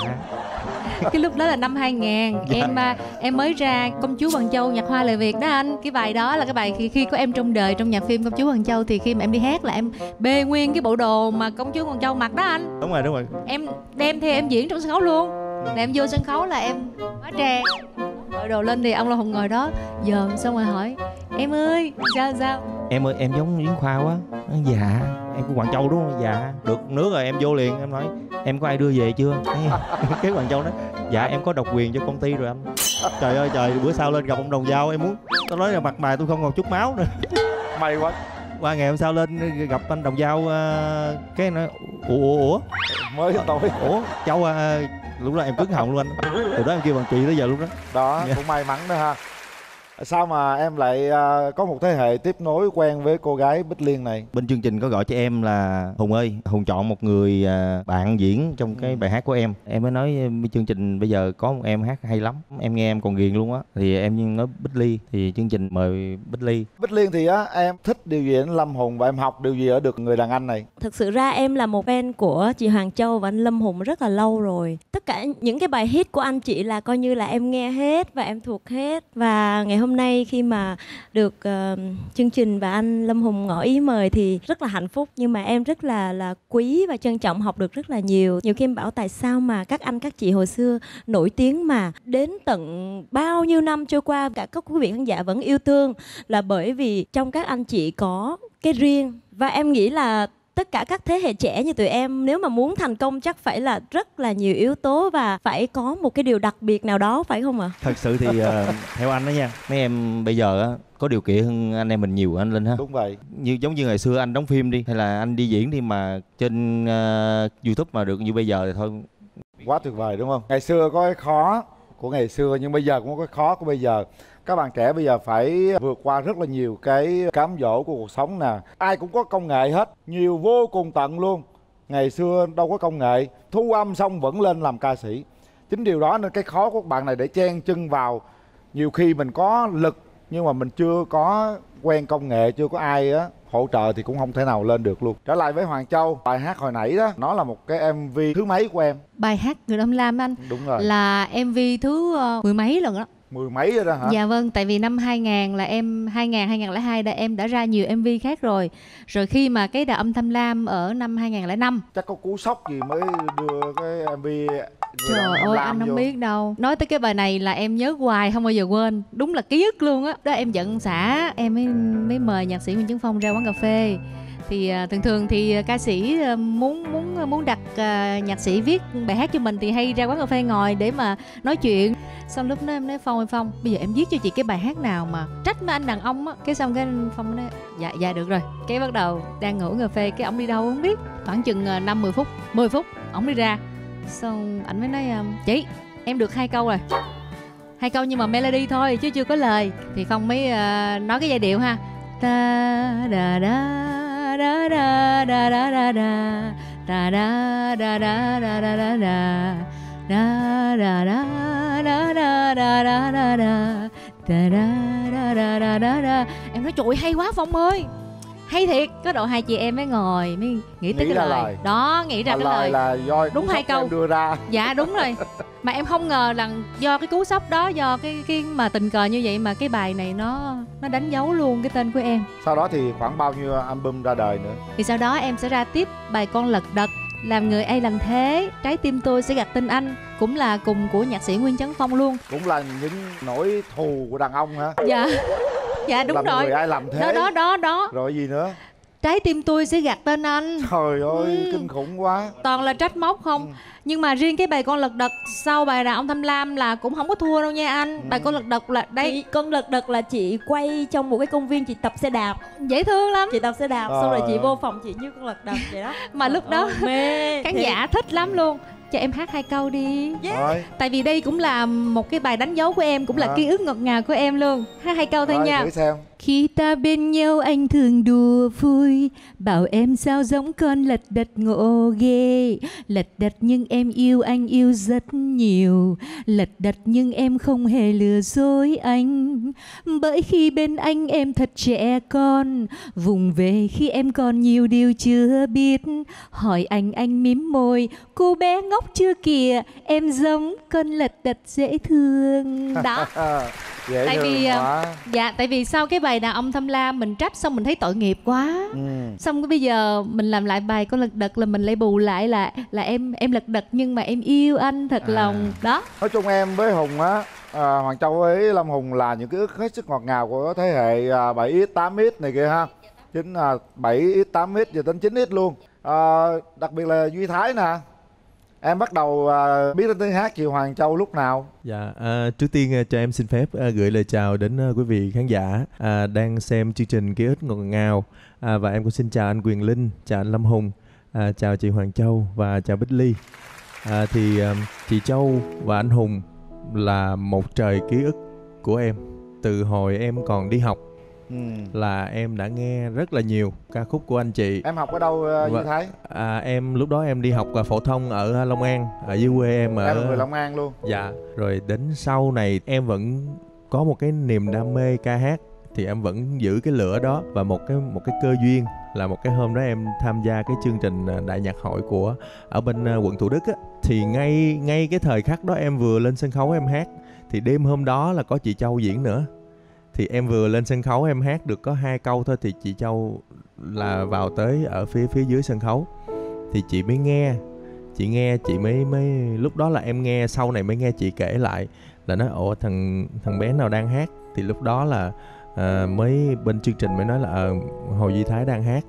Cái lúc đó là năm hai nghìn. Dạ. Em em mới ra Công Chúa Hoàng Châu nhạc Hoa lời Việt đó anh. Cái bài đó là cái bài khi, khi có em trong đời trong nhà phim Công Chúa Hoàng Châu. Thì khi mà em đi hát là em bê nguyên cái bộ đồ mà Công Chúa Hoàng Châu mặc đó anh. Đúng rồi, đúng rồi. Em đem theo em diễn trong sân khấu luôn. Là em vô sân khấu là em hóa trang đội đồ lên thì ông Lâm Hùng ngồi đó giờ xong rồi hỏi em ơi sao sao em ơi em giống Yến Khoa quá. Dạ em của Hoàng Châu đúng không? Dạ được nước rồi em vô liền em nói em có ai đưa về chưa? Cái Hoàng Châu nói dạ em có độc quyền cho công ty rồi anh. Trời ơi trời, bữa sau lên gặp ông Đồng Giao em muốn tao nói là mặt mày tôi không còn chút máu nữa. May quá. Qua ngày hôm sau lên gặp anh Đồng Giao cái nói ủa ủa ủa mới tối ủa Châu à. Lúc đó em cứng họng luôn anh. Từ đó em kêu bằng chị tới giờ lúc đó. Đó yeah. Cũng may mắn đó ha. Sao mà em lại uh, có một thế hệ tiếp nối quen với cô gái Bích Liên này? Bên chương trình có gọi cho em là Hùng ơi, Hùng chọn một người uh, bạn diễn trong cái bài hát của em. Em mới nói chương trình bây giờ có một em hát hay lắm. Em nghe em còn ghiền luôn á. Thì em nói Bích Ly, thì chương trình mời Bích Ly. Bích Liên thì á, em thích điều gì anh Lâm Hùng và em học điều gì ở được người đàn anh này? Thực sự ra em là một fan của chị Hoàng Châu và anh Lâm Hùng rất là lâu rồi. Tất cả những cái bài hit của anh chị là coi như là em nghe hết và em thuộc hết. Và ngày hôm Hôm nay khi mà được uh, chương trình và anh Lâm Hùng ngỏ ý mời thì rất là hạnh phúc. Nhưng mà em rất là là quý và trân trọng, học được rất là nhiều. Nhiều khi em bảo tại sao mà các anh các chị hồi xưa nổi tiếng mà đến tận bao nhiêu năm trôi qua cả các quý vị khán giả vẫn yêu thương, là bởi vì trong các anh chị có cái riêng. Và em nghĩ là tất cả các thế hệ trẻ như tụi em nếu mà muốn thành công chắc phải là rất là nhiều yếu tố và phải có một cái điều đặc biệt nào đó, phải không ạ? À? Thật sự thì uh, theo anh đó nha, mấy em bây giờ uh, có điều kiện hơn anh em mình nhiều anh Linh ha. Đúng vậy. Như giống như ngày xưa anh đóng phim đi hay là anh đi diễn đi mà trên uh, YouTube mà được như bây giờ thì thôi quá tuyệt vời đúng không? Ngày xưa có cái khó của ngày xưa nhưng bây giờ cũng có cái khó của bây giờ. Các bạn trẻ bây giờ phải vượt qua rất là nhiều cái cám dỗ của cuộc sống nè. Ai cũng có công nghệ hết, nhiều vô cùng tận luôn. Ngày xưa đâu có công nghệ, thu âm xong vẫn lên làm ca sĩ. Chính điều đó nên cái khó của bạn này để chen chân vào. Nhiều khi mình có lực nhưng mà mình chưa có quen công nghệ, chưa có ai á hỗ trợ thì cũng không thể nào lên được luôn. Trở lại với Hoàng Châu, bài hát hồi nãy đó, nó là một cái em vê thứ mấy của em? Bài hát Người Đâm Lam anh. Đúng rồi. Là em vê thứ uh, mười mấy lần đó. Mười mấy rồi đó hả? Dạ vâng, tại vì năm hai nghìn là em hai nghìn hai không không hai đã em đã ra nhiều em vê khác rồi. Rồi khi mà cái đà âm Thâm Lam ở năm hai nghìn không trăm lẻ năm. Chắc có cú sốc gì mới đưa cái em vê. Trời ơi anh không biết đâu. Nói tới cái bài này là em nhớ hoài không bao giờ quên. Đúng là ký ức luôn á. Đó. đó em giận xả, em mới mới mời nhạc sĩ Nguyễn Chấn Phong ra quán cà phê. Thì thường thường thì ca sĩ muốn muốn muốn đặt nhạc sĩ viết bài hát cho mình thì hay ra quán cà phê ngồi để mà nói chuyện. Xong lúc đó em nói Phong ơi Phong, bây giờ em viết cho chị cái bài hát nào mà trách mấy anh đàn ông á. Cái xong cái Phong nói dạ dạ được rồi. Cái bắt đầu đang ngủ cà phê, cái ổng đi đâu không biết. Khoảng chừng năm mười phút, mười phút ổng đi ra. Xong ảnh mới nói chị em được hai câu rồi, hai câu nhưng mà melody thôi chứ chưa có lời. Thì Phong mới uh, nói cái giai điệu ha, da da da da da da da da da da da da da da da da da da da da da da da da da. Da, da, da, da, da, da, da. Em nói trội hay quá Phong ơi, hay thiệt. Có độ hai chị em mới ngồi mới nghĩ tới nghĩ cái lời. lời đó, nghĩ ra à, cái lời, lời. Là do đúng hai câu đưa ra. Dạ đúng rồi. Mà em không ngờ là do cái cú sốc đó, do cái cái mà tình cờ như vậy mà cái bài này nó nó đánh dấu luôn cái tên của em. Sau đó thì khoảng bao nhiêu album ra đời nữa? Thì sau đó em sẽ ra tiếp bài Con Lật Đật, Làm Người Ấy Làm Thế, Trái Tim Tôi Sẽ Gặt Tên Anh, cũng là cùng của nhạc sĩ Nguyễn Chấn Phong luôn. Cũng là những nỗi thù của đàn ông hả? Dạ. Dạ đúng. Làm rồi. Làm Người Ai Làm Thế. Đó đó đó đó. Rồi gì nữa? Trái Tim Tôi Sẽ Gặt Tên Anh. Trời ơi, ừ. kinh khủng quá. Toàn là trách móc không. Ừ. Nhưng mà riêng cái bài Con Lật Đật sau bài Đàn Ông Tham Lam là cũng không có thua đâu nha anh. Ừ. Bài Con Lật Đật là đây chị, Con Lật Đật là chị quay trong một cái công viên, chị tập xe đạp. Dễ thương lắm. Chị tập xe đạp à. Xong rồi chị vô phòng chị như con lật đật vậy đó. Mà lúc đó à, mê. Khán giả thích lắm luôn. Cho em hát hai câu đi. Yeah. Tại vì đây cũng là một cái bài đánh dấu của em, cũng là à. ký ức ngọt ngào của em luôn. Hát hai câu thôi rồi, nha. Khi ta bên nhau anh thường đùa vui, bảo em sao giống con lật đật ngộ ghê. Lật đật nhưng em yêu anh yêu rất nhiều, lật đật nhưng em không hề lừa dối anh. Bởi khi bên anh em thật trẻ con, vùng về khi em còn nhiều điều chưa biết. Hỏi anh anh mím môi, cô bé ngốc chưa kìa, em giống con lật đật dễ thương. Đó. Dễ tại vì quá. Dạ tại vì sau cái bài Đàn Ông Tham Lam mình trách xong mình thấy tội nghiệp quá. Ừ. Xong cái bây giờ mình làm lại bài Con Lật Đật là mình lại bù lại là là em em lật đật nhưng mà em yêu anh thật à. lòng đó. Nói chung em với Hùng á, à, Hoàng Châu với Lâm Hùng là những cái ức hết sức ngọt ngào của thế hệ bảy ích tám ích này kia ha. Chính à, bảy ích tám ích giờ đến chín ích luôn. À, đặc biệt là Duy Thái nè. Em bắt đầu uh, biết đến tiếng hát chị Hoàng Châu lúc nào? Dạ, uh, trước tiên uh, cho em xin phép uh, gửi lời chào đến uh, quý vị khán giả uh, đang xem chương trình Ký Ức Ngọt Ngào. uh, Và em cũng xin chào anh Quyền Linh, chào anh Lâm Hùng, uh, chào chị Hoàng Châu và chào Bích Ly. uh, Thì uh, chị Châu và anh Hùng là một trời ký ức của em. Từ hồi em còn đi học ừ. là em đã nghe rất là nhiều ca khúc của anh chị. Em học ở đâu uh, Duy Thái? À, em lúc đó em đi học uh, phổ thông ở Long An, ở dưới quê em ở. Em là người Long An luôn. Dạ. Rồi đến sau này em vẫn có một cái niềm đam mê ca hát, thì em vẫn giữ cái lửa đó. Và một cái một cái cơ duyên là một cái hôm đó em tham gia cái chương trình đại nhạc hội của ở bên uh, quận Thủ Đức á, thì ngay ngay cái thời khắc đó em vừa lên sân khấu em hát, thì đêm hôm đó là có chị Châu diễn nữa. Thì em vừa lên sân khấu em hát được có hai câu thôi, thì chị Châu là vào tới ở phía phía dưới sân khấu, thì chị mới nghe, chị nghe chị mới mới lúc đó là em nghe, sau này mới nghe chị kể lại là nói ủa thằng thằng bé nào đang hát, thì lúc đó là à, mới bên chương trình mới nói là à, Hồ Duy Thái đang hát.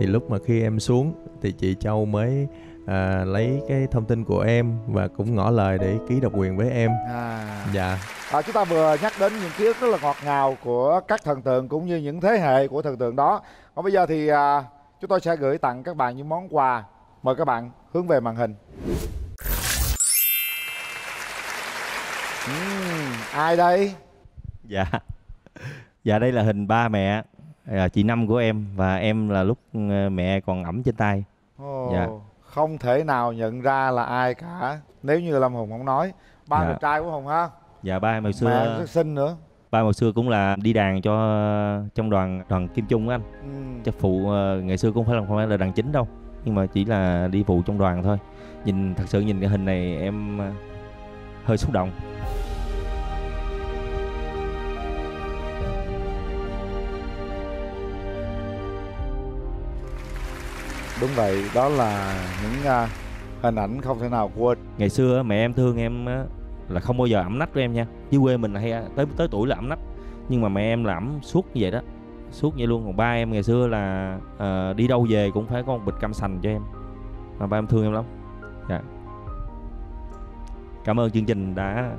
Thì lúc mà khi em xuống thì chị Châu mới à, lấy cái thông tin của em và cũng ngỏ lời để ký độc quyền với em. À. Dạ. À, chúng ta vừa nhắc đến những ký ức rất là ngọt ngào của các thần tượng cũng như những thế hệ của thần tượng đó. Còn bây giờ thì à, chúng tôi sẽ gửi tặng các bạn những món quà. Mời các bạn hướng về màn hình. Uhm, ai đây? Dạ. Dạ đây là hình ba mẹ, à, chị Năm của em và em là lúc mẹ còn ẩm trên tay. Oh. Dạ. Không thể nào nhận ra là ai cả nếu như Lâm Hùng không nói. Ba người dạ. trai của Hùng ha. Dạ ba em hồi xưa. Mẹ rất xinh nữa. Ba hồi xưa cũng là đi đàn cho trong đoàn đoàn Kim Trung anh. Ừ. Chắc phụ ngày xưa cũng phải làm, không phải là đàn chính đâu, nhưng mà chỉ là đi phụ trong đoàn thôi. Nhìn thật sự nhìn cái hình này em hơi xúc động. Đúng vậy, đó là những uh, hình ảnh không thể nào quên. Ngày xưa mẹ em thương em là không bao giờ ẩm nách của em nha. Dưới quê mình hay tới tới tuổi là ẩm nách, nhưng mà mẹ em là ẩm suốt như vậy đó, suốt vậy luôn. Còn ba em ngày xưa là uh, đi đâu về cũng phải có một bịch cam sành cho em, mà ba em thương em lắm. Dạ. Cảm ơn chương trình đã.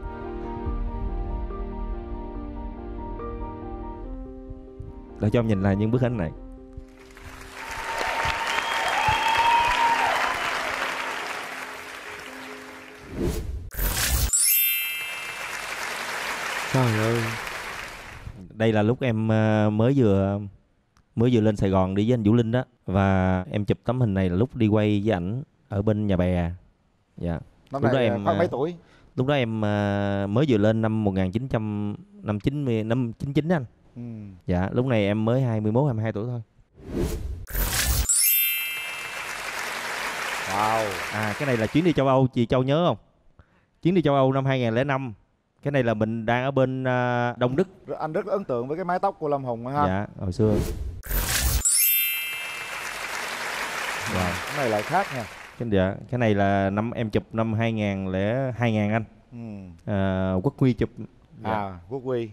Đã cho em nhìn lại những bức ảnh này. đây là lúc em mới vừa mới vừa lên Sài Gòn đi với anh Vũ Linh đó, và em chụp tấm hình này là lúc đi quay với ảnh ở bên Nhà Bè. Dạ. Lúc đó em khoảng mấy tuổi? Lúc đó em mới vừa lên năm một nghìn chín trăm chín mươi, năm chín chín anh. Ừ. Dạ, lúc này em mới hai mươi mốt, hai mươi hai tuổi thôi. Wow. À, cái này là chuyến đi châu Âu, chị Châu nhớ không? Chuyến đi châu Âu năm hai nghìn không trăm lẻ năm. Cái này là mình đang ở bên uh, Đông Đức. Anh rất ấn tượng với cái mái tóc của Lâm Hùng ha. Dạ, hồi xưa. Wow. Cái này lại khác nha. Cái, dạ, cái này là năm em chụp năm hai nghìn không trăm anh. Ừ. À, Quốc Huy chụp. Dạ. À, Quốc Huy.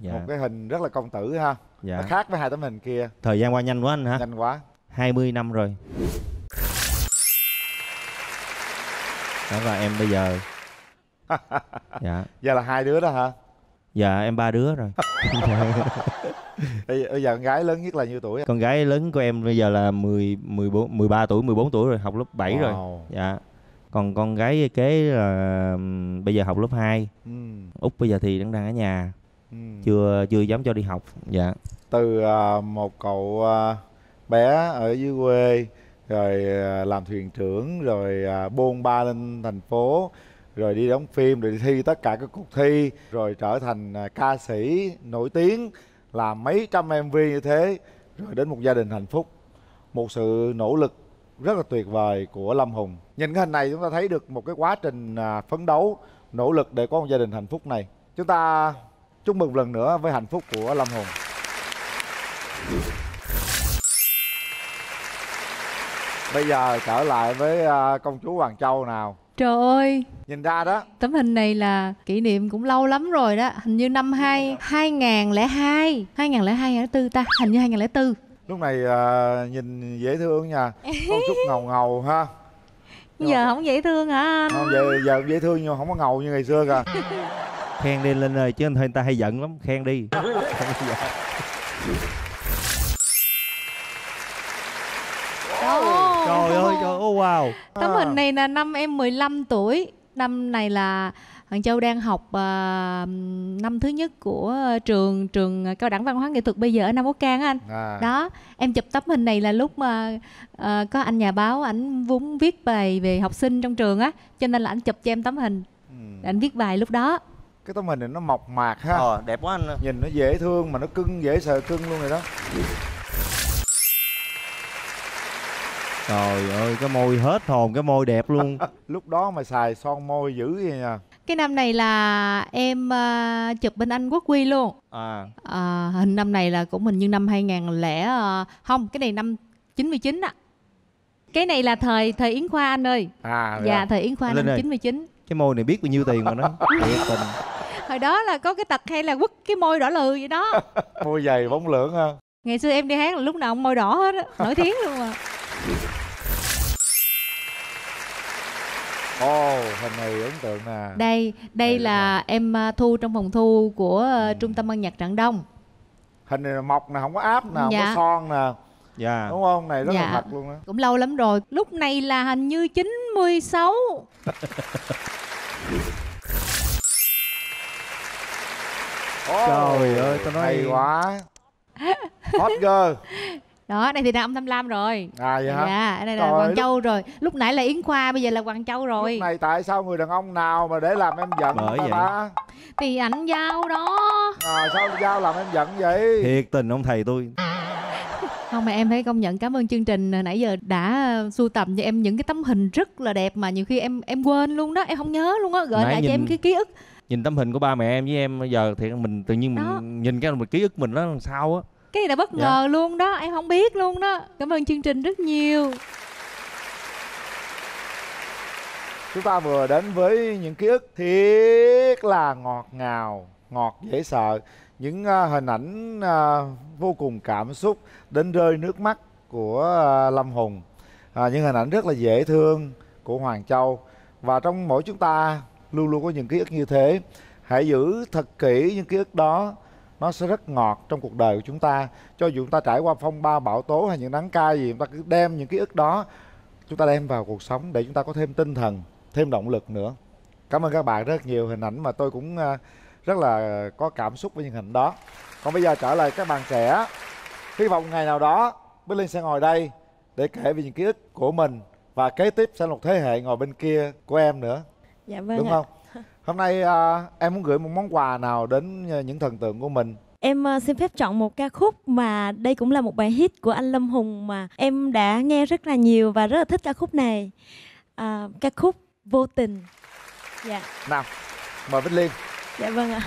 Dạ. Một cái hình rất là công tử ha. Dạ. Nó khác với hai tấm hình kia. Thời gian qua nhanh quá anh ha. Nhanh quá. hai mươi năm rồi. Đó là em bây giờ. Dạ. Giờ là hai đứa đó hả? Dạ em ba đứa rồi. Bây giờ con gái lớn nhất là nhiêu tuổi? Con gái lớn của em bây giờ là mười, mười bốn, mười ba tuổi, mười bốn tuổi rồi, học lớp bảy. Wow. Rồi. Dạ. Còn con gái kế là bây giờ học lớp hai. Ừ. Út bây giờ thì đang đang ở nhà. Ừ. Chưa chưa dám cho đi học. Dạ. Từ uh, một cậu uh, bé ở dưới quê rồi uh, làm thuyền trưởng rồi uh, bôn ba lên thành phố, rồi đi đóng phim, rồi đi thi tất cả các cuộc thi, rồi trở thành ca sĩ nổi tiếng, làm mấy trăm em vê như thế, rồi đến một gia đình hạnh phúc. Một sự nỗ lực rất là tuyệt vời của Lâm Hùng. Nhìn cái hình này chúng ta thấy được một cái quá trình phấn đấu, nỗ lực để có một gia đình hạnh phúc này. Chúng ta chúc mừng lần nữa với hạnh phúc của Lâm Hùng. Bây giờ trở lại với công chúa Hoàng Châu nào. Trời ơi, nhìn ra đó. Tấm hình này là kỷ niệm cũng lâu lắm rồi đó. Hình như năm hai nghìn không trăm lẻ hai, hai nghìn không trăm lẻ hai, hai nghìn không trăm lẻ tư ta. Hình như hai nghìn không trăm lẻ tư. Lúc này uh, nhìn dễ thương nha. Con chút ngầu ngầu ha. Nhưng giờ mà... không dễ thương hả anh? Không, giờ, giờ dễ thương nhưng không có ngầu như ngày xưa kìa. Khen đi Linh ơi, chứ anh người ta hay giận lắm. Khen đi. Trời ơi, trời ơi, wow. Tấm hình này là năm em mười lăm tuổi. Năm này là Hoàng Châu đang học uh, năm thứ nhất của trường trường Cao đẳng Văn hóa Nghệ thuật bây giờ ở Nam Ố Can á anh. À. Đó, em chụp tấm hình này là lúc mà uh, có anh nhà báo, ảnh vốn viết bài về học sinh trong trường á, cho nên là anh chụp cho em tấm hình. Ừ. Anh viết bài lúc đó. Cái tấm hình này nó mộc mạc ha. Ờ, đẹp quá anh. Nhìn nó dễ thương mà nó cưng, dễ sợ cưng luôn rồi đó. Trời ơi, cái môi hết hồn, cái môi đẹp luôn. Lúc đó mà xài son môi dữ vậy nha. Cái năm này là em uh, chụp bên anh Quốc Huy luôn. À. Uh, hình năm này là cũng hình như năm hai nghìn không trăm lẻ... Uh, không, cái này năm chín mươi chín ạ. Cái này là thời thời Yến Khoa anh ơi. À, dạ, à. Thời Yến Khoa Linh năm chín mươi chín. Cái môi này biết bao nhiêu tiền mà nó. Hồi đó là có cái tật hay là quất cái môi đỏ lừ vậy đó. Môi dày bóng lưỡng ha. Ngày xưa em đi hát là lúc nào cũng môi đỏ hết á, nổi tiếng luôn mà. Ồ, oh, hình này ấn tượng nè. Đây, đây này là em thu trong phòng thu của ừ. Trung tâm Âm nhạc Trạng Đông. Hình này là mộc nè, không có áp nè, dạ. Không có son nè. Dạ. Đúng không? Này rất dạ. là thật luôn đó. Cũng lâu lắm rồi. Lúc này là hình như chín mươi sáu. Trời oh, ơi, tao nói hay quá. Hot girl. Đó, đây thì là ông Tham Lam rồi. À vậy hả? Dạ, đây là Hoàng Châu rồi. Lúc nãy là Yến Khoa, bây giờ là Hoàng Châu rồi. Lúc này tại sao người đàn ông nào mà để làm em giận ta? Thì ảnh Giao đó. À, sao Giao làm em giận vậy? Thiệt tình ông thầy tôi. Không mà em phải công nhận, cảm ơn chương trình nãy giờ đã sưu tầm cho em những cái tấm hình rất là đẹp mà nhiều khi em em quên luôn đó, em không nhớ luôn á, gợi lại cho em cái ký ức. Nhìn tấm hình của ba mẹ em với em giờ thì mình tự nhiên mình nhìn cái ký ức mình nó làm sao á. Cái này là bất ngờ dạ. luôn đó, em không biết luôn đó. Cảm ơn chương trình rất nhiều. Chúng ta vừa đến với những ký ức thiết là ngọt ngào, ngọt dễ sợ. Những uh, hình ảnh uh, vô cùng cảm xúc đến rơi nước mắt của uh, Lâm Hùng. uh, Những hình ảnh rất là dễ thương của Hoàng Châu. Và trong mỗi chúng ta luôn luôn có những ký ức như thế. Hãy giữ thật kỹ những ký ức đó, nó sẽ rất ngọt trong cuộc đời của chúng ta. Cho dù chúng ta trải qua phong ba bão tố hay những nắng cay gì, chúng ta cứ đem những ký ức đó, chúng ta đem vào cuộc sống để chúng ta có thêm tinh thần, thêm động lực nữa. Cảm ơn các bạn rất nhiều. Hình ảnh mà tôi cũng rất là có cảm xúc với những hình đó. Còn bây giờ trở lại các bạn trẻ, hy vọng ngày nào đó Bích Linh sẽ ngồi đây để kể về những ký ức của mình, và kế tiếp sẽ một thế hệ ngồi bên kia của em nữa. Dạ vâng. Đúng ạ. Không? Hôm nay à, em muốn gửi một món quà nào đến những thần tượng của mình? Em xin phép chọn một ca khúc mà đây cũng là một bài hit của anh Lâm Hùng mà em đã nghe rất là nhiều và rất là thích ca khúc này. À, ca khúc Vô Tình. Dạ. Nào, mời Vĩnh Liên. Dạ vâng ạ.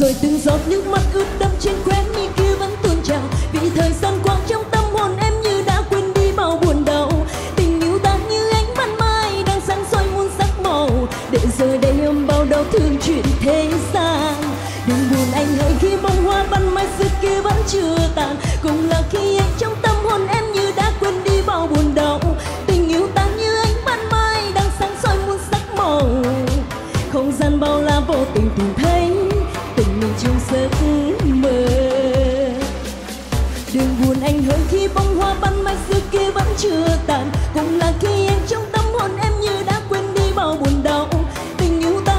Rồi từng giọt nước mắt ướt đẫm trên khóe mi kia vẫn tuôn trào, vì thời gian qua trong tâm hồn em như đã quên đi bao buồn đau. Tình yêu ta như ánh ban mai đang sáng soi muôn sắc màu, để giờ đây ôm bao đau thương chuyện thế gian. Đừng buồn anh hỡi khi bông hoa ban mai xưa kia vẫn chưa tàn, cùng là khi anh trong tâm hồn em như đã quên đi bao buồn đau. Tình yêu ta như ánh ban mai đang sáng soi muôn sắc màu, không gian bao la vô tình tìm thấy trong giấc mơ. Đừng buồn anh hỡi khi bông hoa ban mai xưa kia vẫn chưa tàn, cũng là khi em trong tâm hồn em như đã quên đi bao buồn đau. Tình yêu ta như ánh ban mai đang sáng soi muôn sắc màu, để giờ đây em bao đau thương chuyện thế gian. Đừng buồn anh hỡi khi bông hoa ban mai xưa kia vẫn chưa tàn, cũng là khi em trong tâm hồn em như đã quên đi bao buồn đau. Tình yêu ta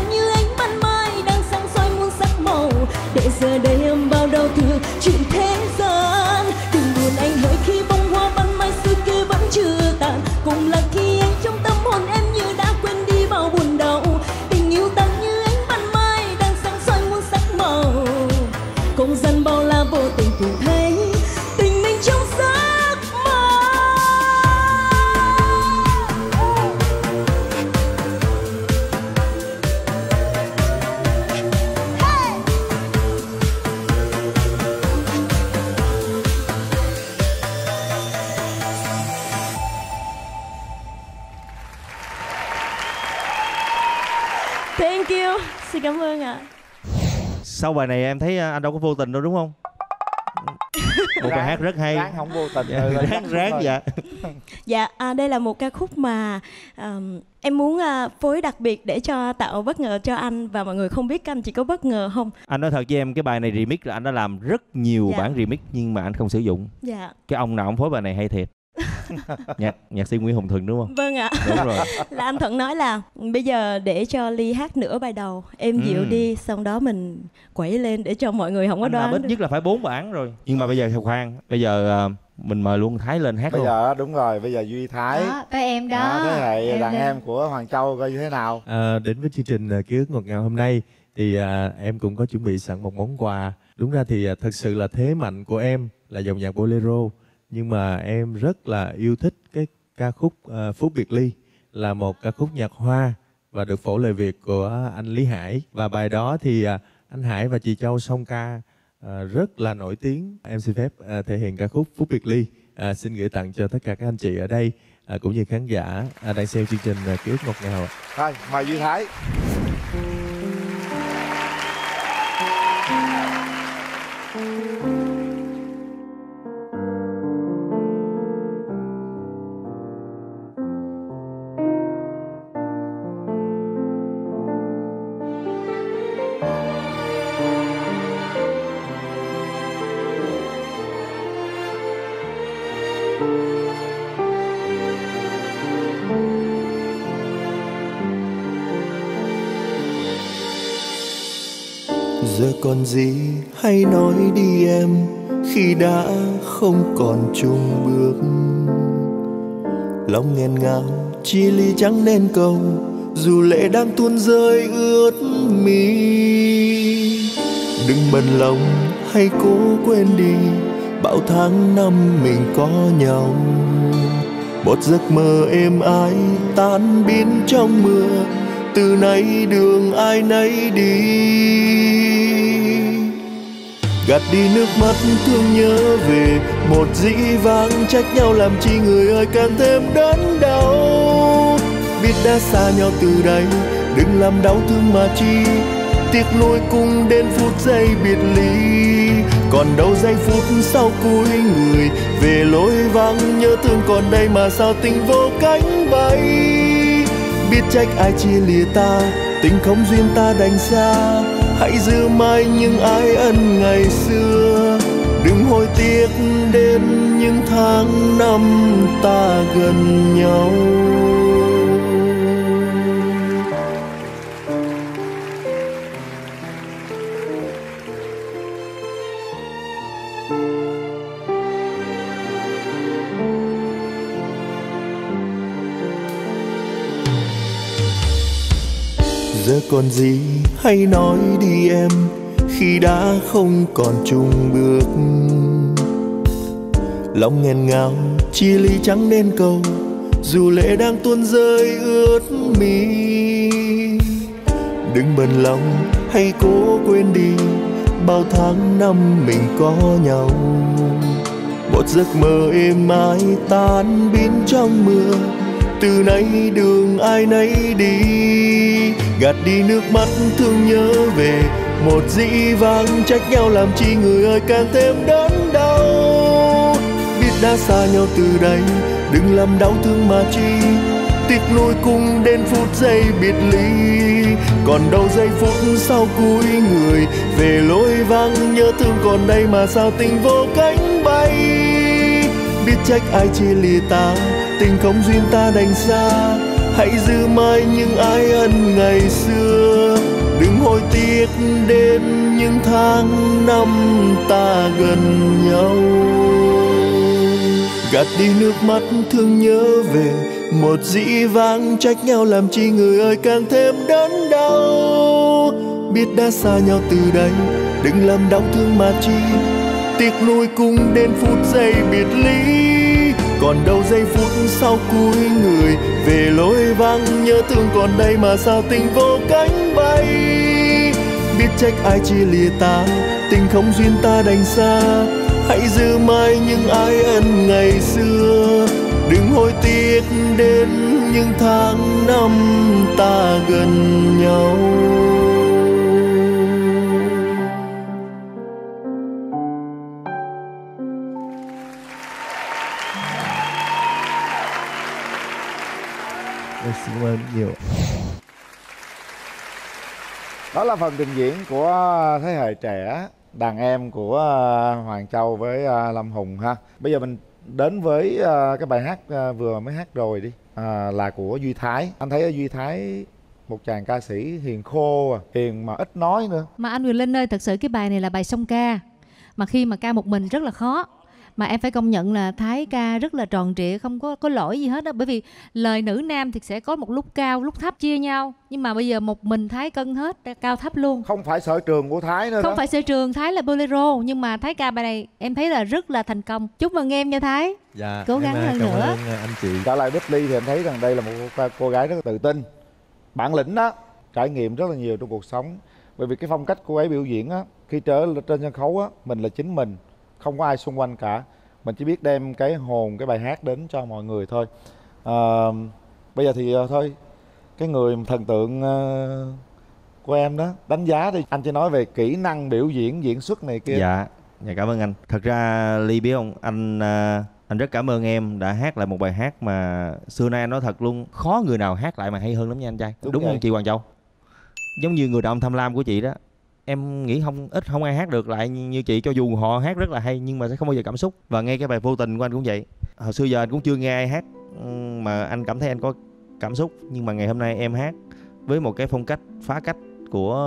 không gian bao la vô tình tìm thấy tình mình trong giấc mơ. Thank you. Xin cảm ơn ạ. Sau bài này em thấy anh đâu có vô tình đâu đúng không? Một bài hát rất hay. Ráng không vô tình. Dạ, rồi, ráng ráng dạ. Dạ à, đây là một ca khúc mà um, em muốn uh, phối đặc biệt để cho tạo bất ngờ cho anh. Và mọi người không biết các anh chị có bất ngờ không. Anh nói thật với em, cái bài này remix là anh đã làm rất nhiều dạ. bản remix nhưng mà anh không sử dụng. Dạ. Cái ông nào ông phối bài này hay thiệt. Nhạc nhạc sĩ Nguyễn Hồng Thuận đúng không? Vâng ạ. Đúng rồi. Là anh Thuận nói là bây giờ để cho Ly hát nửa bài đầu, em dịu ừ. đi, xong đó mình quẩy lên để cho mọi người không có anh đoán. Ít nhất là phải bốn bản rồi. Nhưng mà bây giờ khoan, bây giờ mình mời luôn Thái lên hát bây luôn. Bây giờ đúng rồi, bây giờ Duy Thái. Đó, với em đó. À, thế hệ em đàn em. em của Hoàng Châu coi như thế nào. À, đến với chương trình Ký ức ngọt ngào hôm nay thì à, em cũng có chuẩn bị sẵn một món quà. Đúng ra thì à, thật sự là thế mạnh của em là dòng nhạc bolero. Nhưng mà em rất là yêu thích cái ca khúc uh, Phú Việt Ly, là một ca khúc nhạc Hoa và được phổ lời Việt của anh Lý Hải. Và bài đó thì uh, anh Hải và chị Châu song ca uh, rất là nổi tiếng. Em xin phép uh, thể hiện ca khúc Phú Việt Ly, uh, xin gửi tặng cho tất cả các anh chị ở đây, uh, cũng như khán giả uh, đang xem chương trình uh, Ký ức ngọt ngào. Thôi, mời Duy Thái. Giờ còn gì hay nói đi em, khi đã không còn chung bước. Lòng nghẹn ngào chia ly chẳng nên cầu, dù lệ đang tuôn rơi ướt mi. Đừng bận lòng hay cố quên đi, bão tháng năm mình có nhau. Một giấc mơ êm ái tan biến trong mưa, từ nay đường ai nấy đi. Gạt đi nước mắt thương nhớ về, một dĩ vãng trách nhau làm chi người ơi càng thêm đớn đau. Biết đã xa nhau từ đây, đừng làm đau thương mà chi, tiếc nuối cùng đến phút giây biệt ly. Còn đâu giây phút sau cuối người, về lối vắng nhớ thương còn đây mà sao tình vô cánh bay. Biết trách ai chia lìa ta, tình không duyên ta đành xa. Hãy giữ mãi những ái ân ngày xưa, đừng hối tiếc đến những tháng năm ta gần nhau. Giờ còn gì hay nói đi em, khi đã không còn chung bước. Lòng nghẹn ngào chia ly chẳng nên cầu, dù lệ đang tuôn rơi ướt mi. Đừng bận lòng hay cố quên đi, bao tháng năm mình có nhau. Một giấc mơ êm ái tan biến trong mưa, từ nay đường ai nấy đi. Gạt đi nước mắt thương nhớ về, một dĩ vãng trách nhau làm chi người ơi càng thêm đớn đau. Biết đã xa nhau từ đây, đừng làm đau thương mà chi, tiếc nuối cùng đến phút giây biệt ly. Còn đâu giây phút sau cuối người, về lối vắng nhớ thương còn đây mà sao tình vô cánh bay. Biết trách ai chia lìa ta, tình không duyên ta đành xa. Hãy giữ mãi những ái ân ngày xưa, đừng hối tiếc đến những tháng năm ta gần nhau. Gạt đi nước mắt thương nhớ về, một dĩ vãng trách nhau làm chi người ơi càng thêm đớn đau. Biết đã xa nhau từ đây, đừng làm đau thương mà chi, tiếc nuối cùng đến phút giây biệt ly. Còn đâu giây phút sau cuối người, về lối vắng nhớ thương còn đây mà sao tình vô cánh bay. Biết trách ai chia lìa ta, tình không duyên ta đành xa. Hãy giữ mãi những ái ân ngày xưa, đừng hối tiếc đến những tháng năm ta gần nhau. nhiều. Đó là phần trình diễn của thế hệ trẻ đàn em của Hoàng Châu với Lâm Hùng ha. Bây giờ mình đến với cái bài hát vừa mới hát rồi đi, à, là của Duy Thái. Anh thấy Duy Thái một chàng ca sĩ hiền khô, à, hiền mà ít nói nữa. Mà anh Nguyễn Linh ơi, thật sự cái bài này là bài song ca, mà khi mà ca một mình rất là khó. Mà em phải công nhận là Thái ca rất là tròn trịa, không có có lỗi gì hết đó. Bởi vì lời nữ nam thì sẽ có một lúc cao, lúc thấp chia nhau. Nhưng mà bây giờ một mình Thái cân hết, cao thấp luôn. Không phải sở trường của Thái nữa. Không đó. Phải sở trường, Thái là bolero. Nhưng mà Thái ca bài này em thấy là rất là thành công. Chúc mừng em nha Thái. Dạ, cố gắng hơn nữa. Anh chị. Trở lại Bích Ly thì em thấy rằng đây là một cô gái rất là tự tin, bản lĩnh đó, trải nghiệm rất là nhiều trong cuộc sống. Bởi vì cái phong cách cô ấy biểu diễn á, khi trở trên sân khấu á, mình là chính mình, không có ai xung quanh cả, mình chỉ biết đem cái hồn, cái bài hát đến cho mọi người thôi. À, bây giờ thì thôi, cái người thần tượng của em đó, đánh giá đi, anh chỉ nói về kỹ năng biểu diễn, diễn xuất này kia. Dạ, dạ cảm ơn anh. Thật ra Ly biết không, anh anh rất cảm ơn em đã hát lại một bài hát mà xưa nay anh nói thật luôn, khó người nào hát lại mà hay hơn lắm nha anh trai. Đúng, Đúng không chị Hoàng Châu? Giống như Người Đàn Tham Lam của chị đó. Em nghĩ không ít không ai hát được lại như chị, cho dù họ hát rất là hay nhưng mà sẽ không bao giờ cảm xúc. Và nghe cái bài Vô Tình của anh cũng vậy. Hồi xưa giờ anh cũng chưa nghe ai hát mà anh cảm thấy anh có cảm xúc. Nhưng mà ngày hôm nay em hát với một cái phong cách phá cách của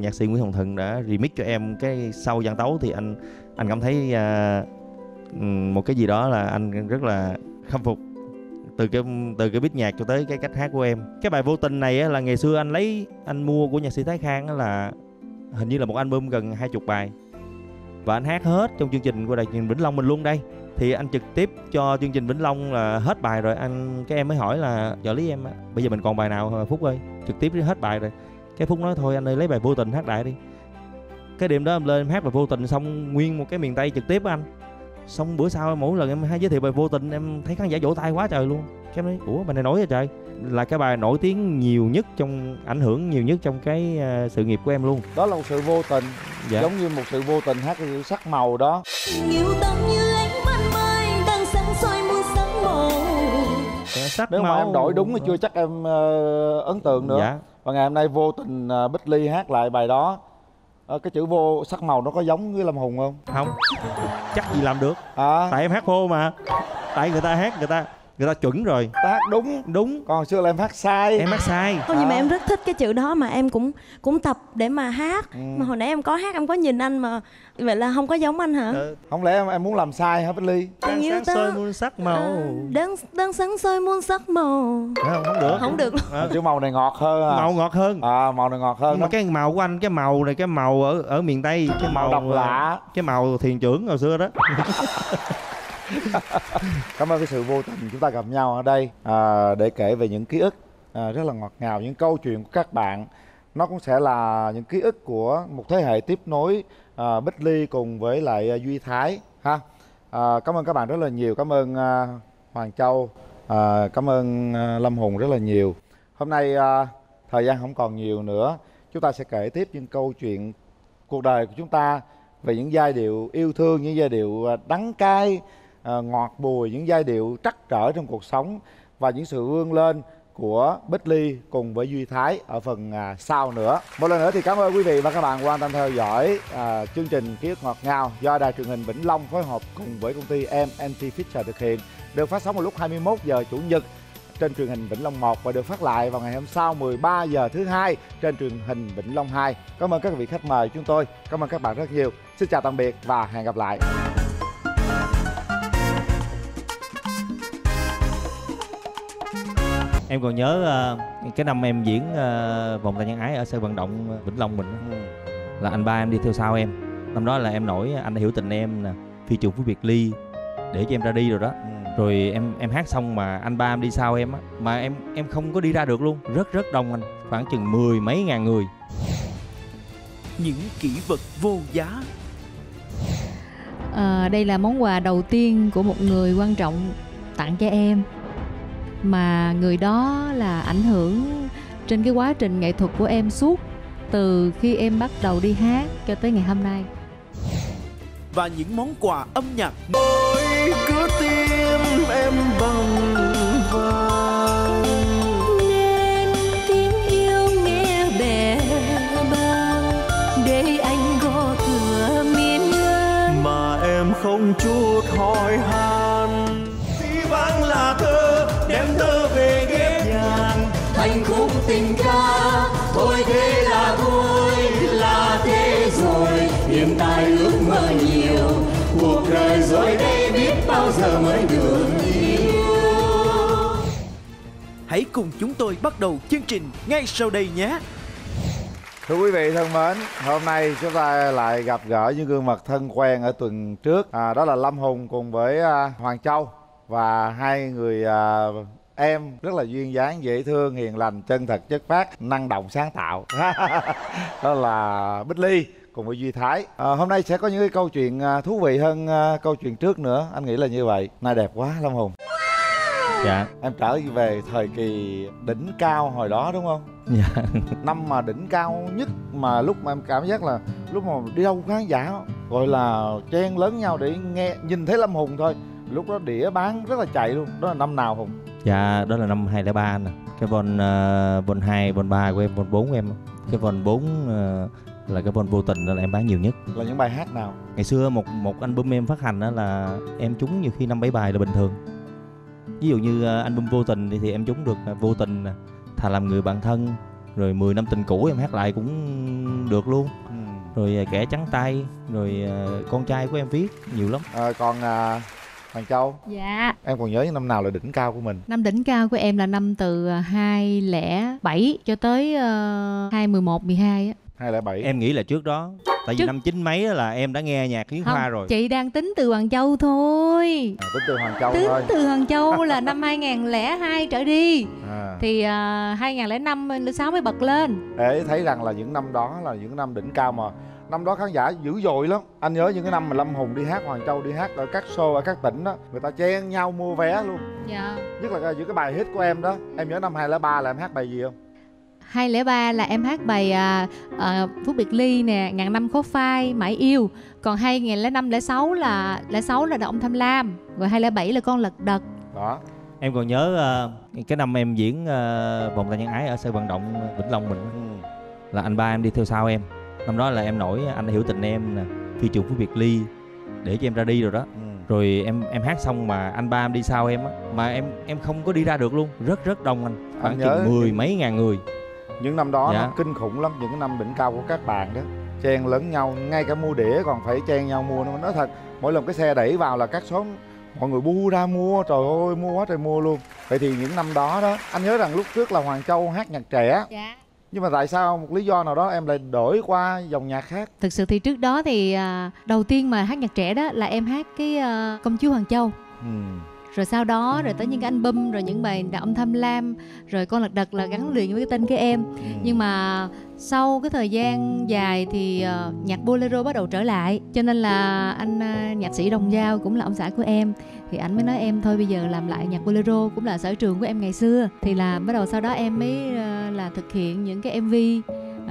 nhạc sĩ Nguyễn Hồng Thuận đã remix cho em cái sau gian tấu, thì anh anh cảm thấy uh, một cái gì đó là anh rất là khâm phục. Từ cái, từ cái beat nhạc cho tới cái cách hát của em. Cái bài Vô Tình này á, là ngày xưa anh lấy anh mua của nhạc sĩ Thái Khang á, là hình như là một album gần hai mươi bài, và anh hát hết trong chương trình của đài truyền hình Vĩnh Long mình luôn đây. Thì anh trực tiếp cho chương trình Vĩnh Long là hết bài rồi, anh cái em mới hỏi là trợ lý em bây giờ mình còn bài nào Phúc ơi, trực tiếp hết bài rồi. Cái Phúc nói thôi anh ơi lấy bài Vô Tình hát đại đi. Cái đêm đó em lên em hát bài Vô Tình xong nguyên một cái miền Tây trực tiếp với anh. Xong bữa sau mỗi lần em hát giới thiệu bài Vô Tình em thấy khán giả vỗ tay quá trời luôn. Cái em nói ủa bài này nổi vậy trời, là cái bài nổi tiếng nhiều nhất, trong ảnh hưởng nhiều nhất trong cái sự nghiệp của em luôn. Đó là một sự vô tình, dạ. Giống như một sự vô tình hát cái sắc màu đó. Sắc nếu màu. Mà em đổi đúng thì chưa chắc em uh, ấn tượng nữa. Dạ. Và ngày hôm nay vô tình uh, Bích Ly hát lại bài đó. Cái chữ vô sắc màu nó có giống với Lâm Hùng không? Không, chắc gì làm được à. Tại em hát vô mà. Tại người ta hát, người ta người ta chuẩn rồi. Ta hát đúng đúng. Còn xưa là em hát sai. Em hát sai không à. Nhưng mà em rất thích cái chữ đó, mà em cũng cũng tập để mà hát. Ừ. Mà hồi nãy em có hát, em có nhìn anh mà. Vậy là không có giống anh hả? Ừ. Không lẽ em, em muốn làm sai hả Bích Ly? Đang sáng soi muôn sắc màu. Đang đang sáng soi muôn sắc màu. Không, không được. Không được. À, chữ màu này ngọt hơn à. Màu ngọt hơn. À màu này ngọt hơn. Nhưng mà cái màu của anh, cái màu này cái màu ở ở miền Tây, cái màu độc lạ, cái màu thiền trưởng hồi xưa đó. Cảm ơn cái sự vô tình chúng ta gặp nhau ở đây, à, để kể về những ký ức à, rất là ngọt ngào. Những câu chuyện của các bạn nó cũng sẽ là những ký ức của một thế hệ tiếp nối à, Bích Ly cùng với lại Duy Thái ha. À, cảm ơn các bạn rất là nhiều. Cảm ơn à, Hoàng Châu, à, cảm ơn à, Lâm Hùng rất là nhiều. Hôm nay à, thời gian không còn nhiều nữa, chúng ta sẽ kể tiếp những câu chuyện cuộc đời của chúng ta về những giai điệu yêu thương, những giai điệu đắng cay, ngọt bùi, những giai điệu trắc trở trong cuộc sống và những sự vươn lên của Bích Ly cùng với Duy Thái ở phần sau nữa. Một lần nữa thì cảm ơn quý vị và các bạn quan tâm theo dõi à, chương trình Ký ức ngọt ngào do đài truyền hình Vĩnh Long phối hợp cùng với công ty em and tê Pictures thực hiện, được phát sóng vào lúc hai mươi mốt giờ Chủ nhật trên truyền hình Vĩnh Long một và được phát lại vào ngày hôm sau mười ba giờ thứ hai trên truyền hình Vĩnh Long hai. Cảm ơn các vị khách mời chúng tôi. Cảm ơn các bạn rất nhiều. Xin chào tạm biệt và hẹn gặp lại. Em còn nhớ uh, cái năm em diễn uh, Vòng Tay Nhân Ái ở sân vận động Vĩnh Long mình đó. Ừ. Là anh ba em đi theo sau em. Năm đó là em nổi Anh Đã Hiểu Tình Em nè, Phi Trường Phú Việt Ly, Để Cho Em Ra Đi rồi đó. Ừ. Rồi em em hát xong mà anh ba em đi sau em á, mà em em không có đi ra được luôn. Rất rất đông anh, khoảng chừng mười mấy ngàn người. Những kỷ vật vô giá. À, đây là món quà đầu tiên của một người quan trọng tặng cho em, mà người đó là ảnh hưởng trên cái quá trình nghệ thuật của em suốt từ khi em bắt đầu đi hát cho tới ngày hôm nay. Và những món quà âm nhạc. Mỗi cửa tim em bằng vàng nên mình khúc tình ca. Thôi thế là thôi, là thế rồi. Hiện tại ước mơ nhiều, cuộc đời rồi đây biết bao giờ mới được yêu. Hãy cùng chúng tôi bắt đầu chương trình ngay sau đây nhé. Thưa quý vị thân mến, hôm nay chúng ta lại gặp gỡ những gương mặt thân quen ở tuần trước. à, Đó là Lâm Hùng cùng với à, Hoàng Châu. Và hai người à, em rất là duyên dáng, dễ thương, hiền lành, chân thật, chất phác, năng động, sáng tạo. Đó là Bích Ly cùng với Duy Thái. à, Hôm nay sẽ có những cái câu chuyện thú vị hơn à, câu chuyện trước nữa. Anh nghĩ là như vậy. Nay đẹp quá Lâm Hùng. Dạ. Em trở về thời kỳ đỉnh cao hồi đó đúng không? Dạ. Năm mà đỉnh cao nhất mà lúc mà em cảm giác là lúc mà đi đâu khán giả gọi là chen lớn nhau để nghe, nhìn thấy Lâm Hùng thôi. Lúc đó đĩa bán rất là chạy luôn. Đó là năm nào Hùng? Dạ, đó là năm hai không không ba anh à. Cái von, uh, von hai, von ba của em, von bốn của em. Cái von bốn uh, là cái von vô tình là em bán nhiều nhất. Là những bài hát nào? Ngày xưa một một album em phát hành đó là em trúng nhiều khi năm bảy bài là bình thường. Ví dụ như album vô tình thì, thì em trúng được vô tình, thà làm người bạn thân, rồi mười năm tình cũ em hát lại cũng được luôn. Ừ. Rồi kẻ trắng tay, rồi con trai của em viết nhiều lắm. À, còn à, Hoàng Châu. Dạ. Em còn nhớ những năm nào là đỉnh cao của mình? Năm đỉnh cao của em là năm từ hai không không bảy cho tới uh, hai không một, mười hai á. hai không không bảy. Em nghĩ là trước đó. Tại vì trước... năm chín mấy là em đã nghe nhạc Yến Hoa rồi. Chị đang tính từ Hoàng Châu thôi. À, tính từ Hoàng Châu tính thôi. Tính từ Hoàng Châu là năm hai không không hai trở đi. À. Thì uh, hai không không năm, hai không không sáu mới bật lên. Để thấy rằng là những năm đó là những năm đỉnh cao mà. Năm đó khán giả dữ dội lắm. Anh nhớ những cái năm mà Lâm Hùng đi hát, Hoàng Châu đi hát ở các show ở các tỉnh đó, người ta chen nhau mua vé luôn. Dạ. Nhất là những cái bài hit của em đó. Em nhớ năm hai không không ba là em hát bài gì không? hai không không ba là em hát bài uh, uh, Phút Biệt Ly nè, Ngàn Năm Khó Phai, Mãi Yêu. Còn hai không không năm, hai không không sáu là hai không không sáu là Động Tham Lam. Rồi hai không không bảy là Con Lật Đật. Đó. Em còn nhớ uh, cái năm em diễn uh, Vòng Tay Nhân Ái ở sân vận động Vĩnh Long mình. Ừ. Là anh ba em đi theo sau em. Năm đó là em nổi Anh Hiểu Tình Em nè, Phi Trường Phút Biệt Ly, Để Cho Em Ra Đi rồi đó. Ừ. Rồi em em hát xong mà anh ba em đi sau em á, mà em em không có đi ra được luôn. Rất rất đông anh, khoảng chừng mười mấy ngàn người. Những năm đó dạ. Nó kinh khủng lắm, những năm đỉnh cao của các bạn đó. Chen lẫn nhau, ngay cả mua đĩa còn phải chen nhau mua. Nói thật, mỗi lần cái xe đẩy vào là các xóm mọi người bu ra mua, trời ơi mua quá trời mua luôn. Vậy thì những năm đó đó, anh nhớ rằng lúc trước là Hoàng Châu hát nhạc trẻ. Dạ. Nhưng mà tại sao một lý do nào đó em lại đổi qua dòng nhạc khác? Thực sự thì trước đó thì đầu tiên mà hát nhạc trẻ đó là em hát cái Công Chúa Hoàng Châu. Hmm. Rồi sau đó rồi tới những cái album, rồi những bài Động Tham Lam, rồi Con Lật Đật là gắn liền với cái tên của em. Ừ. Nhưng mà sau cái thời gian dài thì uh, nhạc bolero bắt đầu trở lại, cho nên là anh uh, nhạc sĩ Đồng Giao cũng là ông xã của em, thì anh mới nói em thôi bây giờ làm lại nhạc bolero, cũng là sở trường của em ngày xưa. Thì là bắt đầu sau đó em mới uh, là thực hiện những cái em vê,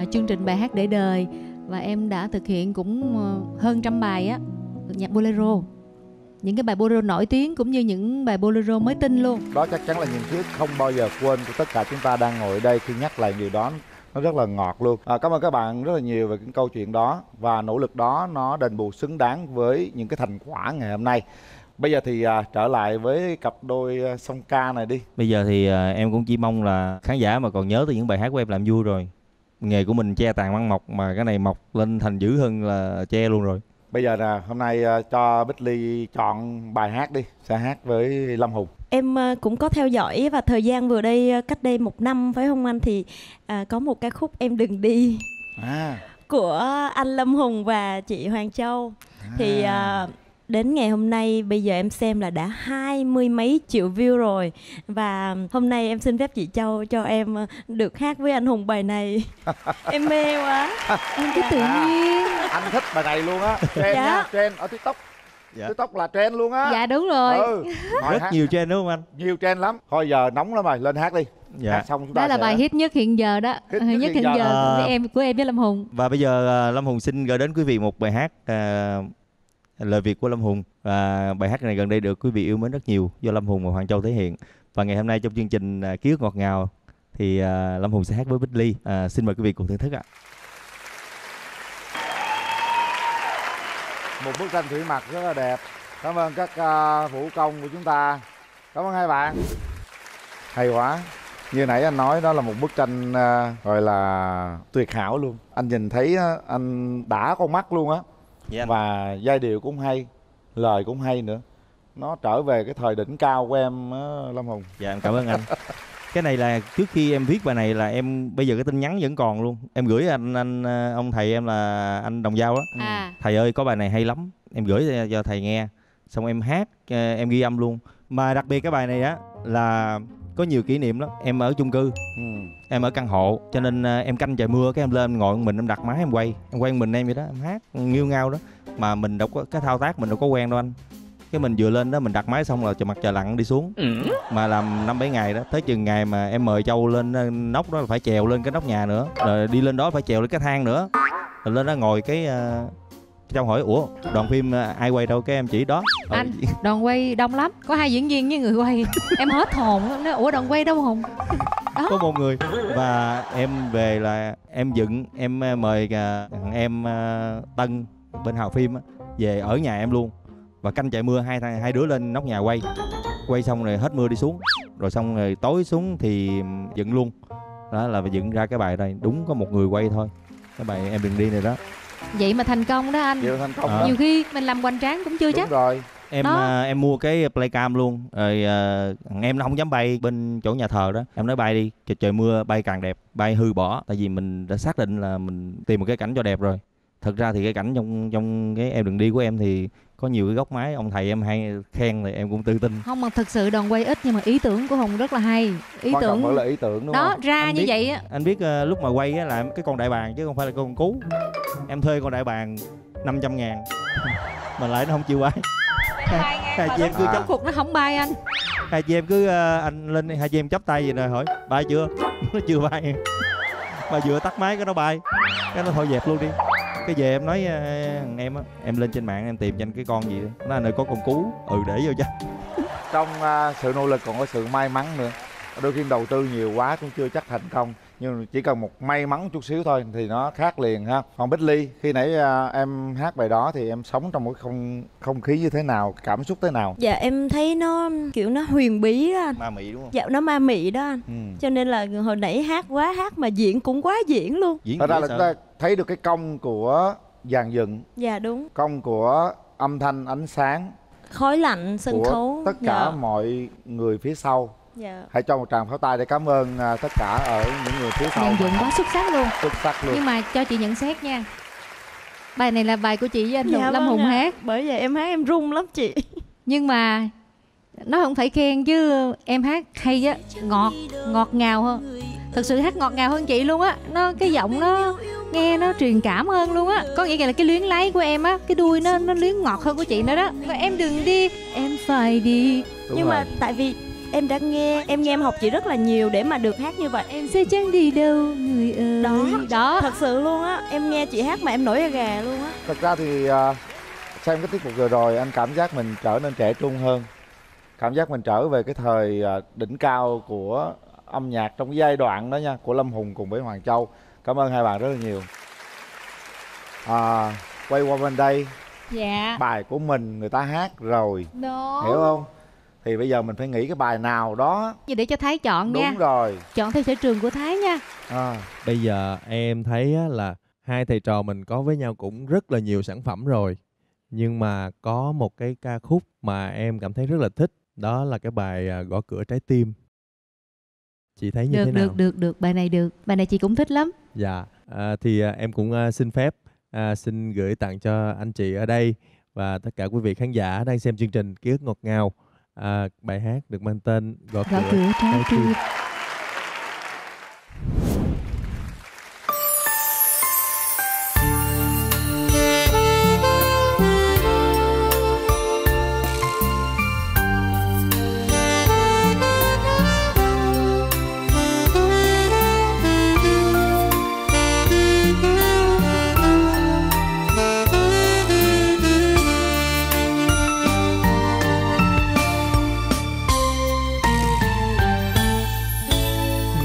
uh, chương trình bài hát để đời. Và em đã thực hiện cũng uh, hơn trăm bài á nhạc bolero, những cái bài bolero nổi tiếng cũng như những bài bolero mới tinh luôn. Đó chắc chắn là những thứ không bao giờ quên của tất cả chúng ta đang ngồi đây khi nhắc lại điều đó. Nó rất là ngọt luôn. à, Cảm ơn các bạn rất là nhiều về cái câu chuyện đó. Và nỗ lực đó nó đền bù xứng đáng với những cái thành quả ngày hôm nay. Bây giờ thì à, trở lại với cặp đôi song ca này đi. Bây giờ thì à, em cũng chỉ mong là khán giả mà còn nhớ từ những bài hát của em làm vui rồi. Nghề của mình che tàn măng mọc, mà cái này mọc lên thành dữ hơn là che luôn rồi. Bây giờ là hôm nay cho Bích Ly chọn bài hát đi, sẽ hát với Lâm Hùng. Em cũng có theo dõi và thời gian vừa đây, cách đây một năm phải không anh, thì à, có một ca khúc Em Đừng Đi à. của anh Lâm Hùng và chị Hoàng Châu. à. Thì à, đến ngày hôm nay bây giờ em xem là đã hai mươi mấy triệu view rồi. Và hôm nay em xin phép chị Châu cho em được hát với anh Hùng bài này. Em mê quá. Em cứ tự nhiên. Anh thích bài này luôn á. Trend dạ. nha, trend ở TikTok. Dạ. TikTok là trend luôn á. Dạ đúng rồi. Ừ. Rất hát. Nhiều trend đúng không anh? Nhiều trend lắm. Thôi giờ nóng lắm rồi, lên hát đi. Dạ. Hát xong chúng ta đó là sẽ... bài hit nhất hiện giờ đó. Hit, hit nhất hiện giờ, giờ à... của em của em với Lâm Hùng. Và bây giờ Lâm Hùng xin gửi đến quý vị một bài hát à... lời Việt của Lâm Hùng. Và bài hát này gần đây được quý vị yêu mến rất nhiều, do Lâm Hùng và Hoàng Châu thể hiện. Và ngày hôm nay trong chương trình Ký Ức Ngọt Ngào thì Lâm Hùng sẽ hát với Bích Ly. à, Xin mời quý vị cùng thưởng thức ạ. Một bức tranh thủy mặc rất là đẹp. Cảm ơn các vũ công của chúng ta. Cảm ơn hai bạn. Hay quá. Như nãy anh nói đó là một bức tranh gọi là tuyệt hảo luôn. Anh nhìn thấy anh đã con mắt luôn á. Yeah. Và giai điệu cũng hay, lời cũng hay nữa. Nó trở về cái thời đỉnh cao của em Lâm Hùng. Dạ em cảm ơn anh. Cái này là trước khi em viết bài này là em, bây giờ cái tin nhắn vẫn còn luôn. Em gửi anh anh ông thầy em là anh Đồng Giao á. À. Thầy ơi có bài này hay lắm. Em gửi cho thầy nghe. Xong em hát, em ghi âm luôn. Mà đặc biệt cái bài này á là có nhiều kỷ niệm lắm. Em ở chung cư, ừ. em ở căn hộ, cho nên em canh trời mưa, cái em lên em ngồi mình, em đặt máy em quay, em quay mình em vậy đó, em hát nghiêu ngao đó. Mà mình đâu có cái thao tác mình đâu có quen đâu anh. Cái mình vừa lên đó mình đặt máy xong là trời mặt trời lặn đi xuống, ừ. mà làm năm bảy ngày đó, tới chừng ngày mà em mời Châu lên nóc đó là phải trèo lên cái nóc nhà nữa, rồi đi lên đó phải trèo lên cái thang nữa, rồi lên đó ngồi cái. Uh... Châu hỏi ủa đoàn phim ai quay đâu, cái em chỉ đó ờ. anh đoàn quay đông lắm, có hai diễn viên với người quay. Em hết hồn, em nói ủa đoàn quay đâu Hùng đó. Có một người. Và em về là em dựng, em mời thằng em Tân bên Hào Phim về ở nhà em luôn, và canh chạy mưa hai thằng hai đứa lên nóc nhà quay, quay xong rồi hết mưa đi xuống, rồi xong rồi tối xuống thì dựng luôn. Đó là dựng ra cái bài này đúng có một người quay thôi, cái bài Em Đừng Đi này đó. Vậy mà thành công đó anh. Nhiều thành công à. Nhiều khi mình làm hoành tráng cũng chưa đúng chắc. Rồi. Em à, em mua cái playcam luôn. Rồi à, em nó không dám bay bên chỗ nhà thờ đó. Em nói bay đi, trời, trời mưa bay càng đẹp, bay hư bỏ. Tại vì mình đã xác định là mình tìm một cái cảnh cho đẹp rồi. Thật ra thì cái cảnh trong trong cái Em Đừng Đi của em thì có nhiều cái góc máy ông thầy em hay khen thì em cũng tự tin. Không mà thật sự đoàn quay ít nhưng mà ý tưởng của Hùng rất là hay. Ý quan tưởng là ý tưởng đúng đó không? Ra anh như biết, vậy á. Anh biết uh, lúc mà quay á là cái con đại bàng chứ không phải là con cú. Em thuê con đại bàng năm trăm ngàn mà lại nó không chịu bay. Hai, hai chị em cứ trong cuộc nó không bay anh. Hai chị em cứ uh, anh lên hai chị em chắp tay vậy rồi hỏi bay chưa? Nó chưa bay. Mà vừa tắt máy cái nó bay, cái nó thôi dẹp luôn đi. Cái về em nói thằng em á, em lên trên mạng em tìm trên cái con gì, nó là nơi có con cú, ừ để vô cho. Trong uh, sự nỗ lực còn có sự may mắn nữa. Đôi khi đầu tư nhiều quá cũng chưa chắc thành công, nhưng chỉ cần một may mắn chút xíu thôi thì nó khác liền ha. Còn Bích Ly, khi nãy uh, em hát bài đó thì em sống trong một không không khí như thế nào, cảm xúc thế nào? Dạ em thấy nó kiểu nó huyền bí đó anh. Ma mị đúng không? Dạ nó ma mị đó anh. Ừ. Cho nên là hồi nãy hát quá hát mà diễn cũng quá diễn luôn. Diễn thật ra là chúng ta thấy được cái công của dàn dựng. Dạ đúng. Công của âm thanh, ánh sáng, khói lạnh sân khấu, tất cả dạ. mọi người phía sau. Dạ. Hãy cho một tràng pháo tay để cảm ơn uh, tất cả ở những người phía sau. Dàn dựng quá xuất sắc luôn. Xuất sắc luôn. Nhưng mà cho chị nhận xét nha. Bài này là bài của chị với anh dạ, Lâm Hùng à. Hát. Bởi vậy em hát em rung lắm chị. Nhưng mà nó không phải khen chứ em hát hay á, ngọt, ngọt ngào hơn. Thật sự hát ngọt ngào hơn chị luôn á. Nó cái giọng nó nghe nó truyền cảm hơn luôn á. Có nghĩa là cái luyến láy của em á, cái đuôi nó nó luyến ngọt hơn của chị nữa đó. Và em đừng đi, em phải đi. Đúng Nhưng rồi. Mà tại vì em đã nghe, em nghe em học chị rất là nhiều để mà được hát như vậy. Em sẽ chẳng đi đâu người ơi. Đó, đó. Thật sự luôn á, em nghe chị hát mà em nổi da gà luôn á. Thật ra thì xem cái tiết mục vừa rồi anh cảm giác mình trở nên trẻ trung hơn. Cảm giác mình trở về cái thời đỉnh cao của âm nhạc trong cái giai đoạn đó nha, của Lâm Hùng cùng với Hoàng Châu. Cảm ơn hai bạn rất là nhiều. À, quay qua bên đây. Dạ. Bài của mình người ta hát rồi. Đúng. Hiểu không? Thì bây giờ mình phải nghĩ cái bài nào đó để cho Thái chọn nha. Đúng rồi. Chọn theo sở trường của Thái nha. À. Bây giờ em thấy là hai thầy trò mình có với nhau cũng rất là nhiều sản phẩm rồi. Nhưng mà có một cái ca khúc mà em cảm thấy rất là thích. Đó là cái bài Gõ Cửa Trái Tim. Chị thấy như được, thế nào? Được, được, được. Bài này được. Bài này chị cũng thích lắm. Dạ. À, thì em cũng xin phép à, xin gửi tặng cho anh chị ở đây và tất cả quý vị khán giả đang xem chương trình Ký Ức Ngọt Ngào. À, bài hát được mang tên Gõ Cửa Trái Tim.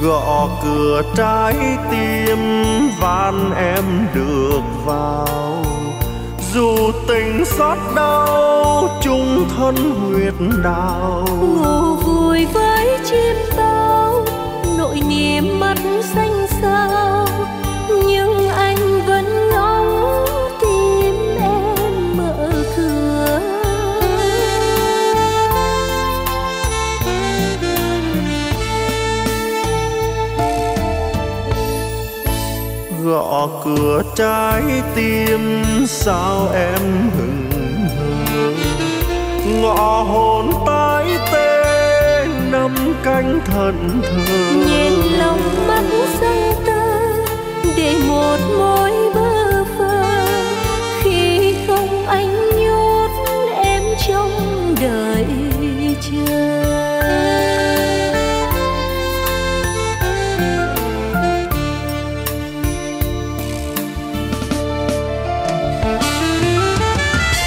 Gõ cửa trái tim van em được vào, dù tình xót đau chung thân huyệt đào. Ngủ vui với chim táo nỗi niềm mắt xanh xao, nhưng anh vẫn ngóng tìm em mở cửa. Gõ cửa trái tim sao em hừng hờ, ngõ hồn tái tê năm canh thần thờ. Nhìn lòng mắt say tơ để một mối bơ phơ, khi không anh nhốt em trong đời chờ.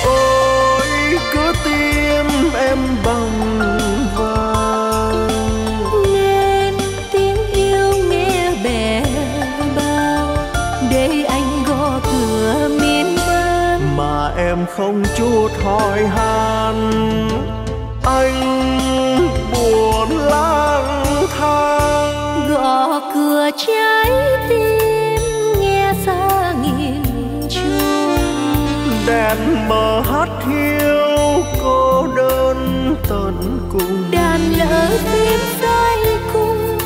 Ôi cứ tim em bằng vàng, nên tiếng yêu nghe bè bao, để anh gõ cửa miên man mà em không chút hỏi han. Anh buồn lang thang, gõ cửa trái tim nghe xa nghìn chuông, đèn mờ hắt hiu cô đơn tận cùng. Đàn lỡ phim sai cung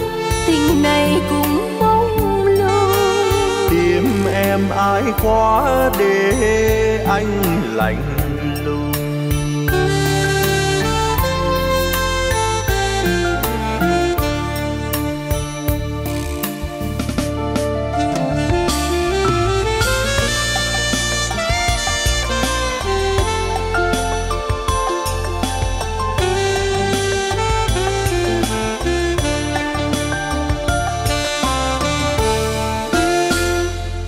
tình này cũng mong lung, tim em ai quá để anh lạnh lùng. Gõ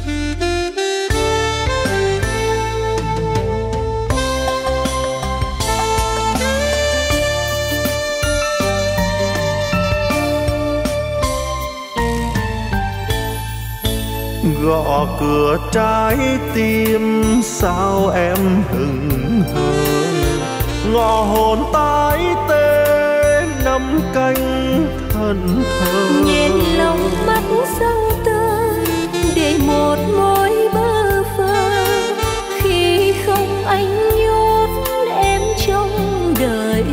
cửa trái tim sao em hừng hờ, ngõ hồn tái tê năm canh thần thờ. Nhìn lòng mắt sao tơi để một mối bơ phơ, khi không anh nhốt em trong đời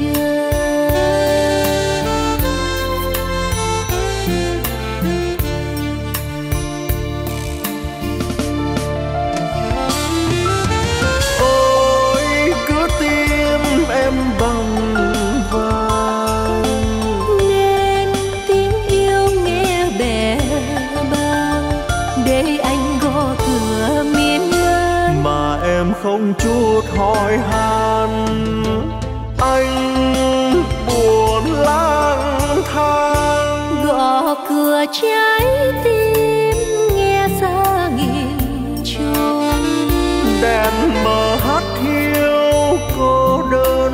chờ. Không chút hỏi han, anh buồn lang thang, gõ cửa trái tim nghe xa nghìn chuông, đèn mờ hắt hiu cô đơn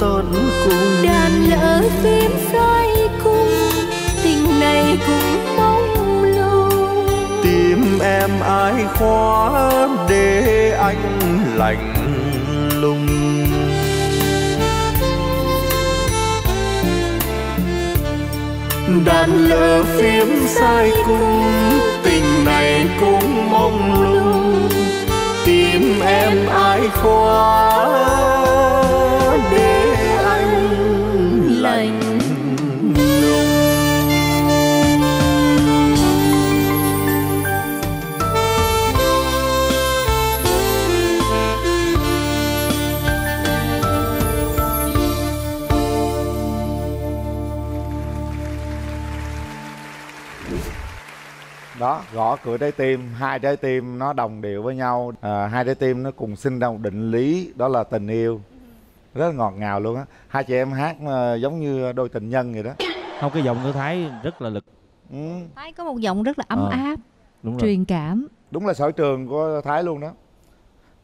tận cùng. Đàn lỡ phim sai cung tình này cũng mong lung, tim em ai khóa để anh lạnh lùng. Đàn lỡ phím sai cung tình này cũng mong lung, tìm em ai khóa để anh lạnh. Đó, gõ cửa trái tim, hai trái tim nó đồng điệu với nhau, à, hai trái tim nó cùng sinh ra một định lý, đó là tình yêu. Rất là ngọt ngào luôn á. Hai chị em hát giống như đôi tình nhân vậy đó. Không, cái giọng của Thái rất là lực. Ừ. Thái có một giọng rất là ấm à, áp, đúng truyền rồi. Cảm. Đúng là sở trường của Thái luôn đó.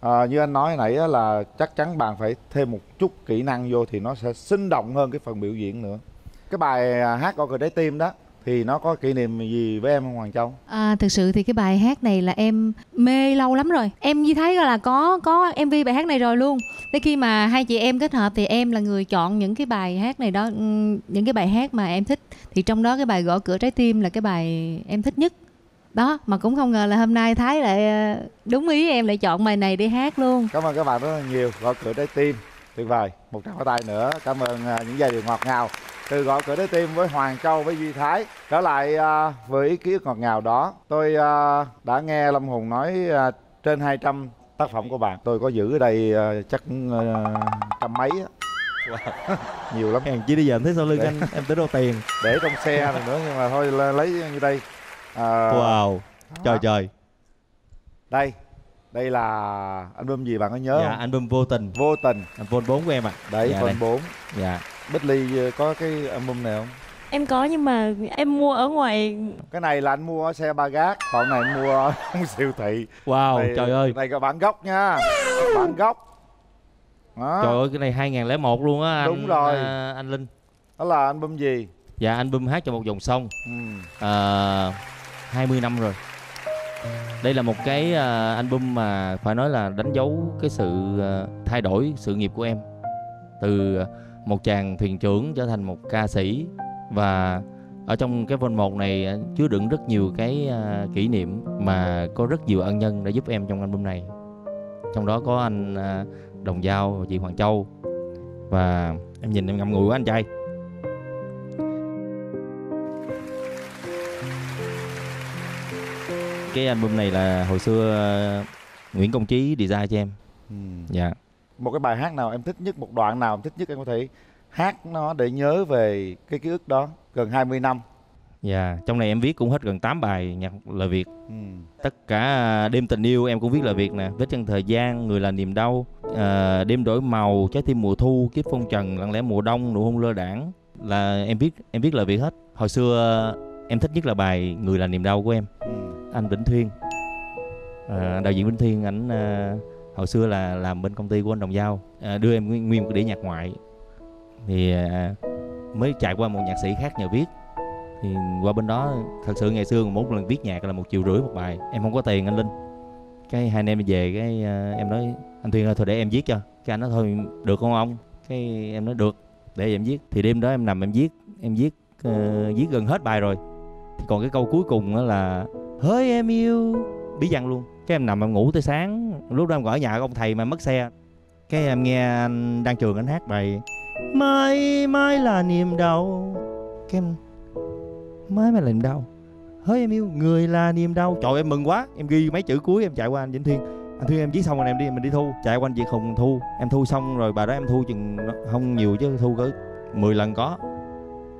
À, như anh nói nãy là chắc chắn bạn phải thêm một chút kỹ năng vô thì nó sẽ sinh động hơn cái phần biểu diễn nữa. Cái bài hát gõ cửa trái tim đó thì nó có kỷ niệm gì với em không Hoàng Châu? À, thực sự thì cái bài hát này là em mê lâu lắm rồi. Em như thấy là có có em vê bài hát này rồi luôn. Thế khi mà hai chị em kết hợp thì em là người chọn những cái bài hát này đó, những cái bài hát mà em thích. Thì trong đó cái bài Gõ Cửa Trái Tim là cái bài em thích nhất. Đó, mà cũng không ngờ là hôm nay Thái lại đúng ý em lại chọn bài này để hát luôn. Cảm ơn các bạn rất là nhiều. Gõ Cửa Trái Tim tuyệt vời, một tràng pháo tay nữa. Cảm ơn những giai điệu ngọt ngào từ Gõ Cửa Trái Tim với Hoàng Châu với Duy Thái. Trở lại uh, với Ký Ức Ngọt Ngào đó, tôi uh, đã nghe Lâm Hùng nói uh, trên hai trăm tác phẩm của bạn. Tôi có giữ ở đây uh, chắc uh, trăm mấy á. Wow. Nhiều lắm. Chỉ đi giờ em thấy sau lưng để... anh em tính đo tiền để trong xe này nữa, nhưng mà thôi lấy như đây. uh... Wow, trời trời. Đây, đây là album gì bạn có nhớ dạ, không? Dạ, album Vô Tình. Vô Tình. Album bốn của em ạ. À. Đấy, dạ, album bốn. Dạ. Bích Ly có cái album này không? Em có nhưng mà em mua ở ngoài. Cái này là anh mua ở xe ba gác, còn này anh mua ở siêu thị. Wow, này, trời ơi. Này là bản gốc nha. Bản gốc. Đó. Trời ơi, cái này hai không không một luôn á anh. Đúng rồi. À, anh Linh. Đó là album gì? Dạ, album Hát Cho Một Dòng Sông. Ừ. À, hai mươi năm rồi. Đây là một cái uh, album mà phải nói là đánh dấu cái sự uh, thay đổi sự nghiệp của em. Từ uh, một chàng thuyền trưởng trở thành một ca sĩ. Và ở trong cái vòng một này uh, chứa đựng rất nhiều cái uh, kỷ niệm mà có rất nhiều ân nhân đã giúp em trong album này. Trong đó có anh uh, Đồng Giao và chị Hoàng Châu. Và em nhìn em ngậm ngùi quá anh trai. Cái album này là hồi xưa uh, Nguyễn Công Trí design cho em. Ừ. Dạ. Một cái bài hát nào em thích nhất, một đoạn nào em thích nhất, em có thể hát nó để nhớ về cái ký ức đó gần hai mươi năm. Dạ, trong này em viết cũng hết gần tám bài nhạc lời Việt. Ừ. Tất cả Đêm Tình Yêu em cũng viết lời Việt nè. Vết Chân Thời Gian, Người Là Niềm Đau, uh, Đêm Đổi Màu, Trái Tim Mùa Thu, Kiếp Phong Trần, Lặng Lẽ Mùa Đông, Nụ Hôn Lơ Đảng. Là em viết em viết lời Việt hết. Hồi xưa uh, em thích nhất là bài Người Là Niềm Đau của em. Ừ. Anh Vĩnh Thuyên, à, đạo diễn Vĩnh Thuyên, ảnh à, hồi xưa là làm bên công ty của anh Đồng Giao, à, đưa em nguyên, nguyên một cái đĩa nhạc ngoại. Thì à, mới chạy qua một nhạc sĩ khác nhờ viết. Thì qua bên đó thật sự ngày xưa mỗi lần viết nhạc là một triệu rưỡi một bài. Em không có tiền anh Linh. Cái hai anh em về cái à, em nói anh Thuyên ơi thôi để em viết cho. Cái anh nói thôi được không ông? Cái em nói được, để em viết. Thì đêm đó em nằm em viết, em viết à, viết gần hết bài rồi. Thì còn cái câu cuối cùng đó là Hỡi em yêu bí văn luôn. Cái em nằm em ngủ tới sáng. Lúc đó em gọi ở nhà ông thầy mà mất xe. Cái em nghe anh Đăng Trường anh hát bài Mãi mãi là niềm đau. Cái em Mãi mãi là niềm đau. Hỡi em yêu người là niềm đau. Trời em mừng quá. Em ghi mấy chữ cuối em chạy qua anh Vĩnh Thiên. Anh Thiên em viết xong rồi em đi mình đi thu. Chạy qua anh Việt Hùng thu. Em thu xong rồi bà đó em thu chừng không nhiều chứ thu cỡ mười lần có.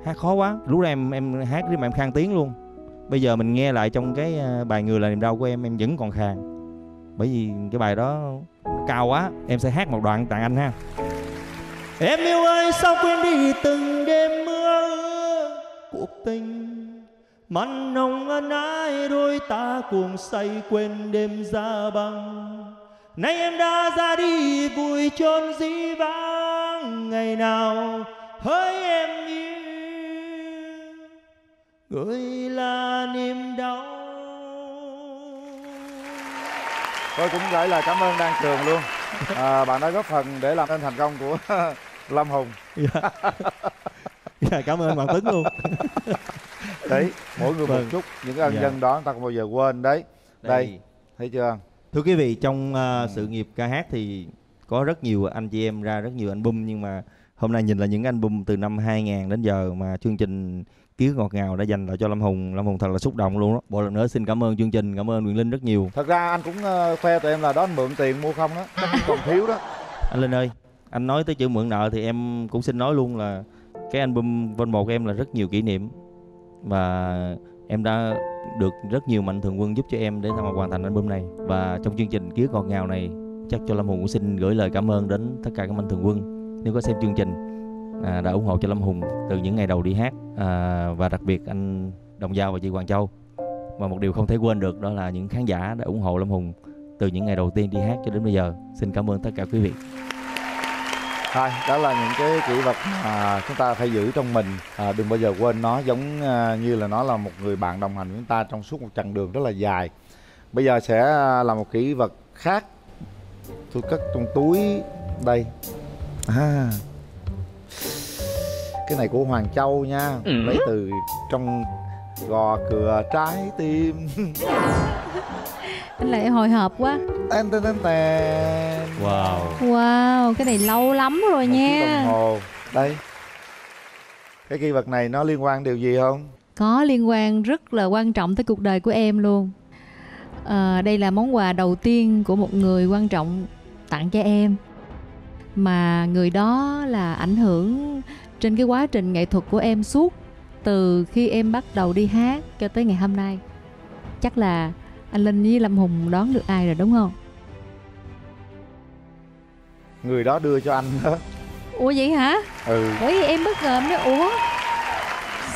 Hát khó quá. Lúc đó em em hát mà em khang tiếng luôn. Bây giờ mình nghe lại trong cái bài Người Là Niềm Đau của em, em vẫn còn khàn. Bởi vì cái bài đó cao quá. Em sẽ hát một đoạn tặng anh ha. Em yêu ơi sao quên đi từng đêm mưa ưa. Cuộc tình mặn nồng ân ái đôi ta cuồng say quên đêm giá băng. Nay em đã ra đi vùi chôn dĩ vãng. Ngày nào hỡi em yêu người là niềm đau. Tôi cũng gửi lời cảm ơn Đăng Trường luôn. À, bạn đã góp phần để làm nên thành công của Lâm Hùng. Dạ. Dạ, cảm ơn bạn Tuấn luôn. Đấy, mỗi người một chút. Những ân nhân dạ. đó người ta không bao giờ quên đấy. Đây, đây thấy chưa? Thưa quý vị, trong uh, sự nghiệp ca hát thì có rất nhiều anh chị em ra rất nhiều album. Nhưng mà hôm nay nhìn là những album từ năm hai ngàn đến giờ mà chương trình Ký Ức Ngọt Ngào đã dành lại cho Lâm Hùng. Lâm Hùng thật là xúc động luôn đó. Một lần nữa xin cảm ơn chương trình, cảm ơn Nguyễn Linh rất nhiều. Thật ra anh cũng uh, khoe tụi em là đó anh mượn tiền mua không đó, chắc còn thiếu đó. Anh Linh ơi, anh nói tới chữ mượn nợ thì em cũng xin nói luôn là cái album Vol một em là rất nhiều kỷ niệm. Và em đã được rất nhiều mạnh thường quân giúp cho em để mà hoàn thành album này. Và trong chương trình Ký Ức Ngọt Ngào này, chắc cho Lâm Hùng cũng xin gửi lời cảm ơn đến tất cả các mạnh thường quân nếu có xem chương trình. À, đã ủng hộ cho Lâm Hùng từ những ngày đầu đi hát, à, và đặc biệt anh Đồng Giao và chị Hoàng Châu. Và một điều không thể quên được đó là những khán giả đã ủng hộ Lâm Hùng từ những ngày đầu tiên đi hát cho đến bây giờ. Xin cảm ơn tất cả quý vị. Thôi, đó là những cái kỷ vật mà chúng ta phải giữ trong mình, à, đừng bao giờ quên nó, giống như là nó là một người bạn đồng hành với chúng ta trong suốt một chặng đường rất là dài. Bây giờ sẽ là một kỷ vật khác. Tôi cất trong túi đây. À, cái này của Hoàng Châu nha, ừ. lấy từ trong gò cửa trái tim. Anh lại hồi hộp quá. Tên tên tên tên. Wow. Wow, cái này lâu lắm rồi một nha. Đồng hồ. Đây. Cái kỷ vật này nó liên quan điều gì không? Có liên quan rất là quan trọng tới cuộc đời của em luôn. À, đây là món quà đầu tiên của một người quan trọng tặng cho em, mà người đó là ảnh hưởng trên cái quá trình nghệ thuật của em suốt từ khi em bắt đầu đi hát cho tới ngày hôm nay. Chắc là anh Linh với Lâm Hùng đoán được ai rồi đúng không? Người đó đưa cho anh đó. Ủa vậy hả? Ừ. Bởi vì em bất ngờ em nói ủa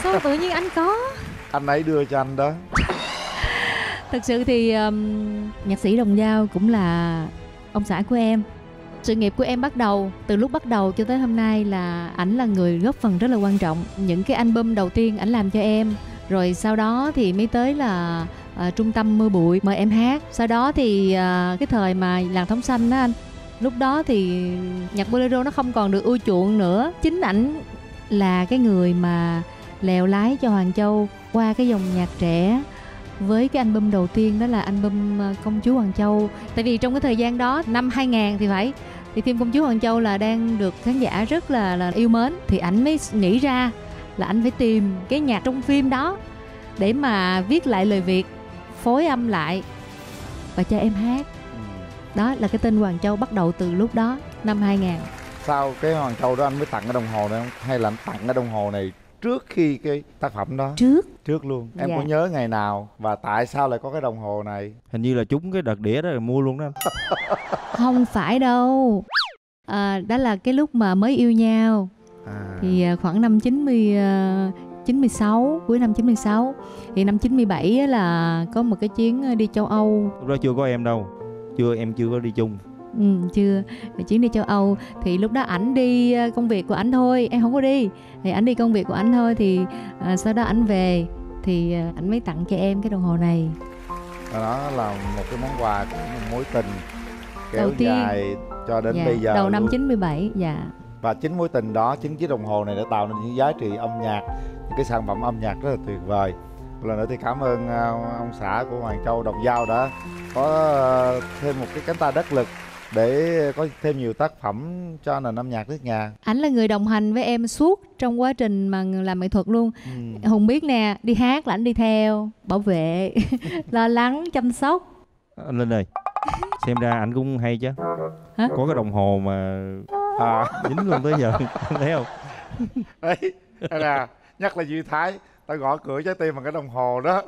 sao tự nhiên anh có. Anh ấy đưa cho anh đó. Thực sự thì um, nhạc sĩ Đồng Giao cũng là ông xã của em. Sự nghiệp của em bắt đầu, từ lúc bắt đầu cho tới hôm nay là ảnh là người góp phần rất là quan trọng. Những cái album đầu tiên ảnh làm cho em. Rồi sau đó thì mới tới là uh, Trung tâm Mưa Bụi mời em hát. Sau đó thì uh, cái thời mà Làn Thống Xanh đó anh, lúc đó thì nhạc Bolero nó không còn được ưa chuộng nữa. Chính ảnh là cái người mà lèo lái cho Hoàng Châu qua cái dòng nhạc trẻ với cái album đầu tiên, đó là album Công chúa Hoàng Châu. Tại vì trong cái thời gian đó, năm hai ngàn thì phải, thì phim Công chúa Hoàng Châu là đang được khán giả rất là, là yêu mến. Thì ảnh mới nghĩ ra là ảnh phải tìm cái nhạc trong phim đó để mà viết lại lời Việt, phối âm lại và cho em hát. Đó là cái tên Hoàng Châu bắt đầu từ lúc đó, năm hai ngàn. Sao cái Hoàng Châu đó anh mới tặng cái đồng hồ này không? Hay là anh tặng cái đồng hồ này trước khi cái tác phẩm đó? Trước. Trước luôn. Em dạ. có nhớ ngày nào và tại sao lại có cái đồng hồ này? Hình như là trúng cái đợt đĩa đó rồi mua luôn đó. Không phải đâu. À, đó là cái lúc mà mới yêu nhau. À. Thì khoảng năm chín mươi, chín mươi sáu, cuối năm chín mươi sáu. Thì năm chín mươi bảy là có một cái chuyến đi châu Âu. Lúc đó chưa có em đâu. Chưa, em chưa có đi chung. Ừ, chưa. Chuyến đi châu Âu thì lúc đó ảnh đi công việc của ảnh thôi, em không có đi. Thì ảnh đi công việc của ảnh thôi, thì à, sau đó ảnh về thì ảnh mới tặng cho em cái đồng hồ này. Đó là một cái món quà của mối tình kéo đầu tiên, dài cho đến dạ, bây giờ. Đầu năm luôn. chín mươi bảy, dạ. Và chính mối tình đó, chính chiếc đồng hồ này đã tạo nên những giá trị âm nhạc, những cái sản phẩm âm nhạc rất là tuyệt vời. Một lần nữa thì cảm ơn ông xã của Hoàng Châu, Đồng Giao, đã có thêm một cái cánh tay đắc lực để có thêm nhiều tác phẩm cho nền âm nhạc nước nhà. Ảnh là người đồng hành với em suốt trong quá trình mà làm nghệ thuật luôn. Ừ. Hùng biết nè, đi hát là ảnh đi theo, bảo vệ, lo lắng, chăm sóc. Anh Linh ơi, xem ra ảnh cũng hay chứ. Hả? Có cái đồng hồ mà à, dính luôn tới giờ, anh thấy không? Đấy, nè, nhắc là Duy Thái, ta gõ cửa trái tim bằng cái đồng hồ đó.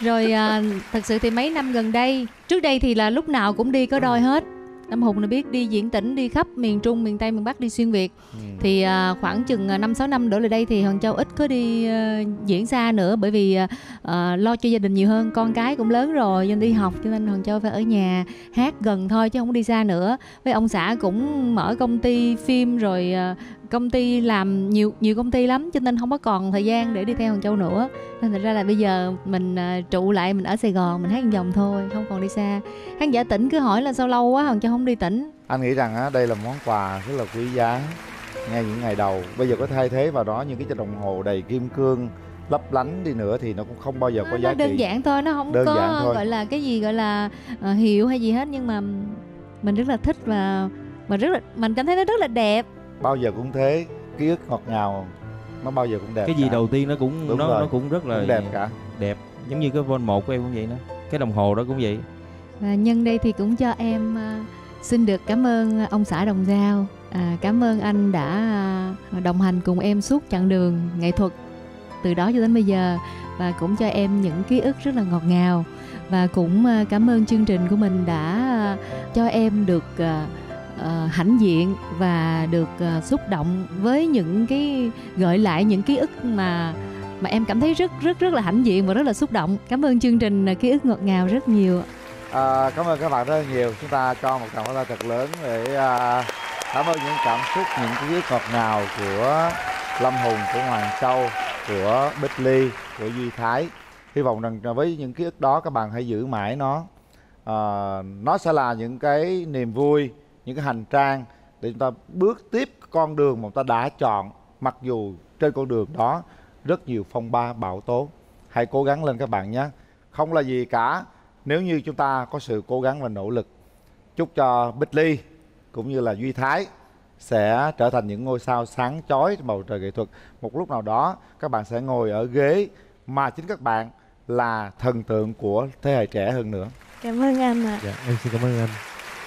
Rồi à, thật sự thì mấy năm gần đây, trước đây thì là lúc nào cũng đi có đôi hết. Lâm Hùng nó biết đi diễn tỉnh, đi khắp miền Trung, miền Tây, miền Bắc, đi xuyên Việt. Ừ. Thì à, khoảng chừng năm sáu năm đổ lại đây thì Hoàng Châu ít có đi à, diễn xa nữa. Bởi vì à, lo cho gia đình nhiều hơn, con cái cũng lớn rồi nên đi học, cho nên Hoàng Châu phải ở nhà hát gần thôi chứ không đi xa nữa. Với ông xã cũng mở công ty phim rồi, à, công ty làm nhiều nhiều công ty lắm, cho nên không có còn thời gian để đi theo Hoàng Châu nữa. Nên thật ra là bây giờ mình trụ lại, mình ở Sài Gòn mình hát một vòng thôi, không còn đi xa. Khán giả tỉnh cứ hỏi là sao lâu quá Hoàng Châu không đi tỉnh. Anh nghĩ rằng á, đây là món quà rất là quý giá ngay những ngày đầu. Bây giờ có thay thế vào đó những cái đồng hồ đầy kim cương lấp lánh đi nữa thì nó cũng không bao giờ có nó, giá nó đơn trị. Đơn giản thôi, nó không đơn có gọi là cái gì gọi là uh, hiệu hay gì hết, nhưng mà mình rất là thích và mà rất là mình cảm thấy nó rất là đẹp. Bao giờ cũng thế, ký ức ngọt ngào nó bao giờ cũng đẹp. Cái gì cả. Đầu tiên nó cũng nó, nó cũng rất là cũng đẹp cả. Đẹp, giống như cái Vol một của em cũng vậy nữa. Cái đồng hồ đó cũng vậy. À, nhân đây thì cũng cho em à, xin được cảm ơn ông xã Đồng Giao. À, cảm ơn anh đã à, đồng hành cùng em suốt chặng đường nghệ thuật từ đó cho đến bây giờ, và cũng cho em những ký ức rất là ngọt ngào. Và cũng à, cảm ơn chương trình của mình đã à, cho em được à, Uh, hãnh diện và được uh, xúc động với những cái gợi lại những ký ức mà mà em cảm thấy rất rất rất là hãnh diện và rất là xúc động. Cảm ơn chương trình Ký ức ngọt ngào rất nhiều. À, cảm ơn các bạn rất nhiều. Chúng ta cho một tràng pháo tay thật lớn để à, cảm ơn những cảm xúc, những ký ức ngọt ngào của Lâm Hùng, của Hoàng Châu, của Bích Ly, của Duy Thái. Hy vọng rằng với những ký ức đó các bạn hãy giữ mãi nó. À, nó sẽ là những cái niềm vui, những cái hành trang để chúng ta bước tiếp con đường mà chúng ta đã chọn, mặc dù trên con đường đó rất nhiều phong ba bão tố. Hãy cố gắng lên các bạn nhé. Không là gì cả nếu như chúng ta có sự cố gắng và nỗ lực. Chúc cho Bích Ly cũng như là Duy Thái sẽ trở thành những ngôi sao sáng chói trên bầu trời nghệ thuật. Một lúc nào đó các bạn sẽ ngồi ở ghế mà chính các bạn là thần tượng của thế hệ trẻ hơn nữa. Cảm ơn anh ạ. Dạ, em xin cảm ơn anh.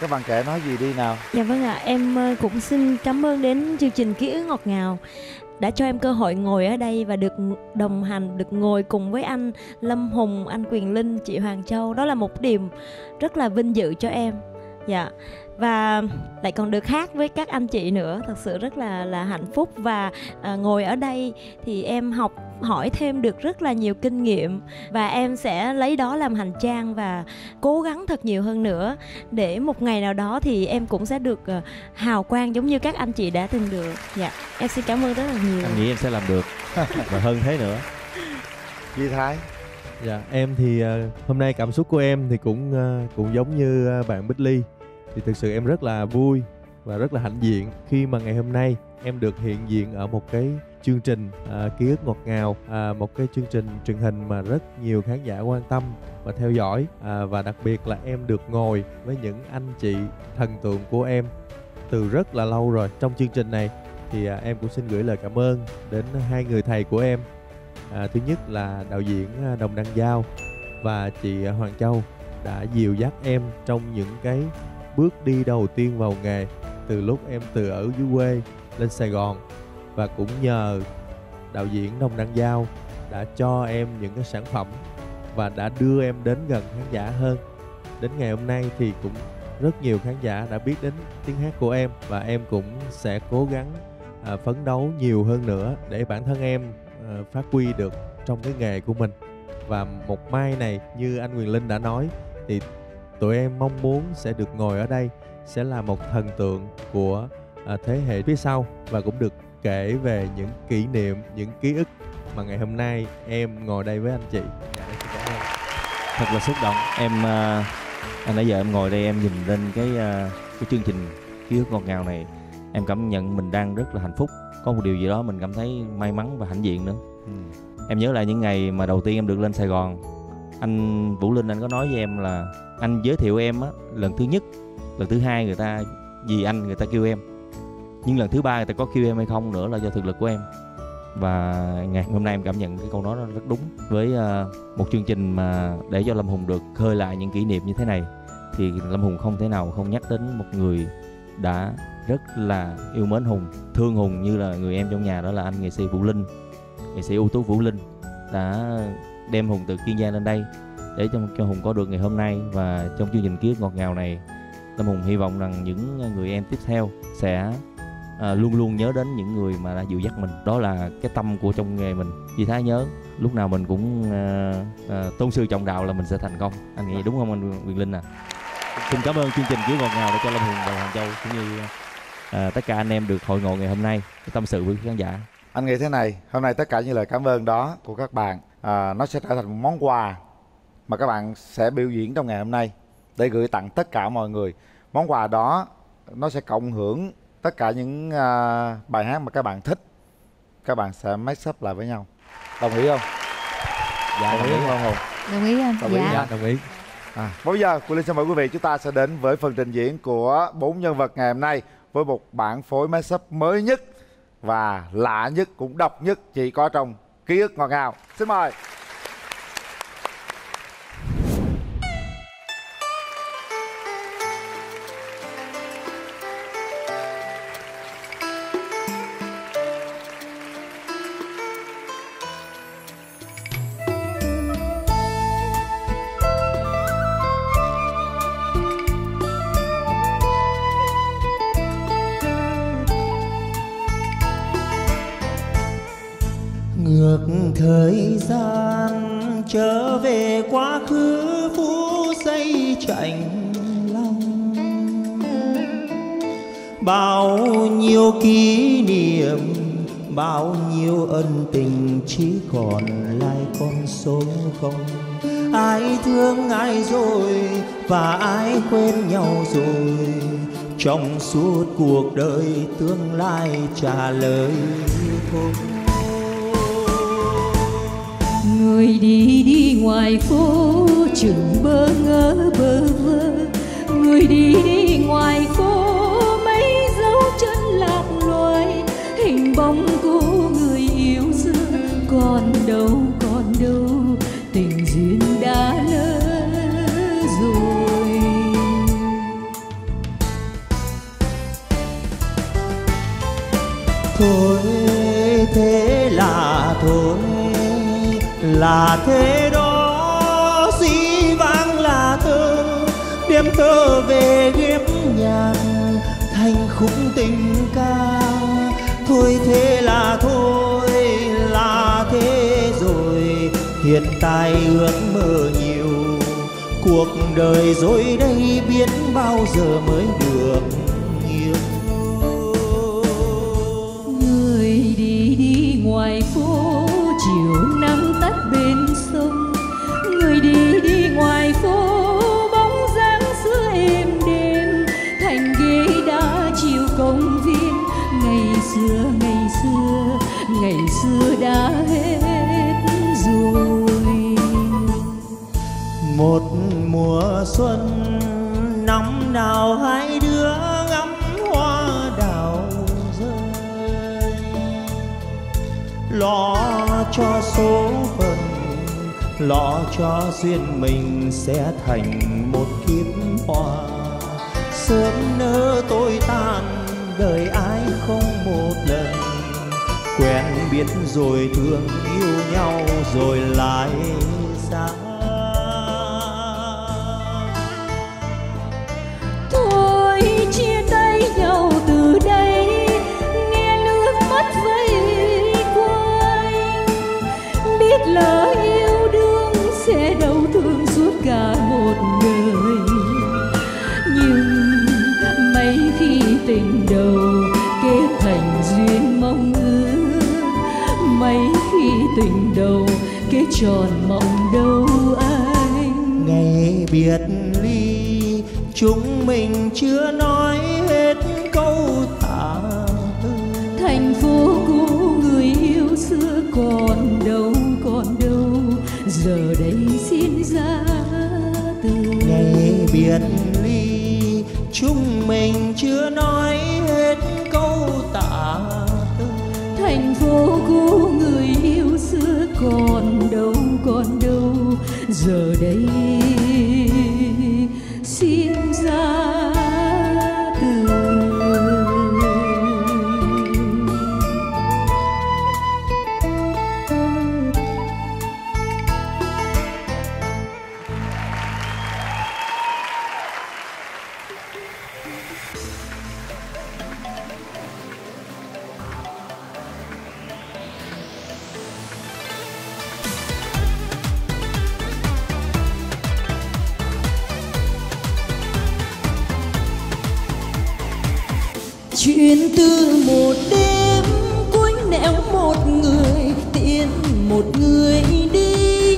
Các bạn trẻ nói gì đi nào. Dạ vâng ạ, em cũng xin cảm ơn đến chương trình Ký ức ngọt ngào đã cho em cơ hội ngồi ở đây và được đồng hành, được ngồi cùng với anh Lâm Hùng, anh Quyền Linh, chị Hoàng Châu. Đó là một điểm rất là vinh dự cho em. Dạ. Và lại còn được hát với các anh chị nữa, thật sự rất là là hạnh phúc. Và à, ngồi ở đây thì em học hỏi thêm được rất là nhiều kinh nghiệm. Và em sẽ lấy đó làm hành trang và cố gắng thật nhiều hơn nữa, để một ngày nào đó thì em cũng sẽ được à, hào quang giống như các anh chị đã từng được. Dạ, em xin cảm ơn rất là nhiều. Anh nghĩ em sẽ làm được và hơn thế nữa. Duy Thái. Dạ, em thì hôm nay cảm xúc của em thì cũng cũng giống như bạn Bích Ly. Thì thực sự em rất là vui và rất là hạnh diện khi mà ngày hôm nay em được hiện diện ở một cái chương trình à, Ký ức ngọt ngào, à, một cái chương trình truyền hình mà rất nhiều khán giả quan tâm và theo dõi, à, và đặc biệt là em được ngồi với những anh chị thần tượng của em từ rất là lâu rồi trong chương trình này. Thì à, em cũng xin gửi lời cảm ơn đến hai người thầy của em, à, thứ nhất là đạo diễn Đồng Giao và chị Hoàng Châu đã dìu dắt em trong những cái bước đi đầu tiên vào nghề, từ lúc em từ ở dưới quê lên Sài Gòn. Và cũng nhờ đạo diễn Đồng Đăng Giao đã cho em những cái sản phẩm và đã đưa em đến gần khán giả hơn. Đến ngày hôm nay thì cũng rất nhiều khán giả đã biết đến tiếng hát của em. Và em cũng sẽ cố gắng à, phấn đấu nhiều hơn nữa để bản thân em à, phát huy được trong cái nghề của mình. Và một mai này như anh Quyền Linh đã nói thì tụi em mong muốn sẽ được ngồi ở đây, sẽ là một thần tượng của à, thế hệ phía sau, và cũng được kể về những kỷ niệm, những ký ức mà ngày hôm nay em ngồi đây với anh chị. Thật là xúc động. Em à, nãy giờ em ngồi đây em nhìn lên cái, à, cái chương trình Ký ức ngọt ngào này, em cảm nhận mình đang rất là hạnh phúc. Có một điều gì đó mình cảm thấy may mắn và hãnh diện nữa. ừ. Em nhớ lại những ngày mà đầu tiên em được lên Sài Gòn, anh Vũ Linh anh có nói với em là anh giới thiệu em á, lần thứ nhất, lần thứ hai người ta vì anh người ta kêu em, nhưng lần thứ ba người ta có kêu em hay không nữa là do thực lực của em. Và ngày hôm nay em cảm nhận cái câu nói nó rất đúng. Với uh, một chương trình mà để cho Lâm Hùng được khơi lại những kỷ niệm như thế này thì Lâm Hùng không thể nào không nhắc đến một người đã rất là yêu mến Hùng, thương Hùng như là người em trong nhà, đó là anh nghệ sĩ Vũ Linh, nghệ sĩ ưu tú Vũ Linh đã đem Hùng từ Kiên Giang lên đây để cho, cho Hùng có được ngày hôm nay. Và trong chương trình Ký ức ngọt ngào này, Lâm Hùng hy vọng rằng những người em tiếp theo sẽ à, luôn luôn nhớ đến những người mà đã dìu dắt mình. Đó là cái tâm của trong nghề mình. Vì Thái nhớ lúc nào mình cũng à, à, tôn sư trọng đạo là mình sẽ thành công. Anh nghĩ đúng không anh Quyền Linh à? Xin cảm ơn chương trình Ký ức ngọt ngào đã cho Lâm Hùng và Hoàng Châu cũng như à, tất cả anh em được hội ngộ ngày hôm nay, tâm sự với khán giả. Anh nghĩ thế này, hôm nay tất cả những lời cảm ơn đó của các bạn à, nó sẽ trở thành một món quà mà các bạn sẽ biểu diễn trong ngày hôm nay để gửi tặng tất cả mọi người. Món quà đó nó sẽ cộng hưởng tất cả những uh, bài hát mà các bạn thích. Các bạn sẽ mix up lại với nhau. Đồng ý không? Dạ, đồng ý không Hùng? Đồng ý anh. Đồng ý nha, đồng ý. Bây giờ, Quỳnh Linh xin mời quý vị, chúng ta sẽ đến với phần trình diễn của bốn nhân vật ngày hôm nay với một bản phối mix up mới nhất và lạ nhất, cũng độc nhất chỉ có trong Ký ức ngọt ngào. Xin mời. Thời gian trở về quá khứ phút giây chạnh lòng. Bao nhiêu kỷ niệm, bao nhiêu ân tình chỉ còn lại con số không. Ai thương ai rồi và ai quên nhau rồi, trong suốt cuộc đời tương lai trả lời thôi. Người đi đi ngoài phố chừng bơ ngỡ bơ vơ, người đi đi ngoài phố mấy dấu chân lạc loài, hình bóng cô người yêu xưa còn đâu còn đâu, tình duyên đã lỡ rồi. Thôi thế là thôi, là thế đó dĩ vãng là thơ, đem thơ về ghép nhạc thành khúc tình ca. Thôi thế là thôi, là thế rồi, hiện tại ước mơ nhiều, cuộc đời rồi đây biết bao giờ mới được yêu. Người đi đi ngoài phố chiều nắng tắt bên sông, người đi đi ngoài phố bóng dáng xưa êm đêm, thành ghế đá chiều công viên ngày xưa ngày xưa ngày xưa đã hết rồi. Một mùa xuân nóng nào hai đứa ngắm hoa đào rơi, lo cho số phận, lo cho duyên mình sẽ thành một kiếp hoa. Sớm nỡ tôi tan đời ai không một lần, quen biết rồi thương yêu nhau rồi lại xa. Thôi chia tay nhau từ đây, nghe nước mắt vây quanh, biết lỡ yêu đương sẽ đau thương suốt cả một đời. Nhưng mấy khi tình đầu kết thành duyên mong ước, mấy khi tình đầu kết tròn mộng đâu anh. Ngày biệt ly chúng mình chưa nói hết câu tả từ, thành phố cũ người yêu xưa còn đâu còn đâu, giờ đây xin ra từ. Ngày biệt ly chúng mình chưa nói hết câu tả từ, thành phố cũ người yêu xưa còn đâu còn đâu, giờ đây xin ra từ. Chuyện từ một đêm cuối nẻo một người tiễn một người đi,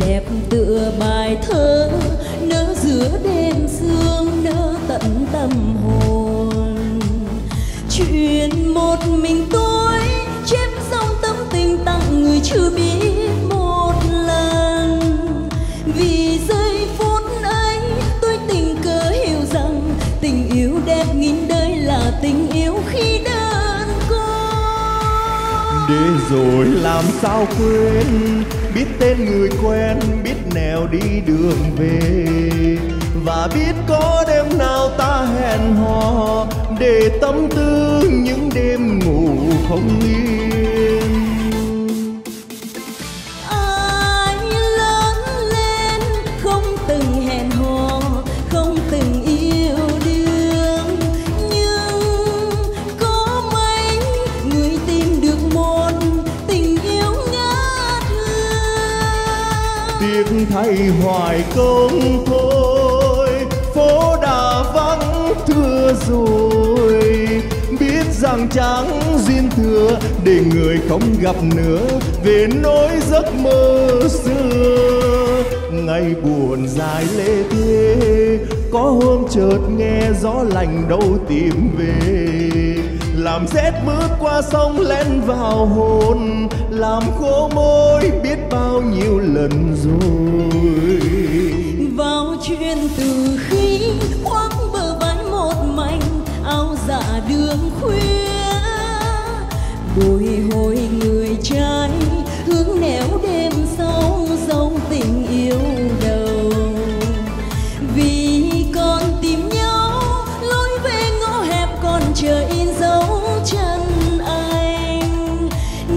đẹp tựa bài thơ nỡ giữa đêm sương nỡ tận tâm hồn. Chuyện một mình tôi chép xong tâm tình tặng người chưa biết một lần, vì giây phút ấy tôi tình cờ hiểu rằng tình yêu đẹp nghìn đời là tình yêu khi đơn côi. Để rồi làm sao quên, biết tên người quen, biết nẻo đi đường về, và biết có đêm nào ta hẹn hò để tâm tư những đêm ngủ không yên. Ai lớn lên không từng hẹn hò, không từng yêu thay hoài công thôi. Phố đã vắng thưa rồi, biết rằng chẳng duyên thừa để người không gặp nữa về nỗi giấc mơ xưa. Ngày buồn dài lê thế, có hôm chợt nghe gió lành đâu tìm về, làm rét bước qua sông lén vào hồn, làm khô môi biết bao nhiêu lần rồi. Vào chuyện từ khi khoác bờ vai một mình, áo dạ đường khuya, bồi hồi người trai hướng nẻo đêm sâu dòng tình yêu đầu. Vì con tìm nhau lối về ngõ hẹp còn chờ in dấu chân anh,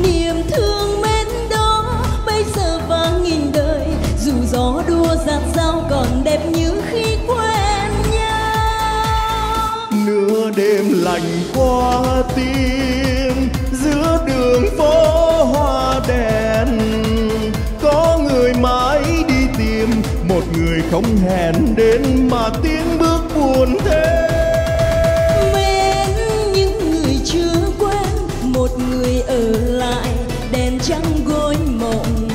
niềm thương mến đó bây giờ vang nghìn đời, dù gió đua giạt dao còn đẹp như khi quen nhau. Nửa đêm lạnh qua tim giữa đường phố hoa đèn, có người mãi đi tìm một người không hẹn đến mà tiếng bước buồn thế. Mến những người chưa quen, một người ở lại đèn trăng gối mộng,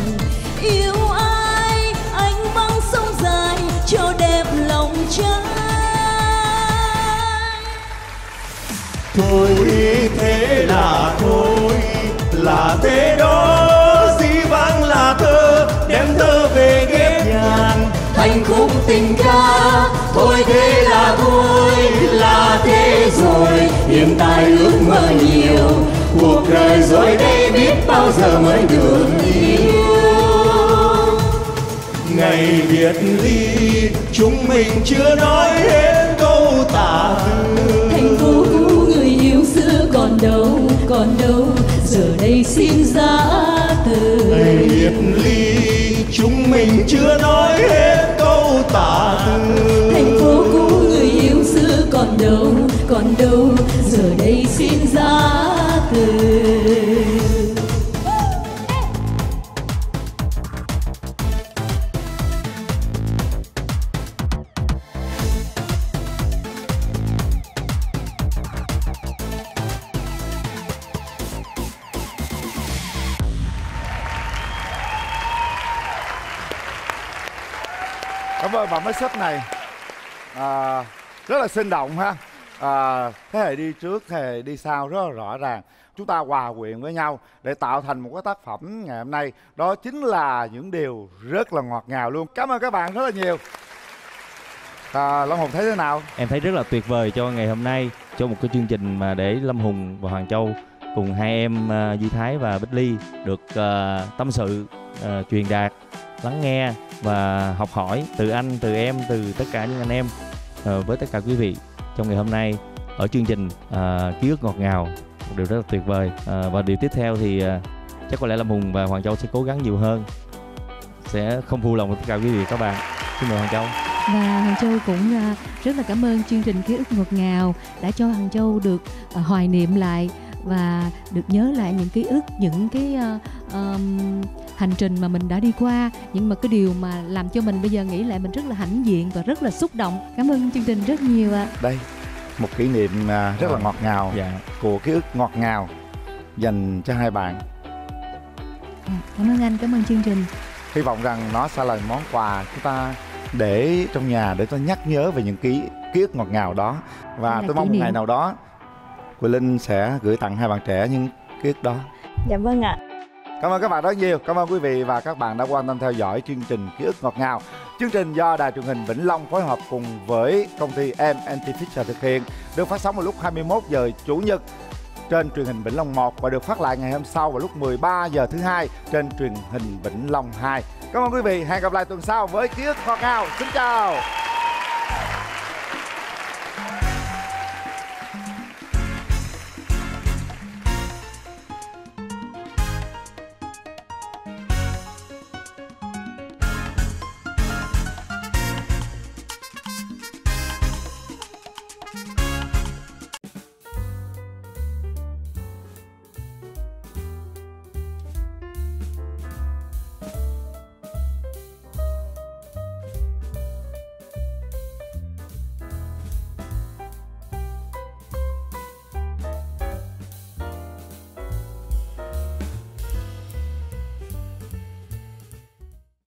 yêu ai anh băng sông dài cho đẹp lòng trai. Thôi thế là thôi, là thế đó dĩ vãng là thơ, đem thơ về ghép nhàn thành khúc tình ca. Thôi thế là thôi, là thế rồi, hiện tại ước mơ nhiều, cuộc đời rồi đây biết bao giờ mới được yêu. Ngày biệt ly chúng mình chưa nói hết câu tả từ, thành phố người yêu xưa còn đâu, còn đâu giờ đây xin giã từ. Ngày biệt ly chúng mình chưa nói hết câu tả từ, thành phố cũ người yêu xưa còn đâu, còn đâu giờ đây xin giã từ. Và mấy set này à, rất là sinh động ha, à, thế hệ đi trước thế hệ đi sau rất là rõ ràng, chúng ta hòa quyện với nhau để tạo thành một cái tác phẩm ngày hôm nay, đó chính là những điều rất là ngọt ngào luôn. Cảm ơn các bạn rất là nhiều. à, Lâm Hùng thấy thế nào? Em thấy rất là tuyệt vời cho ngày hôm nay, cho một cái chương trình mà để Lâm Hùng và Hoàng Châu cùng hai em uh, Duy Thái và Bích Ly được uh, tâm sự, uh, truyền đạt, lắng nghe và học hỏi từ anh, từ em, từ tất cả những anh em à, với tất cả quý vị trong ngày hôm nay ở chương trình à, Ký ức ngọt ngào, một điều rất là tuyệt vời. À, và điều tiếp theo thì à, chắc có lẽ Lâm Hùng và Hoàng Châu sẽ cố gắng nhiều hơn, sẽ không phụ lòng tất cả quý vị các bạn. Xin mời Hoàng Châu. Và Hoàng Châu cũng à, rất là cảm ơn chương trình Ký ức ngọt ngào đã cho Hoàng Châu được à, hoài niệm lại và được nhớ lại những ký ức, những cái à, Um, hành trình mà mình đã đi qua, nhưng mà cái điều mà làm cho mình bây giờ nghĩ lại mình rất là hãnh diện và rất là xúc động. Cảm ơn chương trình rất nhiều ạ. Đây, một kỷ niệm uh, rất là ngọt ngào, dạ, của Ký ức ngọt ngào dành cho hai bạn. À, cảm ơn anh, cảm ơn chương trình. Hy vọng rằng nó sẽ là món quà chúng ta để trong nhà để tôi nhắc nhớ về những ký, ký ức ngọt ngào đó. Và tôi mong một ngày nào đó Quỳnh Linh sẽ gửi tặng hai bạn trẻ những ký ức đó. Dạ vâng ạ. Cảm ơn các bạn rất nhiều. Cảm ơn quý vị và các bạn đã quan tâm theo dõi chương trình Ký ức ngọt ngào. Chương trình do Đài truyền hình Vĩnh Long phối hợp cùng với công ty em and tê Pictures thực hiện, được phát sóng vào lúc hai mươi mốt giờ Chủ nhật trên truyền hình Vĩnh Long một và được phát lại ngày hôm sau vào lúc mười ba giờ thứ hai trên truyền hình Vĩnh Long hai. Cảm ơn quý vị, hẹn gặp lại tuần sau với Ký ức ngọt ngào. Xin chào.